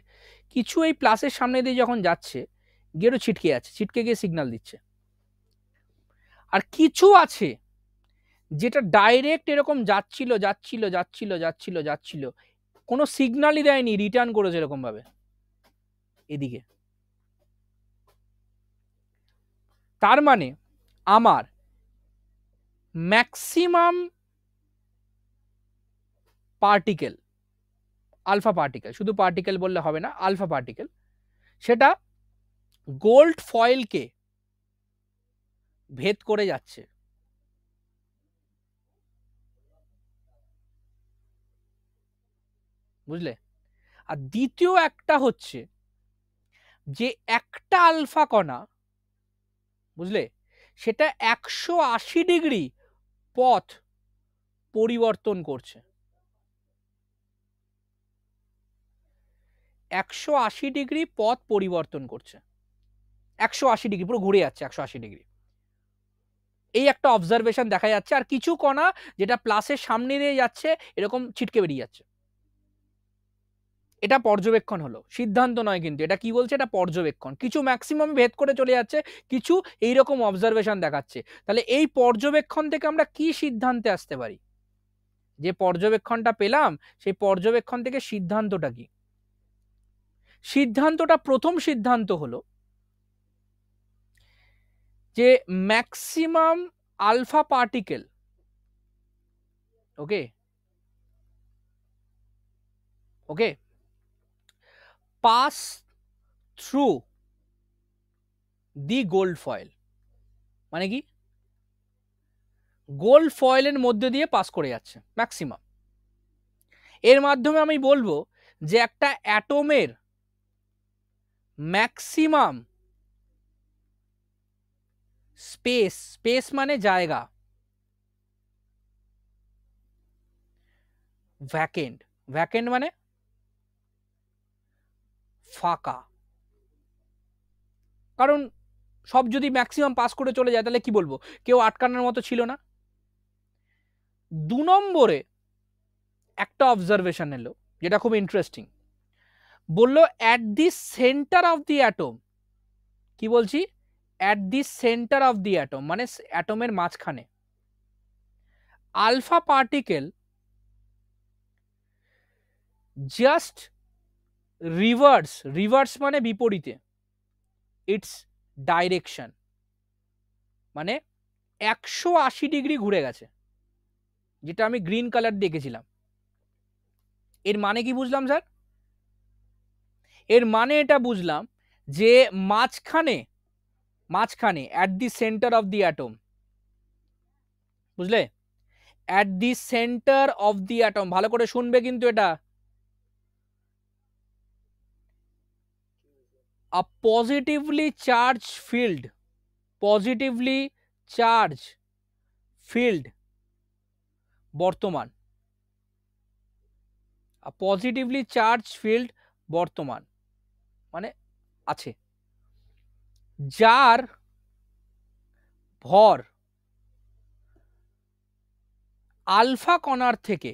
কিছু এই প্লাসের সামনে দিয়ে যখন যাচ্ছে গিয়ে একটু ছিটকে যাচ্ছে, ছিটকে গিয়ে সিগন্যাল দিচ্ছে। আর কিছু আছে যেটা ডাইরেক্ট এরকম যাচ্ছিল যাচ্ছিল যাচ্ছিল যাচ্ছিল যাচ্ছিল কোনো সিগন্যালই দেয়নি, রিটার্ন করেছে এরকমভাবে এদিকে। তার মানে আমার ম্যাক্সিমাম পার্টিকেল, আলফা পার্টিকেল, শুধু পার্টিকেল বললে হবে না, আলফা পার্টিকেল, সেটা গোল্ড ফয়েলকে ভেদ করে যাচ্ছে। বুঝলে? আর দ্বিতীয় একটা হচ্ছে যে একটা আলফা কণা, বুঝলে, সেটা একশো আশি ডিগ্রি পথ পরিবর্তন করছে, একশো আশি ডিগ্রি পথ পরিবর্তন করছে, একশো আশি ডিগ্রি পুরো ঘুরে যাচ্ছে একশো আশি ডিগ্রি। এই একটা অবজারভেশন দেখা যাচ্ছে। আর কিছু কণা যেটা প্লাসের সামনে দিয়ে যাচ্ছে এরকম ছিটকে বেরিয়ে যাচ্ছে, এটা পর্যবেক্ষণ হলো, সিদ্ধান্ত নয় কিন্তু, এটা কি বলছে, এটা পর্যবেক্ষণ। কিছু ম্যাক্সিমাম ভেদ করে চলে যাচ্ছে, কিছু এইরকম অবজারভেশন দেখাচ্ছে। তাহলে এই পর্যবেক্ষণ থেকে আমরা কি সিদ্ধান্তে আসতে পারি, যে পর্যবেক্ষণটা পেলাম সেই পর্যবেক্ষণ থেকে সিদ্ধান্তটা কি? সিদ্ধান্তটা, প্রথম সিদ্ধান্ত হলো যে maximum alpha particle, okay okay pass through the gold foil, মানে কি গোল্ড ফয়েলের মধ্যে দিয়ে পাস করে যাচ্ছে ম্যাক্সিমাম। এর মাধ্যমে আমি বলবো যে একটা অ্যাটমের ম্যাক্সিমাম স্পেস, স্পেস মানে জায়গা, ভ্যাকেন্ট, ভ্যাকেন্ট মানে ফাঁকা। কারণ সব যদি ম্যাক্সিমাম পাস করে চলে যায় তাহলে কি বলবো, কেউ আটকানোর মতো ছিল না। দু নম্বরে একটা অবজারভেশন এলো যেটা খুব ইন্টারেস্টিং, বললো at the centre of the atom, কি বলছি, at the centre of the atom মানে অ্যাটমের মাঝখানে alpha particle just reverse, reverse মানে বিপরীতে, ইটস ডাইরেকশন মানে একশো আশি ডিগ্রি ঘুরে গেছে, যেটা আমি গ্রিন কালার দিয়ে এঁকেছিলাম। এর মানে কি বুঝলাম স্যার? এর মানে এটা বুঝলাম যে মাঝখানে, মাঝখানে at the centre of the atom, বুঝলে, at the centre of the atom, ভালো করে শুনবে কিন্তু এটা, a positively charged field, positively charged field বর্তমান, a positively charged field বর্তমান মানে আছে, যার ভর আলফা কণার থেকে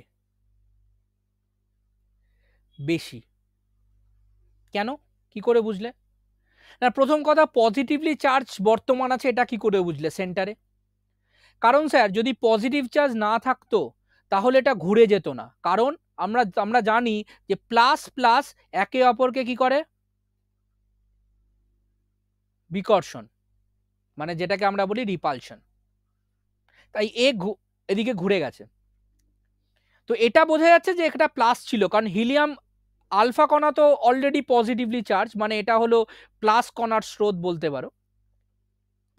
বেশি। কেন, কি করে বুঝলে? না, প্রথম কথা পজিটিভলি চার্জ বর্তমান আছে, এটা কি করে বুঝলে সেন্টারে? কারণ স্যার যদি পজিটিভ চার্জ না থাকতো তাহলে এটা ঘুরে যেত না, কারণ আমরা আমরা জানি যে প্লাস প্লাস একে অপরকে কি করে, বিকর্ষণ মানে যেটাকে আমরা বলি রিপালশন, তাই এ এদিকে ঘুরে গেছে। তো এটা বোঝা যাচ্ছে যে একটা প্লাস ছিল, কারণ হিলিয়াম আলফা কণা তো অলরেডি পজিটিভলি চার্জ, মানে এটা হলো প্লাস কণার স্রোত বলতে পারো,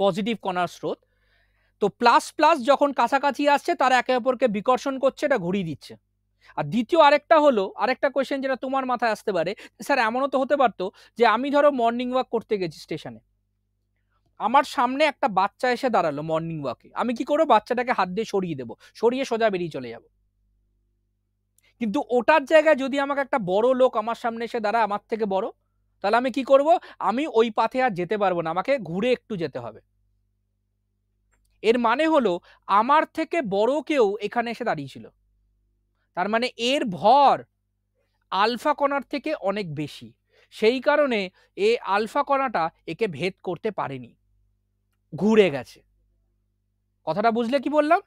পজিটিভ কণার স্রোত। তো প্লাস প্লাস যখন কাছাকাছি আসছে তারা একে অপরকে বিকর্ষণ করছে, এটা ঘুরিয়ে দিচ্ছে। আর দ্বিতীয় আরেকটা হলো, আরেকটা কোয়েশ্চেন যেটা তোমার মাথায় আসতে পারে, স্যার এমনও তো হতে পারতো যে আমি ধরো মর্নিং ওয়াক করতে গেছি স্টেশনে, আমার সামনে একটা বাচ্চা এসে দাঁড়ালো মর্নিং ওয়াকে, আমি কি করবো, বাচ্চাটাকে হাত দিয়ে সরিয়ে দেবো, সরিয়ে সোজা বেরিয়ে চলে যাবো। কিন্তু ওটার জায়গায় যদি আমাকে একটা বড় লোক আমার সামনে এসে দাঁড়ায়, আমার থেকে বড়, তাহলে আমি কি করব, আমি ওই পথে আর যেতে পারবো না, আমাকে ঘুরে একটু যেতে হবে। এর মানে হলো আমার থেকে বড় কেউ এখানে এসে দাঁড়িয়েছিল, তার মানে এর ভর আলফা কণার থেকে অনেক বেশি, সেই কারণে এ আলফা কণাটা একে ভেদ করতে পারেনি, ঘুরে গেছে। কথাটা বুঝলে কি বললাম?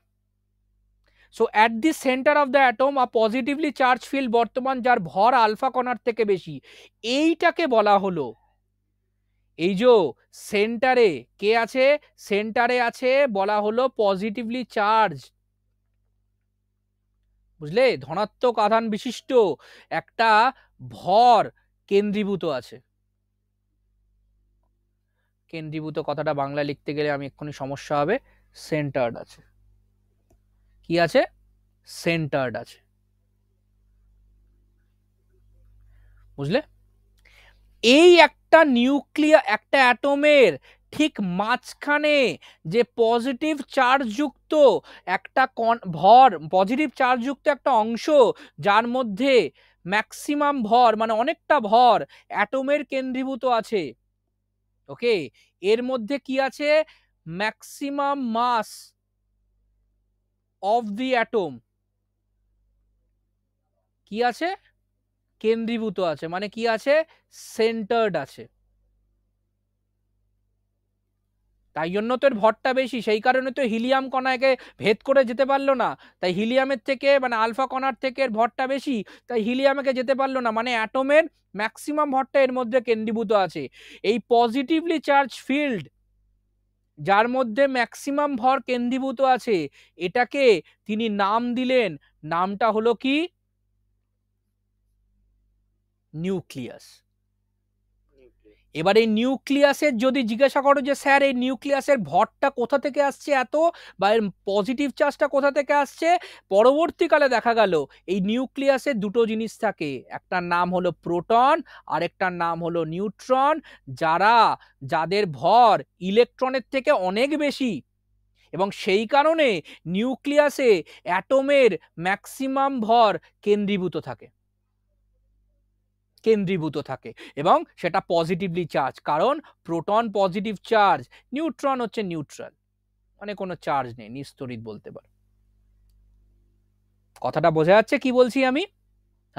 So at the center of the atom a positively charged field বর্তমান যার ভর আলফা কণার থেকে বেশি, এইটাকে বলা হলো, এই যে সেন্টারে কে আছে, সেন্টারে আছে বলা হলো পজিটিভলি চার্জ, বুঝলে, ধনাত্মক আধান বিশিষ্ট একটা ভর কেন্দ্রীভূত আছে। কেন্দ্রীভূত কথাটা বাংলায় লিখতে গেলে আমি এক্ষুনি সমস্যা হবে, সেন্টার্ড আছে, কি আছে, সেন্টার্ড আছে, বুঝলে। এই একটা নিউক্লিয়াস, একটা অ্যাটমের ঠিক মাঝখানে যে পজিটিভ চার্জ যুক্ত একটা ভর, পজিটিভ চার্জ যুক্ত একটা অংশ যার মধ্যে ম্যাক্সিমাম ভর মানে অনেকটা ভর অ্যাটমের কেন্দ্রীভূত আছে, ওকে, এর মধ্যে কি আছে, maximum mass of the atom কি আছে, কেন্দ্রীভূত আছে, মানে কি আছে, সেন্টার্ড আছে। তাই জন্য তো এর ভরটা বেশি, সেই কারণে তো হিলিয়াম কণাকে ভেদ করে যেতে পারলো না, তাই হিলিয়ামের থেকে মানে আলফা কণার থেকে এর ভরটা বেশি, তাই হিলিয়ামকে যেতে পারলো না, মানে অ্যাটমের ম্যাক্সিমাম ভরটা এর মধ্যে কেন্দ্রীভূত আছে। এই পজিটিভলি চার্জ ফিল্ড যার মধ্যে ম্যাক্সিমাম ভর কেন্দ্রীভূত আছে, এটাকে তিনি নাম দিলেন, নামটা হলো কি, নিউক্লিয়াস। এবারে নিউক্লিয়াসের যদি জিজ্ঞাসা করো যে স্যার এই নিউক্লিয়াসের ভরটা কোথা থেকে আসছে এত বা এর পজিটিভ চার্জটা কোথা থেকে আসছে, পরবর্তীকালে দেখা গেল এই নিউক্লিয়াসে দুটো জিনিস থাকে, একটা নাম হলো প্রোটন আর একটা নাম হলো নিউট্রন, যারা যাদের ভর ইলেকট্রনের থেকে অনেক বেশি এবং সেই কারণে নিউক্লিয়াসে অ্যাটমের ম্যাক্সিমাম ভর কেন্দ্রীভূত থাকে কেন্দ্রীভূত থাকে এবং সেটা পজিটিভলি চার্জ, কারণ প্রোটন পজিটিভ চার্জ, নিউট্রন হচ্ছে নিউট্রাল, মানে কোনো চার্জ নেই, নিস্তড়িত বলতে পারো। কথাটা বোঝা যাচ্ছে কি বলছি আমি?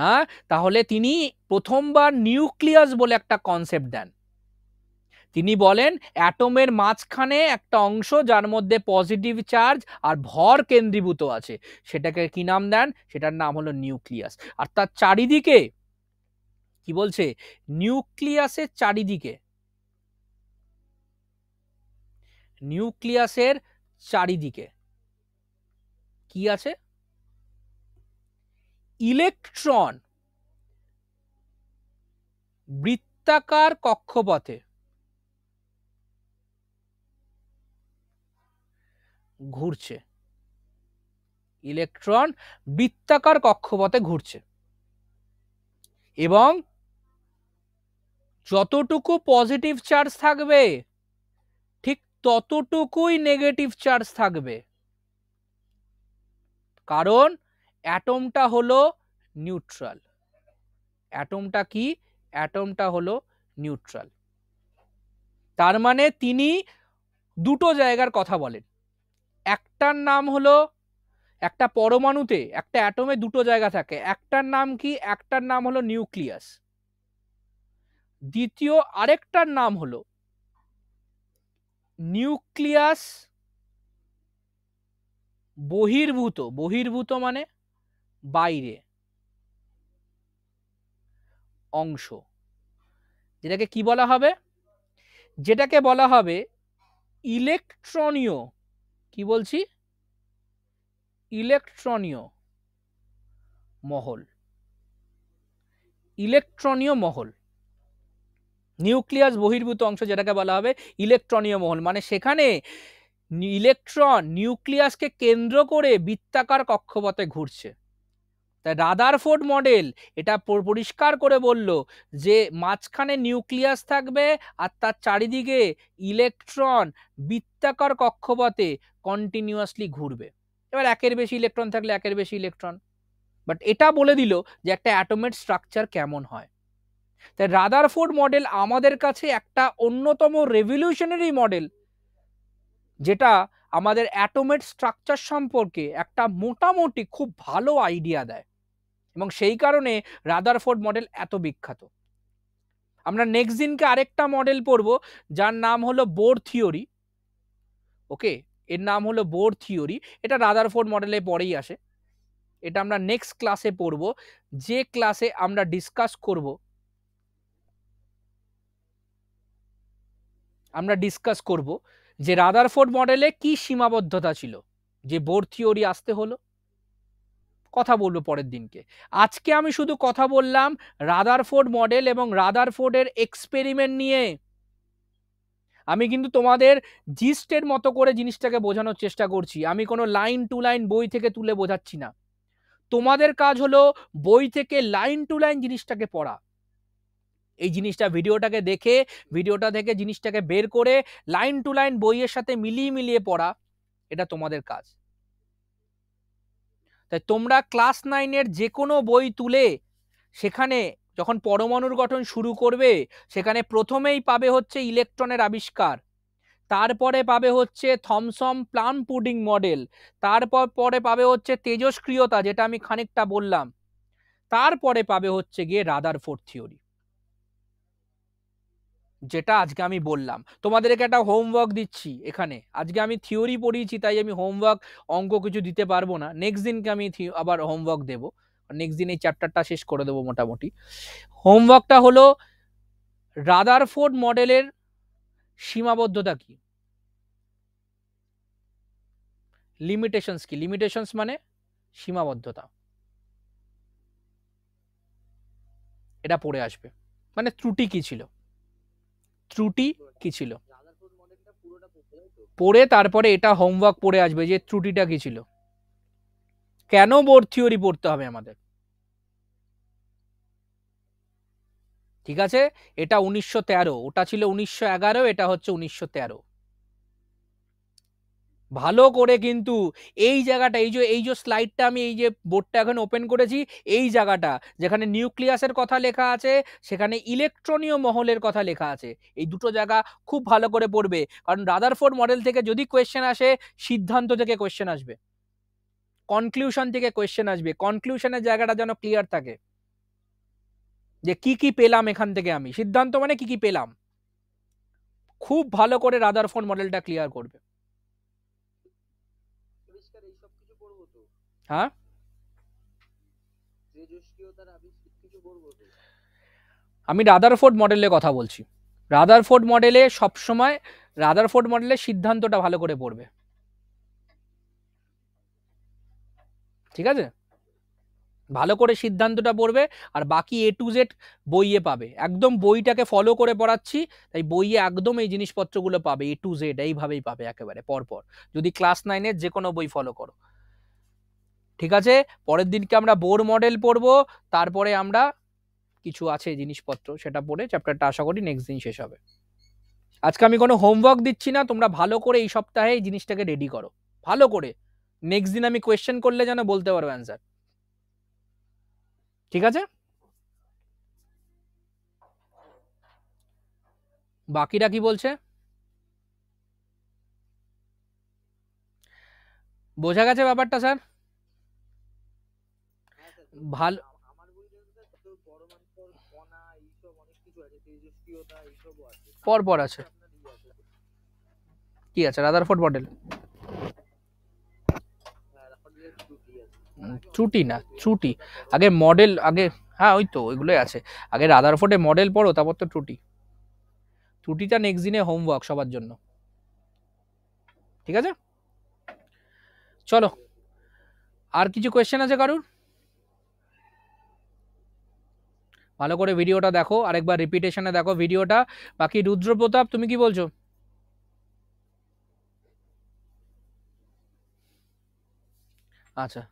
হ্যাঁ, তাহলে তিনি প্রথমবার নিউক্লিয়াস বলে একটা কনসেপ্ট দেন। তিনি বলেন অ্যাটমের মাঝখানে একটা অংশ যার মধ্যে পজিটিভ চার্জ আর ভর কেন্দ্রীভূত আছে, সেটাকে কি নাম দেন? সেটার নাম হলো নিউক্লিয়াস। আর তার চারিদিকে কি বলছে? নিউক্লিয়াসের চারিদিকে নিউক্লিয়াসের চারিদিকে কি আছে? ইলেকট্রন বৃত্তাকার কক্ষপথে ঘুরছে, ইলেকট্রন বৃত্তাকার কক্ষপথে ঘুরছে এবং যতটুকু পজিটিভ চার্জ থাকবে ঠিক ততটুকুই নেগেটিভ চার্জ থাকবে, কারণ অ্যাটমটা হলো নিউট্রাল। অ্যাটমটা কি? অ্যাটমটা হলো নিউট্রাল। তার মানে তিনি দুটো জায়গার কথা বলেন, একটার নাম হলো, একটা পরমাণুতে, একটা অ্যাটমে দুটো জায়গা থাকে, একটার নাম কি? একটার নাম হলো নিউক্লিয়াস, দ্বিতীয় আরেকটার নাম হলো নিউক্লিয়াস বহির্ভূত। বহির্ভূত মানে বাইরে অংশ, যেটাকে কি বলা হবে? যেটাকে বলা হবে ইলেকট্রনীয়, কি বলছি? ইলেকট্রনীয় মহল, ইলেকট্রনীয় মহল। নিউক্লিয়াস বহির্ভূত অংশ যেটাকে বলা হবে ইলেকট্রনীয় মহল, মানে সেখানে ইলেকট্রন নিউক্লিয়াসকে কেন্দ্র করে বৃত্তাকার কক্ষপথে ঘুরছে। তাই রাদারফোর্ড মডেল এটা পরিষ্কার করে বলল যে মাঝখানে নিউক্লিয়াস থাকবে আর তার চারিদিকে ইলেকট্রন বৃত্তাকার কক্ষপথে কন্টিনিউয়াসলি ঘুরবে। এবার একের বেশি ইলেকট্রন থাকলে একের বেশি ইলেকট্রন, বাট এটা বলে দিল যে একটা অ্যাটমের স্ট্রাকচার কেমন হয়। তাই রাদারফোর্ড মডেল আমাদের কাছে একটা অন্যতম রেভলিউশনারি মডেল, যেটা আমাদের অ্যাটমের স্ট্রাকচার সম্পর্কে একটা মোটামুটি খুব ভালো আইডিয়া দেয় এবং সেই কারণে রাদারফোর্ড মডেল এত বিখ্যাত। আমরা নেক্সট দিনকে আরেকটা মডেল পড়ব যার নাম হলো বোর থিওরি। ওকে, এর নাম হলো বোর থিওরি, এটা রাদারফোর্ড মডেলে পরেই আসে। এটা আমরা নেক্সট ক্লাসে পড়ব, যে ক্লাসে আমরা ডিসকাস করব আমরা ডিসকাস করব যে রাদারফোর্ড মডেলে কি সীমাবদ্ধতা ছিল, যে বোর থিওরি আসতে হলো। কথা বলবো পরের দিনকে। আজকে আমি শুধু কথা বললাম রাদারফোর্ড মডেল এবং রাদারফোর্ডের এক্সপেরিমেন্ট নিয়ে। আমি কিন্তু তোমাদের জিস্টের মতো করে জিনিসটাকে বোঝানোর চেষ্টা করছি, আমি কোনো লাইন টু লাইন বই থেকে তুলে বোঝাচ্ছি না। তোমাদের কাজ হলো বই থেকে লাইন টু লাইন জিনিসটাকে পড়া, এই জিনিসটা ভিডিওটাকে দেখে, ভিডিওটা থেকে জিনিসটাকে বের করে লাইন টু লাইন বইয়ের সাথে মিলিয়ে মিলিয়ে পড়া, এটা তোমাদের কাজ। তাই তোমরা ক্লাস নাইনের যে কোনো বই তুলে সেখানে যখন পরমাণুর গঠন শুরু করবে, সেখানে প্রথমেই পাবে হচ্ছে ইলেকট্রনের আবিষ্কার, তারপরে পাবে হচ্ছে থমসন প্লাম পুডিং মডেল, তারপর পরে পাবে হচ্ছে তেজস্ক্রিয়তা, যেটা আমি খানিকটা বললাম, তারপরে পাবে হচ্ছে গিয়ে রাদারফোর্ড থিওরি, যেটা আজকে আমি বললাম। তোমাদেরকে একটা হোমওয়ার্ক দিচ্ছি এখানে, আজকে আমি থিওরি পড়িয়েছি তাই আমি হোমওয়ার্ক অঙ্ক কিছু দিতে পারবো না, নেক্সট দিনকে আমি আবার হোমওয়ার্ক দেবো, নেক্সট দিন এই চ্যাপ্টারটা শেষ করে দেবো মোটামুটি। হোমওয়ার্কটা হলো রাদারফোর্ড মডেলের সীমাবদ্ধতা কি, লিমিটেশনস কি, লিমিটেশনস মানে সীমাবদ্ধতা, এটা পড়ে আসবে, মানে ত্রুটি কি ছিল। ত্রুটি কি ছিল? পড়ে তারপরে এটা হোমওয়ার্ক পড়ে আসবে যে ত্রুটিটা কি ছিল, কেন বোর থিওরি পড়তে হবে আমাদের, ঠিক আছে? এটা উনিশশো তেরো ওটা ছিল উনিশশো এগারো এটা হচ্ছে উনিশশো তেরো ভালো করে কিন্তু এই জায়গাটা, এই যে এই যে স্লাইডটা আমি এই যে বোর্ডটা এখন ওপেন করেছি, এই জায়গাটা যেখানে নিউক্লিয়াসের কথা লেখা আছে সেখানে ইলেকট্রনীয় মহলের কথা লেখা আছে, এই দুটো জায়গা খুব ভালো করে পড়বে, কারণ রাদারফোর্ড মডেল থেকে যদি কোয়েশ্চেন আসে সিদ্ধান্ত থেকে কোয়েশ্চেন আসবে, কনক্লিউশন থেকে কোয়েশ্চেন আসবে, কনক্লিউশনের জায়গাটা যেন ক্লিয়ার থাকে যে কি কি পেলাম এখান থেকে আমি, সিদ্ধান্ত মানে কি কি পেলাম, খুব ভালো করে রাদারফোর্ড মডেলটা ক্লিয়ার করবে। হ্যাঁ, আমি রাদারফোর্ড মডেলের কথা বলছি, রাদারফোর্ড মডেলে সবসময় রাদারফোর্ড মডেলের সিদ্ধান্তটা ভালো করে পড়বে, ঠিক আছে? ভালো করে সিদ্ধান্তটা পড়বে, আর বাকি এ টু জেড বইয়ে পাবে, একদম বইটাকে ফলো করে পড়াচ্ছি তাই বইয়ে একদম এই জিনিসপত্রগুলো পাবে, এ টু জেড এইভাবেই পাবে একেবারে পরপর, যদি ক্লাস নাইনের যে কোনো বই ফলো করো, ঠিক আছে? পরের দিনকে আমরা বোর মডেল পড়ব, তারপরে আমরা কিছু আছে জিনিসপত্র সেটা পড়ে চ্যাপ্টারটা আশা করি নেক্সট দিন শেষ হবে। আজকে আমি কোনো হোমওয়ার্ক দিচ্ছি না, তোমরা ভালো করে এই সপ্তাহে এই জিনিসটাকে রেডি করো ভালো করে, নেক্সট দিন আমি কোয়েশ্চেন করলে যেন বলতে পারবো অ্যান্সার, ঠিক আছে? বাকিরা কি বলছে? বোঝা গেছে ব্যাপারটা স্যার? ভালো, পরপর আছে কি আছে রাদারফোর্ড মডেল, ত্রুটি না ত্রুটি আগে মডেল আগে, হ্যাঁ ওই তো ওইগুলোই আছে, আগে রাদারফোর্ডে মডেল পড়ো তারপর তো ত্রুটি, ত্রুটিটা নেক্সট দিনে হোমওয়ার্ক সবার জন্য, ঠিক আছে? চলো, আর কিছু কোয়েশ্চেন আছে কারুর? ভালো করে ভিডিওটা দেখো, আরেকবার রিপিটেশনে দেখো ভিডিওটা। বাকি রুদ্র প্রতাপ তুমি কি বলছো? আচ্ছা,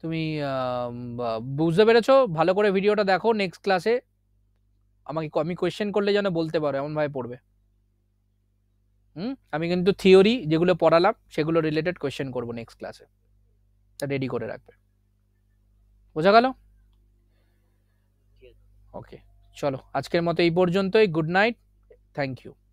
তুমি বুঝতে পেরেছো? ভালো করে ভিডিওটা দেখো, নেক্সট ক্লাসে আমাকে আমি কোয়েশ্চেন করলে যেন বলতে পারো এমনভাবে পড়বে। হুম, আমি কিন্তু থিওরি যেগুলো পড়ালাম সেগুলো রিলেটেড কোয়েশ্চেন করবো নেক্সট ক্লাসে, তা রেডি করে রাখবে, বোঝা গেল? ওকে, চলো আজকের মতো এই পর্যন্তই, গুড নাইট, থ্যাংক ইউ।